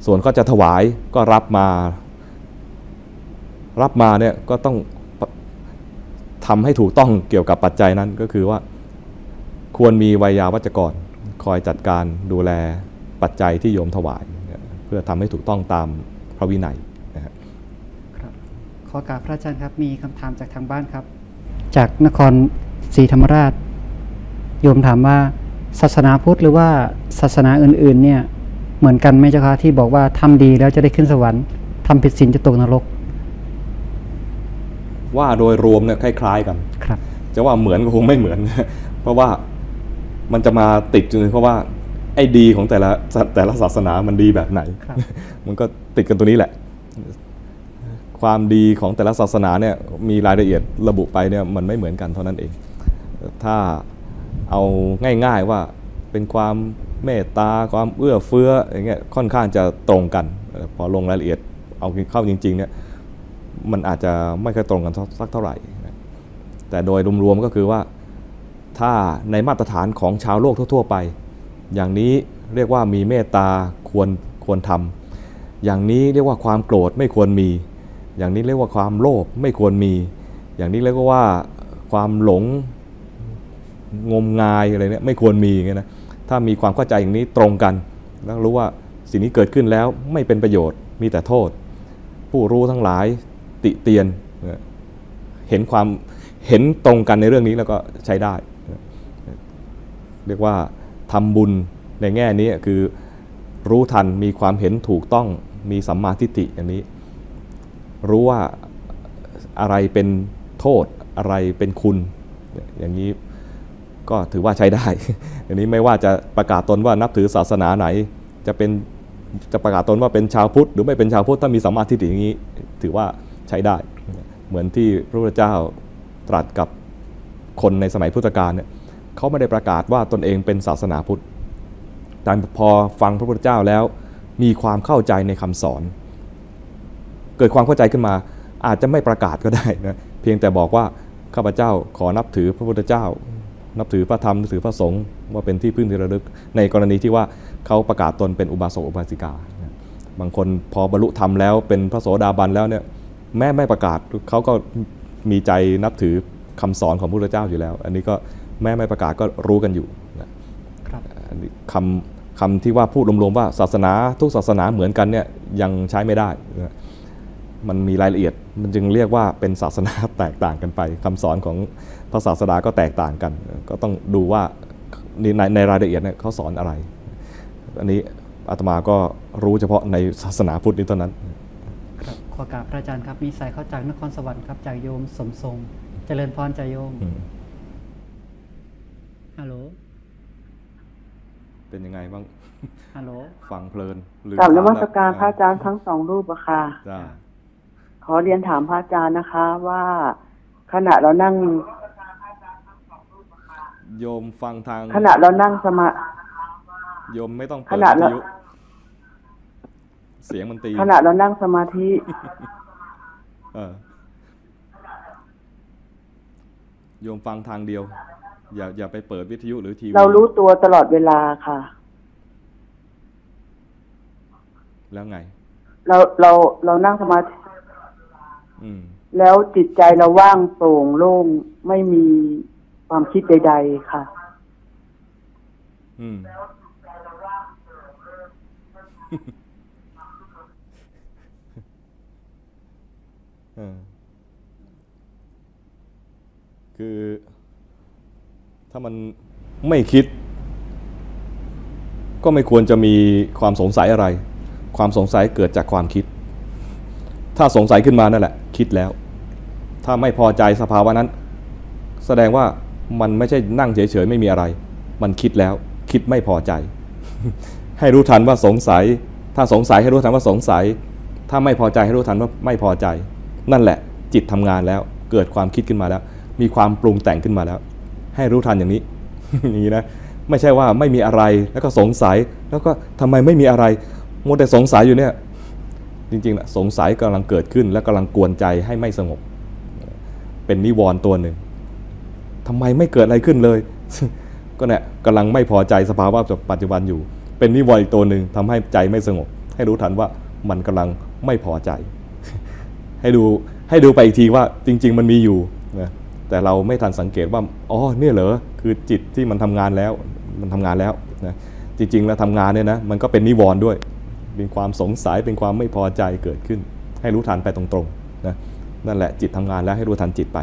ส่วนก็จะถวายก็รับมาเนี่ยก็ต้องทำให้ถูกต้องเกี่ยวกับปัจจัยนั้นก็คือว่าควรมีไวยาวัจกรคอยจัดการดูแลปัจจัยที่โยมถวายเพื่อทำให้ถูกต้องตามพระวินัยนะครับขอกราบพระอาจารย์ครับมีคำถามจากทางบ้านครับจากนครศรีธรรมราชโยมถามว่าศาสนาพุทธหรือว่าศาสนาอื่นๆเนี่ยเหมือนกันไหมเจ้าคะที่บอกว่าทำดีแล้วจะได้ขึ้นสวรรค์ทำผิดศีลจะตกนรกว่าโดยรวมเนี่ยคล้ายๆกันจะว่าเหมือนก็คงไม่เหมือนเพราะว่ามันจะมาติดอยู่เพราะว่าไอ้ดีของแต่ละศาสนามันดีแบบไหนมันก็ติดกันตัวนี้แหละความดีของแต่ละศาสนาเนี่ยมีรายละเอียดระบุไปเนี่ยมันไม่เหมือนกันเท่านั้นเองถ้าเอาง่ายๆว่าเป็นความเมตตาความเอื้อเฟื้ออย่างเงี้ยค่อนข้างจะตรงกันพอลงรายละเอียดเอาเข้าจริงๆเนี่ยมันอาจจะไม่ค่อยตรงกันสักเท่าไหร่แต่โดยรวมๆก็คือว่าถ้าในมาตรฐานของชาวโลกทั่วๆไปอย่างนี้เรียกว่ามีเมตตาควรทำอย่างนี้เรียกว่าความโกรธไม่ควรมีอย่างนี้เรียกว่าความโลภไม่ควรมีอย่างนี้เรียกว่าความหลงงมงายอะไรเนี่ยไม่ควรมีอย่างเงี้ยนะถ้ามีความเข้าใจอย่างนี้ตรงกันแล้วรู้ว่าสิ่งนี้เกิดขึ้นแล้วไม่เป็นประโยชน์มีแต่โทษผู้รู้ทั้งหลายติเตียนเห็นตรงกันในเรื่องนี้แล้วก็ใช้ได้เรียกว่าทำบุญในแง่นี้คือ รู้ทันมีความเห็นถูกต้องมีสัมมาทิฏฐิอย่างนี้รู้ว่าอะไรเป็นโทษอะไรเป็นคุณอย่างนี้ก็ถือว่าใช้ได้อันนี้ไม่ว่าจะประกาศตนว่านับถือศาสนาไหนจะประกาศตนว่าเป็นชาวพุทธหรือไม่เป็นชาวพุทธถ้ามีสัมมาทิฏฐิอย่างนี้ถือว่าใช้ได้เหมือนที่พระพุทธเจ้าตรัสกับคนในสมัยพุทธกาลเนี่ยเขาไม่ได้ประกาศว่าตนเองเป็นศาสนาพุทธแต่พอฟังพระพุทธเจ้าแล้วมีความเข้าใจในคำสอนเกิดความเข้าใจขึ้นมาอาจจะไม่ประกาศก็ได้นะเพียงแต่บอกว่าข้าพเจ้าขอนับถือพระพุทธเจ้านับถือพระธรรมนับถือพระสงฆ์ว่าเป็นที่พึ่งที่ระลึกในกรณีที่ว่าเขาประกาศตนเป็นอุบาสกอุบาสิกาบางคนพอบรรลุธรรมแล้วเป็นพระโสดาบันแล้วเนี่ยแม้ไม่ประกาศเขาก็มีใจนับถือคำสอนของพระพุทธเจ้าอยู่แล้วอันนี้ก็แม้ไม่ประกาศก็รู้กันอยู่นะครับคำที่ว่าพูดรวมๆว่าศาสนาทุกศาสนาเหมือนกันเนี่ยยังใช้ไม่ได้นะมันมีรายละเอียดมันจึงเรียกว่าเป็นศาสนาแตกต่างกันไปคำสอนของพระศาสดาก็แตกต่างกันก็ต้องดูว่าในรายละเอียดเนี่ยเขาสอนอะไรอันนี้อาตมาก็รู้เฉพาะในศาสนาพุทธนี้เท่านั้นขอกราบพระอาจารย์ครับมีสายเข้าจากนครสวรรค์ครับจากโยมสมทรงเจริญพรใจโยมฮัลโหลเป็นยังไงบ้างฮัลโหลฟังเพลินกราบนมัสการพระอาจารย์ทั้งสองรูปอะค่ะขอเรียนถามพระอาจารย์นะคะว่าขณะเรานั่งโยมฟังทางขณะเรานั่งสมาโยมไม่ต้องเปิดวิทยุเสียงมันตีขณะเรานั่งสมาธิโยมฟังทางเดียวอย่าไปเปิดวิทยุหรือทีวีเรารู้ตัวตลอดเวลาค่ะแล้วไงเรานั่งสมาธิแล้วจิตใจเราว่างโปร่งโล่งไม่มีความคิดใดๆค่ะคือถ้ามันไม่คิดก็ไม่ควรจะมีความสงสัยอะไรความสงสัยเกิดจากความคิดถ้าสงสัยขึ้นมานั่นแหละคิดแล้วถ้าไม่พอใจสภาวะนั้นแสดงว่ามันไม่ใช่นั่งเฉยๆไม่มีอะไรมันคิดแล้วคิดไม่พอใจให้รู้ทันว่าสงสัยถ้าสงสัยให้รู้ทันว่าสงสัยถ้าไม่พอใจให้รู้ทันว่าไม่พอใจนั่นแหละจิตทำงานแล้วเกิดความคิดขึ้นมาแล้วมีความปรุงแต่งขึ้นมาแล้วให้รู้ทันอย่างนี้ อย่างนี้นะไม่ใช่ว่าไม่มีอะไรแล้วก็สงสัยแล้วก็ทำไมไม่มีอะไรมัวแต่สงสัยอยู่เนี่ยจริงๆนะสงสัยกำลังเกิดขึ้นและกำลังกวนใจให้ไม่สงบเป็นนิวรณ์ตัวหนึ่งทำไมไม่เกิดอะไรขึ้นเลย ก็เนี่ยกำลังไม่พอใจสภาวะปัจจุบันอยู่เป็นนิวรณ์อีกตัวหนึ่งทำให้ใจไม่สงบให้รู้ทันว่ามันกำลังไม่พอใจ ให้ดูไปอีกทีว่าจริงๆมันมีอยู่นะแต่เราไม่ทันสังเกตว่าอ๋อเนี่ยเหรอคือจิตที่มันทำงานแล้วนะจริงๆแล้วทำงานเนี่ยนะมันก็เป็นนิวรณ์ด้วยเป็นความสงสัยเป็นความไม่พอใจเกิดขึ้นให้รู้ทันไปตรงๆนะนั่นแหละจิตทำงานแล้วให้รู้ทันจิตไป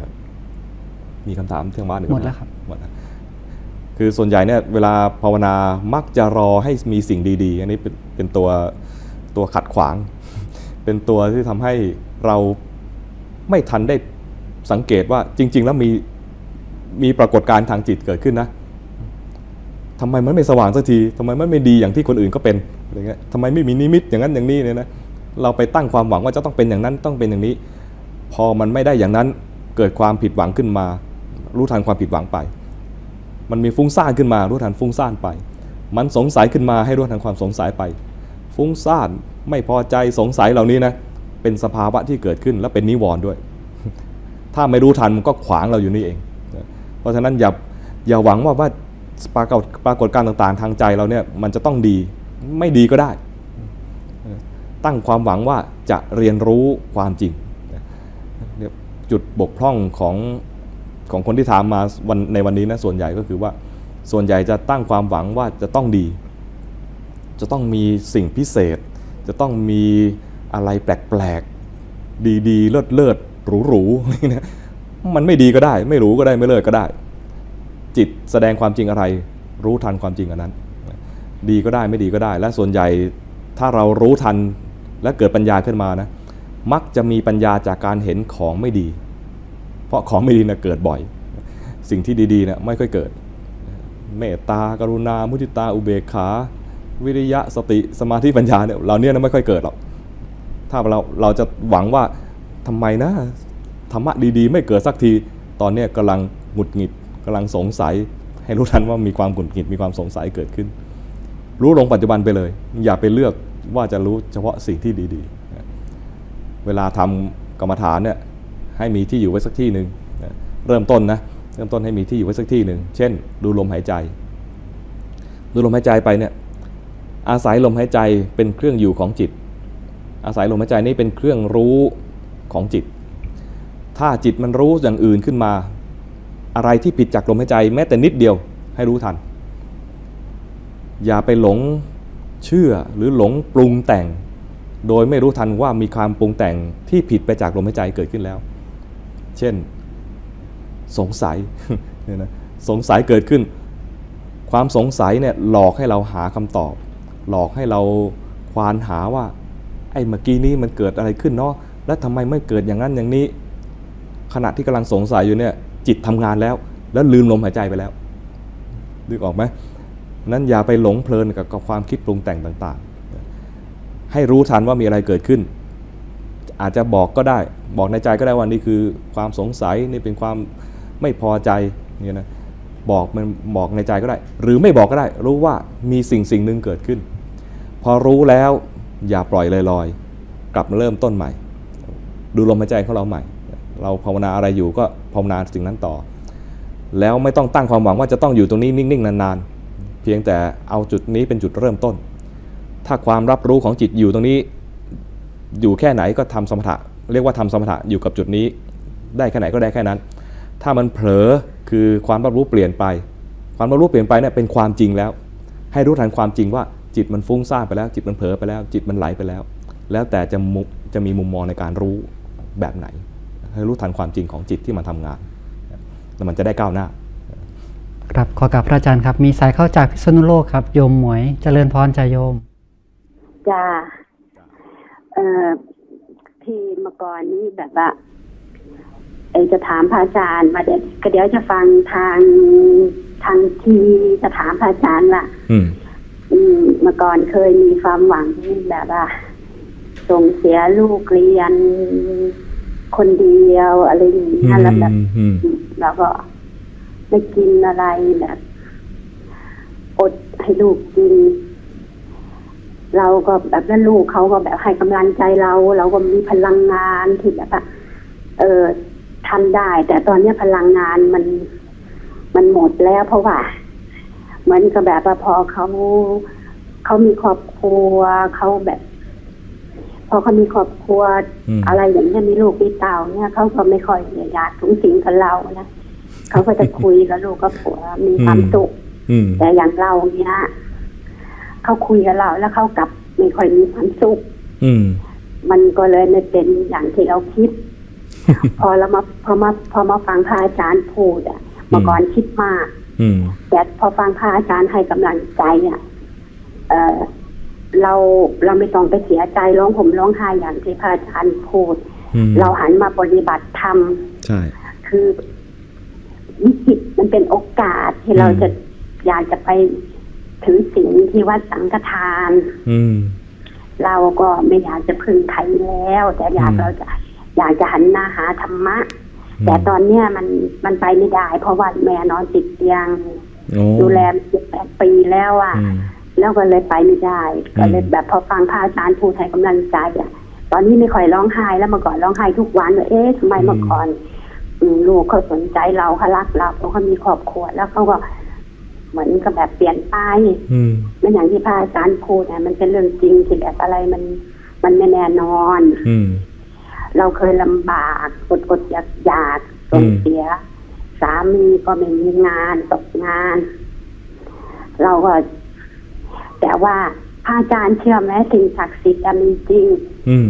นะมีคำถามเรื่องบ้านหนึ่งหมดแล้วครับหมดแล้วคือส่วนใหญ่เนี่ยเวลาภาวนามักจะรอให้มีสิ่งดีๆอันนี้เป็นตัวขัดขวาง เป็นตัวที่ทำให้เราไม่ทันได้สังเกตว่าจริงๆแล้วมีปรากฏการณ์ทางจิตเกิดขึ้นนะทำไมมันไม่สว่างสักทีทำไมมันไม่ดีอย่างที่คนอื่นก็เป็นอะไรเงี้ยทำไมไม่มีนิมิตอย่างนั้นอย่างนี้เนี่ยนะเราไปตั้งความหวังว่าจะต้องเป็นอย่างนั้นต้องเป็นอย่างนี้พอมันไม่ได้อย่างนั้นเกิดความผิดหวังขึ้นมารู้ทันความผิดหวังไปมันมีฟุ้งซ่านขึ้นมารู้ทันฟุ้งซ่านไปมันสงสัยขึ้นมาให้รู้ทันความสงสัยไปฟุ้งซ่านไม่พอใจสงสัยเหล่านี้นะเป็นสภาวะที่เกิดขึ้นและเป็นนิวรณ์ด้วยถ้าไม่รู้ทันมันก็ขวางเราอยู่นี่เองเพราะฉะนั้นอย่าหวังว่าปรากฏการณ์ต่างๆทางใจเราเนี่ยมันจะต้องดีไม่ดีก็ได้ตั้งความหวังว่าจะเรียนรู้ความจริงจุดบกพร่องของคนที่ถามมาในวันนี้นะส่วนใหญ่ก็คือว่าส่วนใหญ่จะตั้งความหวังว่าจะต้องดีจะต้องมีสิ่งพิเศษจะต้องมีอะไรแปลกๆดีๆเลิศๆหรูๆนะมันไม่ดีก็ได้ไม่หรูก็ได้ไม่เลิศก็ได้จิตแสดงความจริงอะไรรู้ทันความจริงอันนั้น ดีก็ได้ไม่ดีก็ได้และส่วนใหญ่ถ้าเรารู้ทันและเกิดปัญญาขึ้นมานะมักจะมีปัญญาจากการเห็นของไม่ดีเพราะของไม่ดีนะเกิดบ่อยสิ่งที่ดีๆนะไม่ค่อยเกิดเมตตากรุณามุทิตาอุเบกขาวิริยะสติสมาธิปัญญาเนี่ยเราเนี่ยไม่ค่อยเกิดหรอกถ้าเราจะหวังว่าทำไมนะธรรมะดีๆไม่เกิดสักทีตอนนี้กำลังหงุดหงิดกำลังสงสัยให้รู้ทันว่ามีความหงุดหงิดมีความสงสัยเกิดขึ้นรู้ลงปัจจุบันไปเลยอย่าไปเลือกว่าจะรู้เฉพาะสิ่งที่ดีๆเวลาทำกรรมฐานเนี่ยให้มีที่อยู่ไว้สักที่หนึ่งเริ่มต้นนะเริ่มต้นให้มีที่อยู่ไว้สักที่หนึ่งเช่นดูลมหายใจดูลมหายใจไปเนี่ยอาศัยลมหายใจเป็นเครื่องอยู่ของจิตอาศัยลมหายใจนี้เป็นเครื่องรู้ของจิตถ้าจิตมันรู้อย่างอื่นขึ้นมาอะไรที่ผิดจากลมหายใจแม้แต่นิดเดียวให้รู้ทันอย่าไปหลงเชื่อหรือหลงปรุงแต่งโดยไม่รู้ทันว่ามีความปรุงแต่งที่ผิดไปจากลมหายใจเกิดขึ้นแล้วเช่นสงสัยเนี่ยนะสงสัยเกิดขึ้นความสงสัยเนี่ยหลอกให้เราหาคำตอบหลอกให้เราควานหาว่าไอ้เมื่อกี้นี้มันเกิดอะไรขึ้นเนาะแล้วทำไมไม่เกิดอย่างนั้นอย่างนี้ขณะที่กำลังสงสัยอยู่เนี่ยจิตทำงานแล้วแล้วลืมลมหายใจไปแล้วนึกออกไหมนั้นอย่าไปหลงเพลินกับความคิดปรุงแต่งต่างๆให้รู้ทันว่ามีอะไรเกิดขึ้นอาจจะบอกก็ได้บอกในใจก็ได้ว่านี่คือความสงสัยนี่เป็นความไม่พอใจเนี่ยนะบอกมันบอกในใจก็ได้หรือไม่บอกก็ได้รู้ว่ามีสิ่งหนึ่งเกิดขึ้นพอรู้แล้วอย่าปล่อยลอยๆกลับมาเริ่มต้นใหม่ดูลมหายใจของเราใหม่เราภาวนาอะไรอยู่ก็ภาวนาสิ่งนั้นต่อแล้วไม่ต้องตั้งความหวังว่าจะต้องอยู่ตรงนี้นิ่งๆนานๆเพียงแต่เอาจุดนี้เป็นจุดเริ่มต้นถ้าความรับรู้ของจิตอยู่ตรงนี้อยู่แค่ไหนก็ทำสมถะเรียกว่าทำสมถะอยู่กับจุดนี้ได้แค่ไหนก็ได้แค่นั้นถ้ามันเผลอคือความรับรู้เปลี่ยนไปความรับรู้เปลี่ยนไปเนี่ยเป็นความจริงแล้วให้รู้ทันความจริงว่าจิตมันฟุ้งซ่านไปแล้วจิตมันเผลอไปแล้วจิตมันไหลไปแล้วแล้วแต่จะมีมุมมองในการรู้แบบไหนให้รู้ทันความจริงของจิตที่มันทำงานแล้วมันจะได้ก้าวหน้าครับขอกราบพระอาจารย์ครับมีสายเข้าจากพิษณุโลกครับโยมหมวยเจริญพรจ่าโยมจ้าทีเมื่อก่อนนี้แบบว่าจะถามพระอาจารย์มาเดี๋ยวจะฟังทางทีจะถามพระอาจารย์ว่าเมื่อก่อนเคยมีความหวังแบบว่าส่งเสียลูกเรียนคนเดียวอะไรอย่างนี้แล้วแบบแล้วก็ไม่กินอะไรแบบอดให้ลูกกินเราก็แบบนั้นลูกเขาก็แบบให้กำลังใจเราก็มีพลังงานที่แบบว่าทำได้แต่ตอนนี้พลังงานมันหมดแล้วเพราะว่าเหมือนกับแบบพอเขามีครอบครัวเขาแบบพอเขามีครอบครัวอะไรอย่างนี้มีลูกมีเต่าเนี่ยเขาก็ไม่ค่อยอยากสูงสิงกับเรานะเขาก็จะคุยกับลูกกับผัวมีความสุขแต่อย่างเราเนี่ยเขาคุยกับเราแล้วเขากลับไม่ค่อยมีความสุขมันก็เลยไม่เป็นอย่างที่เราคิดพอมาฟังพระอาจารย์พูดอ่ะเมื่อก่อนคิดมากแต่พอฟังพระอาจารย์ให้กำลังใจเนี่ยเราไม่ต้องไปเสียใจร้องห่มร้องไห้อย่างที่พระอาจารย์พูดเราหันมาปฏิบัติธรรมใช่คือวิกฤตมันเป็นโอกาสที่เราจะอยากจะไปถือศีลที่วัดสังฆทานเราก็ไม่อยากจะพึ่งใครแล้วแต่เราอยากจะหันหน้าหาธรรมะแต่ตอนเนี้ยมันไปไม่ได้เพราะว่าแม่นอนติดเตียงดูแล7-8 ปีแล้วอ่ะแล้วก็เลยไปไม่ได้ก็เลยแบบพอฟังพระอาจารย์พูดให้กำลังใจอ่ะตอนนี้ไม่ค่อยร้องไห้แล้วเมื่อก่อนร้องไห้ทุกวันว่าเอ๊ะทำไมเมื่อก่อนลูกเขาสนใจเราเขารักเราเขามีครอบครัวแล้วเขาก็เหมือนกับแบบเปลี่ยนไปมันอย่างที่พระอาจารย์พูดนะมันเป็นเรื่องจริงที่แบบอะไรมันไม่แน่นอนเราเคยลำบากอดอยากสูญเสียสามีก็ไม่มีงานตกงานเราก็แต่ว่าพระอาจารย์เชื่อไหมสิ่งศักดิ์สิทธิ์มีจริง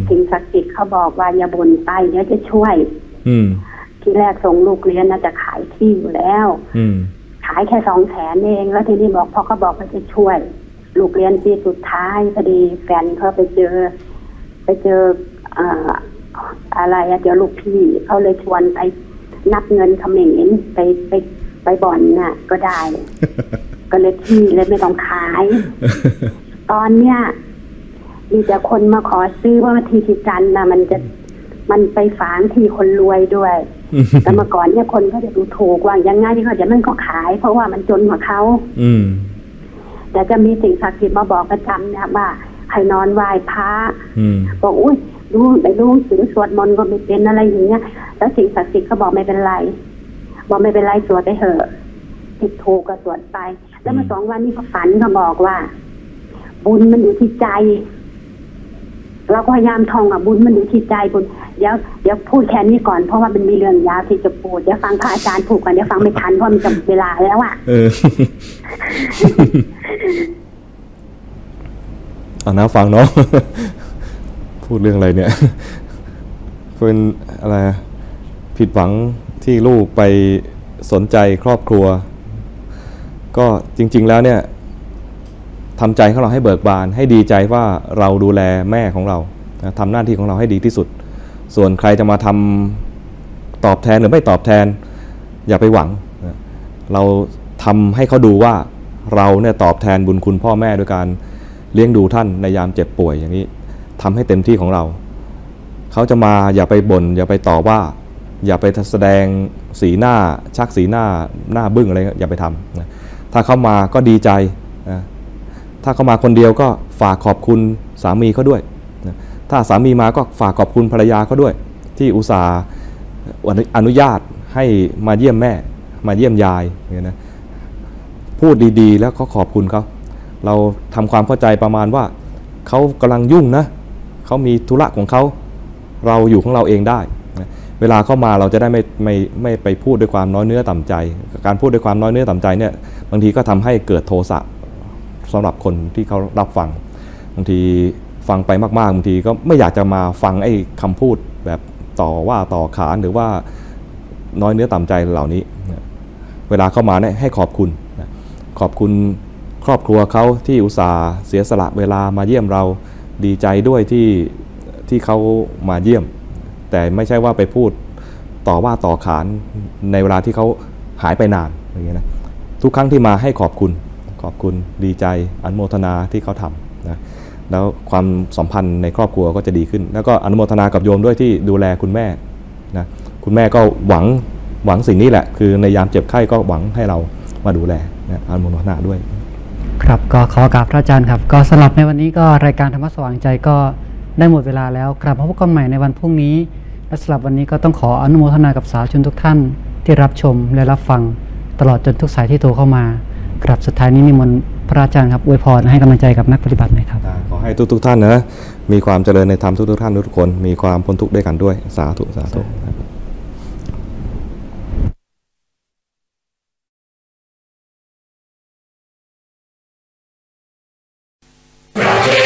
สิ่งศักดิ์สิทธิ์เขาบอกว่าอย่าบ่นไปเดี๋ยวจะช่วยที่แรกส่งลูกเรียนน่าจะขายที่อยู่แล้วขายแค่200,000เองแล้วทีนี้บอกพอเขาบอกว่าจะช่วย ลูกเรียนปีสุดท้ายพอดีแฟนเขาไปเจออะไรอะเดี๋ยวลูกพี่เขาเลยชวนไปนับเงินเขม่งไปบ่อนน่ะก็ได้ ก็เลยที่เลยไม่ต้องขาย ตอนเนี้ยมีแต่คนมาขอซื้อว่าทีที่จันนะมันไปฝางทีคนรวยด้วย แต่เมื่อก่อนเนี่ยคนเขาจะดูถูกว่ายังไงที่เขาจะมันก็ขายเพราะว่ามันจนกว่าเขา แต่จะมีสิ่งศักดิ์สิทธิ์มาบอกประจำนะว่าให้นอนไหว้พระ บอกอุ้ยรู้ไปรู้ถึงสวดมนต์ก็ไม่เป็นอะไรอย่างเงี้ยแล้วสิ่งศักดิ์สิทธิ์เขาบอกไม่เป็นไรสวดไปเถอะผิดถูกก็สวดไปแล้วมาสองวันนี้เขาฝันเขาบอกว่าบุญมันอยู่ที่ใจเราก็พยายามท่องอ่ะบุญมันอยู่ที่ใจบุญเดี๋ยวพูดแค่นี้ก่อนเพราะว่ามันมีเรื่องยาวที่จะพูดเดี๋ยวฟังพระอาจารย์พูดก่อนเดี๋ยวฟังไม่ทันเพราะมันจะเวลาแล้วอ่ะเอานะฟังเนาะพูดเรื่องอะไรเนี่ยเป็นอะไรผิดหวังที่ลูกไปสนใจครอบครัวก็จริงๆแล้วเนี่ยทำใจของเราให้เบิกบานให้ดีใจว่าเราดูแลแม่ของเราทำหน้าที่ของเราให้ดีที่สุดส่วนใครจะมาทำตอบแทนหรือไม่ตอบแทนอย่าไปหวังเราทำให้เขาดูว่าเราเนี่ยตอบแทนบุญคุณพ่อแม่ด้วยการเลี้ยงดูท่านในยามเจ็บป่วยอย่างนี้ทำให้เต็มที่ของเราเขาจะมาอย่าไปบ่นอย่าไปต่อว่าอย่าไปแสดงสีหน้าชักสีหน้าบึ้งอะไรอย่าไปทำนะถ้าเขามาก็ดีใจนะถ้าเขามาคนเดียวก็ฝากขอบคุณสามีเขาด้วยนะถ้าสามีมาก็ฝากขอบคุณภรรยาเขาด้วยที่อุตส่าห์อนุญาตให้มาเยี่ยมแม่มาเยี่ยมยายเนี่ยนะพูดดีๆแล้วก็ขอบคุณเขาเราทำความเข้าใจประมาณว่าเขากำลังยุ่งนะเขามีธุระของเขาเราอยู่ของเราเองได้เวลาเข้ามาเราจะได้ไม่ไปพูดด้วยความน้อยเนื้อต่ำใจการพูดด้วยความน้อยเนื้อต่ำใจเนี่ยบางทีก็ทำให้เกิดโทสะสำหรับคนที่เขารับฟังบางทีฟังไปมากๆบางทีก็ไม่อยากจะมาฟังไอ้คำพูดแบบต่อว่าต่อขานหรือว่าน้อยเนื้อต่ำใจเหล่านี้เวลาเข้ามาเนี่ยให้ขอบคุณครอบครัวเขาที่อุตส่าห์เสียสละเวลามาเยี่ยมเราดีใจด้วยที่เขามาเยี่ยมแต่ไม่ใช่ว่าไปพูดต่อว่าต่อขานในเวลาที่เขาหายไปนานอย่างเงี้ยนะทุกครั้งที่มาให้ขอบคุณดีใจอนุโมทนาที่เขาทำนะแล้วความสัมพันธ์ในครอบครัวก็จะดีขึ้นแล้วก็อนุโมทนากับโยมด้วยที่ดูแลคุณแม่นะคุณแม่ก็หวังสิ่งนี้แหละคือในยามเจ็บไข้ก็หวังให้เรามาดูแลนะอนุโมทนาด้วยครับก็ขอกราบพระอาจารย์ครับก็สำหรับในวันนี้ก็รายการธรรมะสว่างใจก็ได้หมดเวลาแล้วครับพบกันใหม่ในวันพรุ่งนี้และสำหรับวันนี้ก็ต้องขออนุโมทนากับสาธุชนทุกท่านที่รับชมและรับฟังตลอดจนทุกสายที่โทรเข้ามากราบสุดท้ายนี้นิมนต์พระอาจารย์ครับอวยพรให้กำลังใจกับนักปฏิบัติหน่อยครับขอให้ทุกท่านนะมีความเจริญในธรรมทุกท่านทุกคนมีความพ้นทุกข์ด้วยกันด้วยสาธุ